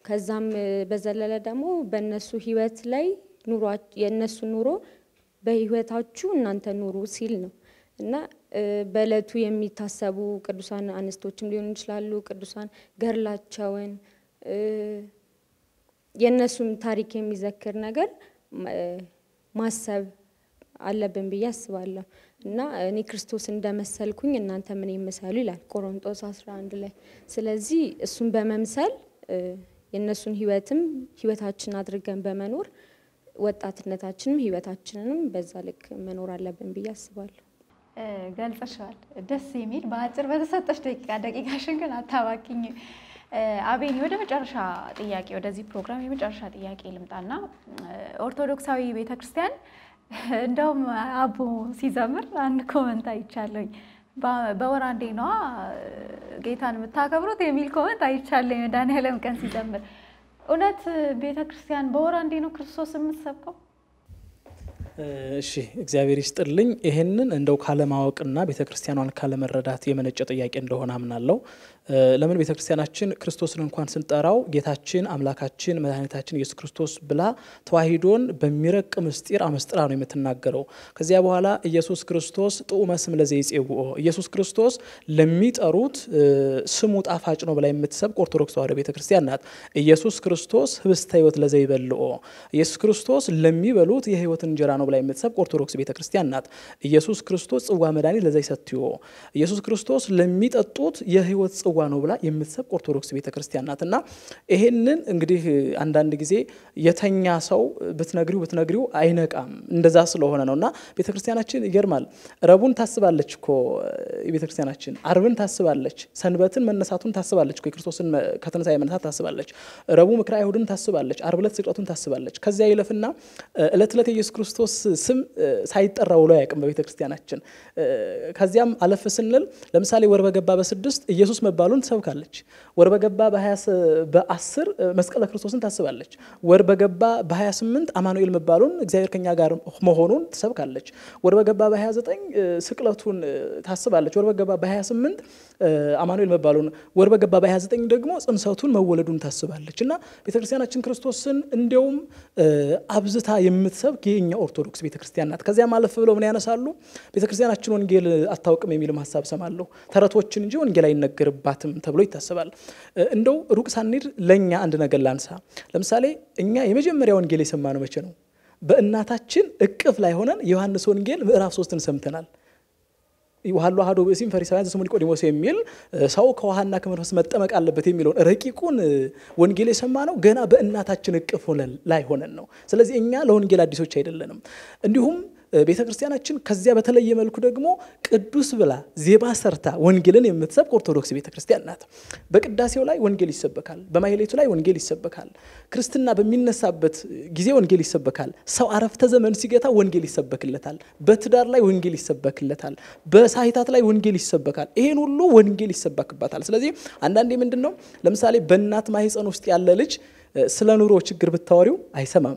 ከዛም በዘለለ ደግሞ በእነሱ ህይወት ላይ ኑሯቸው የነሱ ኑሮ በህይወታችሁ እናንተ ኑሩ ሲል ነው። እና በለቱ የሚታሰቡ ቅዱሳን አንስቶችም ሊሆን ይችላል ቅዱሳን ገርላቸውን የነሱም ታሪክ የሚዘክር ነገር ማሰብ አለብን ብዬ አስባለሁ። እና እኔ ክርስቶስ እንደመሰልኩኝ እናንተ ምን ይመስላሉ ይላል ቆሮንቶስ አስራ አንድ ላይ። ስለዚህ እሱን በመምሰል የነሱን ህይወትም ህይወታችን አድርገን በመኖር ወጣትነታችንም ህይወታችንንም በዛ ልክ መኖር አለብን ብዬ አስባለሁ። ገልጸሻል ደስ የሚል ባጭር በተሰጠሽ ደቂቃ ደቂቃሽን ግን አታባክኝ። አቤን ወደ መጨረሻ ጥያቄ ወደዚህ ፕሮግራም የመጨረሻ ጥያቄ ልምጣና ኦርቶዶክሳዊ ቤተ ክርስቲያን እንደውም አቦ ሲዘምር አንድ ኮሜንት አይቻለኝ በወራንዴ ነው ጌታን መታከብሩት የሚል ኮሜንት አይቻለኝ ዳንኤልም ቀን ሲዘምር እውነት ቤተ ክርስቲያን በወራንዴ ነው ክርስቶስ የምትሰብከው? እሺ እግዚአብሔር ይስጥልኝ ይሄንን እንደው ካለማወቅና ቤተክርስቲያኗን ካለመረዳት የመነጨ ጥያቄ እንደሆነ አምናለሁ። ለምን ቤተክርስቲያናችን ክርስቶስን እንኳን ስንጠራው ጌታችን አምላካችን መድኃኒታችን ኢየሱስ ክርስቶስ ብላ ተዋሂዶን በሚረቅ ምስጢር አመስጥራ ነው የምትናገረው። ከዚያ በኋላ ኢየሱስ ክርስቶስ ጡመ ስም ለዘይጽውኦ ኢየሱስ ክርስቶስ ለሚጠሩት ስሙ ጣፋጭ ነው ብላ የምትሰብክ ኦርቶዶክስ ተዋሕዶ ቤተክርስቲያን ናት። ኢየሱስ ክርስቶስ ህብስተ ሕይወት ለዘይበልኦ ኢየሱስ ክርስቶስ ለሚበሉት የህይወት እንጀራ ነው ብላ የምትሰብክ ኦርቶዶክስ ቤተክርስቲያን ናት። ኢየሱስ ክርስቶስ ጽዋ መድኃኒት ለዘይሰትዮ ኢየሱስ ክርስቶስ ለሚጠጡት የህይወት ጽዋ ነው ብላ የምትሰብክ ኦርቶዶክስ ቤተክርስቲያን ናትና ይሄንን እንግዲህ አንድ አንድ ጊዜ የተኛ ሰው ብትነግሪው ብትነግሪው አይነቃም እንደዛ ስለሆነ ነውና ቤተክርስቲያናችን ይገርማል ረቡን ታስባለችኮ ቤተክርስቲያናችን አርብን ታስባለች ሰንበትን መነሳቱን ታስባለች ክርስቶስን ከተነሳይ መነሳት ታስባለች ረቡ ምክራ አይሁድን ታስባለች አርብ ዕለት ስቅለቱን ታስባለች ከዚያ ይለፍና ዕለት ዕለት ኢየሱስ ክርስቶስ ስም ሳይጠራው ላይ ያቀም በቤተክርስቲያናችን ከዚያም አለፍ ስንል ለምሳሌ ወር በገባ በስድስት ኢየሱስ መባሉን ተሰብካለች ወር በገባ በ20 በ10 መስቀለ ክርስቶስን ታስባለች ወር በገባ በ28 አማኑኤል መባሉን እግዚአብሔር ከኛ ጋር መሆኑን ተሰብካለች ወር በገባ በ29 ስቅለቱን ታስባለች ወር በገባ በ28 አማኑኤል መባሉን ወር በገባ በ29 ደግሞ ጽንሰቱን መወለዱን ታስባለችና ቤተክርስቲያናችን ክርስቶስን እንደውም አብዝታ የምትሰብ የኛ ኦርቶዶክስ ቤተክርስቲያን ናት። ከዚያ ማለፍ ብለው ምን ያነሳሉ ቤተክርስቲያናችን ወንጌል አታውቅም የሚል ማሳብ ሰማለሁ ተረቶችን እንጂ ወንጌል አይነገርባትም ተብሎ ይታሰባል። እንደው ሩቅ ሳንሄድ ለኛ አንድ ነገር ላንሳ ለምሳሌ እኛ የመጀመሪያው ወንጌል የሰማነው መቼ ነው? በእናታችን እቅፍ ላይ ሆነን ዮሐንስ ወንጌል ምዕራፍ ሶስትን ሰምተናል። ይዋሃሉ አሐዱ በሲም ፈሪሳውያን ዘስሙል ቆዲሞስ የሚል ሰው ከዋሃና ከመንፈስ መጠመቅ አለበት የሚለውን ረቂቁን ወንጌል የሰማነው ገና በእናታችን እቅፍ ላይ ሆነን ነው። ስለዚህ እኛ ለወንጌል አዲሶች አይደለንም። እንዲሁም ቤተክርስቲያናችን ከዚያ በተለየ መልኩ ደግሞ ቅዱስ ብላ ዜባ ሰርታ ወንጌልን የምትሰብክ ኦርቶዶክስ ቤተክርስቲያን ናት። በቅዳሴው ላይ ወንጌል ይሰበካል፣ በማህሌቱ ላይ ወንጌል ይሰበካል፣ ክርስትና በሚነሳበት ጊዜ ወንጌል ይሰበካል፣ ሰው አረፍተ ዘመን ሲገታ ወንጌል ይሰበክለታል፣ በትዳር ላይ ወንጌል ይሰበክለታል፣ በሳይታት ላይ ወንጌል ይሰበካል። ይሄን ሁሉ ወንጌል ይሰበክባታል። ስለዚህ አንዳንዴ ምንድነው ለምሳሌ በእናት ማህፀን ውስጥ ያለ ልጅ ስለ ኑሮ ችግር ብታወሪው አይሰማም።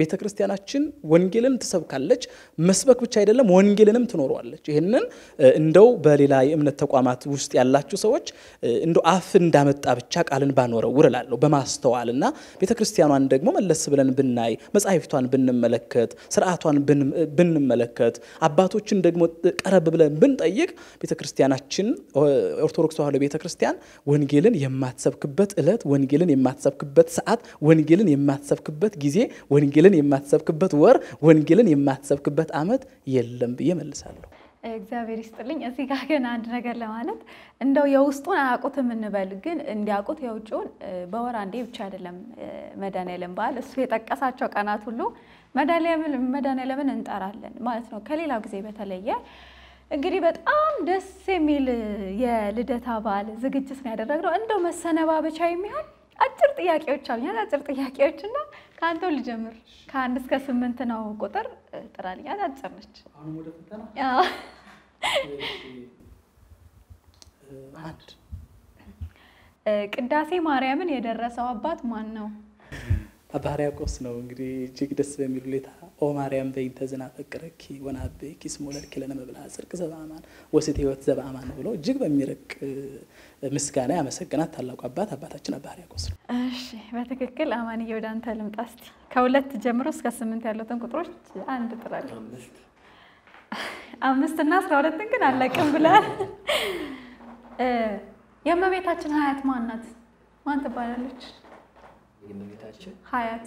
ቤተክርስቲያናችን ወንጌልን ተሰብካለች። መስበክ ብቻ አይደለም ወንጌልንም ትኖራለች። ይሄንን እንደው በሌላ የእምነት ተቋማት ውስጥ ያላችሁ ሰዎች እንደው አፍ እንዳመጣ ብቻ ቃልን ባኖረው ውራላሉ በማስተዋልና ቤተክርስቲያኗን ደግሞ መለስ ብለን ብናይ መጻሕፍቷን ብንመለከት ሥርዓቷን ብንመለከት አባቶችን ደግሞ ቀረብ ብለን ብንጠይቅ ቤተክርስቲያናችን ኦርቶዶክስ ተዋሕዶ ቤተክርስቲያን ወንጌልን የማትሰብክበት ዕለት፣ ወንጌልን የማትሰብክበት ሰዓት፣ ወንጌልን የማትሰብክበት ጊዜ፣ ወንጌልን የማትሰብክበት ወር፣ ወንጌልን የማትሰብክበት አመት የለም ብዬ መልሳለሁ። እግዚአብሔር ይስጥልኝ። እዚህ ጋር ገና አንድ ነገር ለማለት እንደው የውስጡን አያቁትም እንበል ግን እንዲያቁት የውጭውን በወራንዴ ብቻ አይደለም መድኃኔዓለም በዓል እሱ የጠቀሳቸው ቀናት ሁሉ መድኃኔዓለም መድኃኔዓለምን እንጠራለን ማለት ነው ከሌላው ጊዜ በተለየ። እንግዲህ በጣም ደስ የሚል የልደታ በዓል ዝግጅት ነው ያደረግነው። እንደው መሰነባበቻ የሚሆን አጭር ጥያቄዎች አሉኝ። አጭር ጥያቄዎችና ካንተ ልጀምር ካንድ እስከ ስምንት ነው ቁጥር ጥራልኝ አጭርነች። አሁን ወደ ፈተና አዎ አንድ ቅዳሴ ማርያምን የደረሰው አባት ማን ነው? አባ ሕርያቆስ ነው። እንግዲህ እጅግ ደስ በሚል ሁኔታ ኦ ማርያም በእንተ ዝናፈቅረኪ ወናቤኪ ስሞለልኪ ለነ መብልዓ ጽድቅ ዘበአማን ወስት ህይወት ዘበአማን ብሎ እጅግ በሚርቅ ምስጋና ያመሰግናት ታላቁ አባት አባታችን አባ ሕርያቆስ ነው። እሺ በትክክል አማንዬ ወደ አንተ ልምጣስቲ ከሁለት ጀምሮ እስከ ስምንት ያሉትን ቁጥሮች አንድ ጥራለሁ። አምስት እና አስራ ሁለት ግን አላቀም ብላል። የእመቤታችን ሀያት ማናት? ማን ተባላለች? የእመቤታችን ሀያት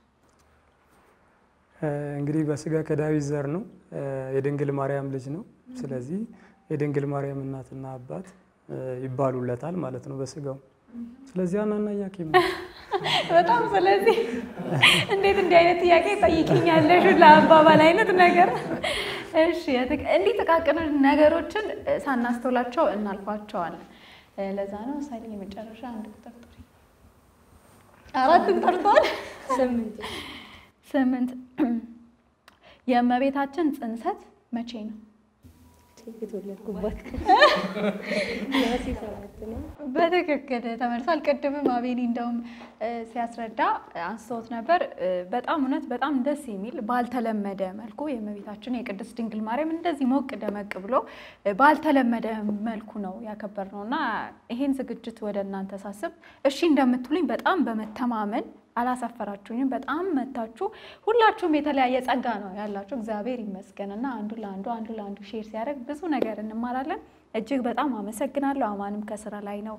እንግዲህ በስጋ ከዳዊት ዘር ነው የድንግል ማርያም ልጅ ነው። ስለዚህ የድንግል ማርያም እናትና አባት ይባሉለታል ማለት ነው በስጋው። ስለዚህ አናና ያቂም በጣም ስለዚህ እንዴት እንዲህ አይነት ያቄ ጠይቂኛለሽ ለአባባል አይነት ነገር እሺ ያተክ እንዴት ተቃቀኑ ነገሮችን ሳናስተውላቸው እናልፋቸዋለን። ለዛ ነው ሳይለኝ መጨረሻ አንድ ቁጥር ጥሪ አራት ቁጥር ጥሪ ስምንት ስምንት የእመቤታችን ጽንሰት መቼ ነው? በትክክል ተመልሷል። ቅድም ማቤሊ እንደውም ሲያስረዳ አንስቶት ነበር። በጣም እውነት በጣም ደስ የሚል ባልተለመደ መልኩ የእመቤታችን የቅድስት ድንግል ማርያም እንደዚህ ሞቅ ደመቅ ብሎ ባልተለመደ መልኩ ነው ያከበርነውና ይሄን ዝግጅት ወደናንተ ሳስብ እሺ እንደምትሉኝ በጣም በመተማመን አላሳፈራችሁኝ በጣም መታችሁ። ሁላችሁም የተለያየ ጸጋ ነው ያላችሁ እግዚአብሔር ይመስገንና አንዱ ለአንዱ አንዱ ለአንዱ ሼር ሲያደርግ ብዙ ነገር እንማራለን። እጅግ በጣም አመሰግናለሁ። አማንም ከስራ ላይ ነው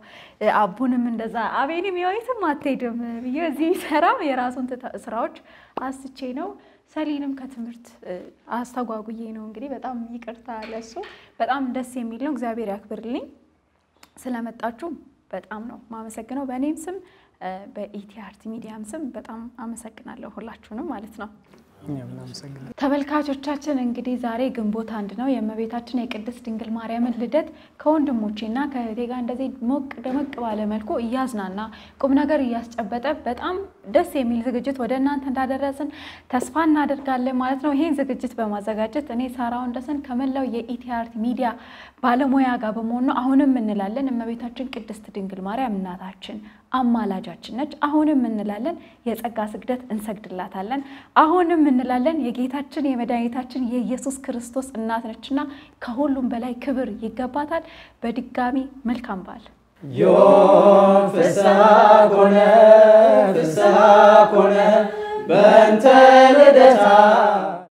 አቡንም እንደዛ አቤንም ይወይትም አትሄድም በየዚህ ስራ የራሱን ስራዎች አስቼ ነው ሰሊንም ከትምርት አስተጓጉዬ ነው። እንግዲህ በጣም ይቅርታ ለሱ በጣም ደስ የሚል ነው። እግዚአብሔር ያክብርልኝ ስለመጣችሁ በጣም ነው ማመሰግነው በእኔም ስም በኢትያርት ሚዲያም ስም በጣም አመሰግናለሁ ሁላችሁንም ማለት ነው። እኛም አመሰግናለሁ። ተበልካቾቻችን እንግዲህ ዛሬ ግንቦት አንድ ነው የእመቤታችን የቅድስት ድንግል ማርያም ልደት ከወንድሞቼና ከእህቴጋ እንደዚህ ሞቅ ደመቅ ባለ መልኩ እያዝናና ቁም ነገር እያስጨበጠ በጣም ደስ የሚል ዝግጅት ወደናንተ እንዳደረስን ተስፋ እናደርጋለን ማለት ነው። ይሄን ዝግጅት በማዘጋጀት እኔ ሳራው እንደሰን ከመላው የኢትያርት ሚዲያ ባለሙያ ጋር በመሆን ነው። አሁንም እንላለን እመቤታችን ቅድስት ድንግል ማርያም እናታችን አማላጃችን ነች። አሁንም እንላለን የጸጋ ስግደት እንሰግድላታለን። አሁንም እንላለን የጌታችን የመድኃኒታችን የኢየሱስ ክርስቶስ እናት ነችና ከሁሉም በላይ ክብር ይገባታል። በድጋሚ መልካም በዓል። ዮም ፍስሐ ኮነ ፍስሐ ኮነ በእንተ ልደታ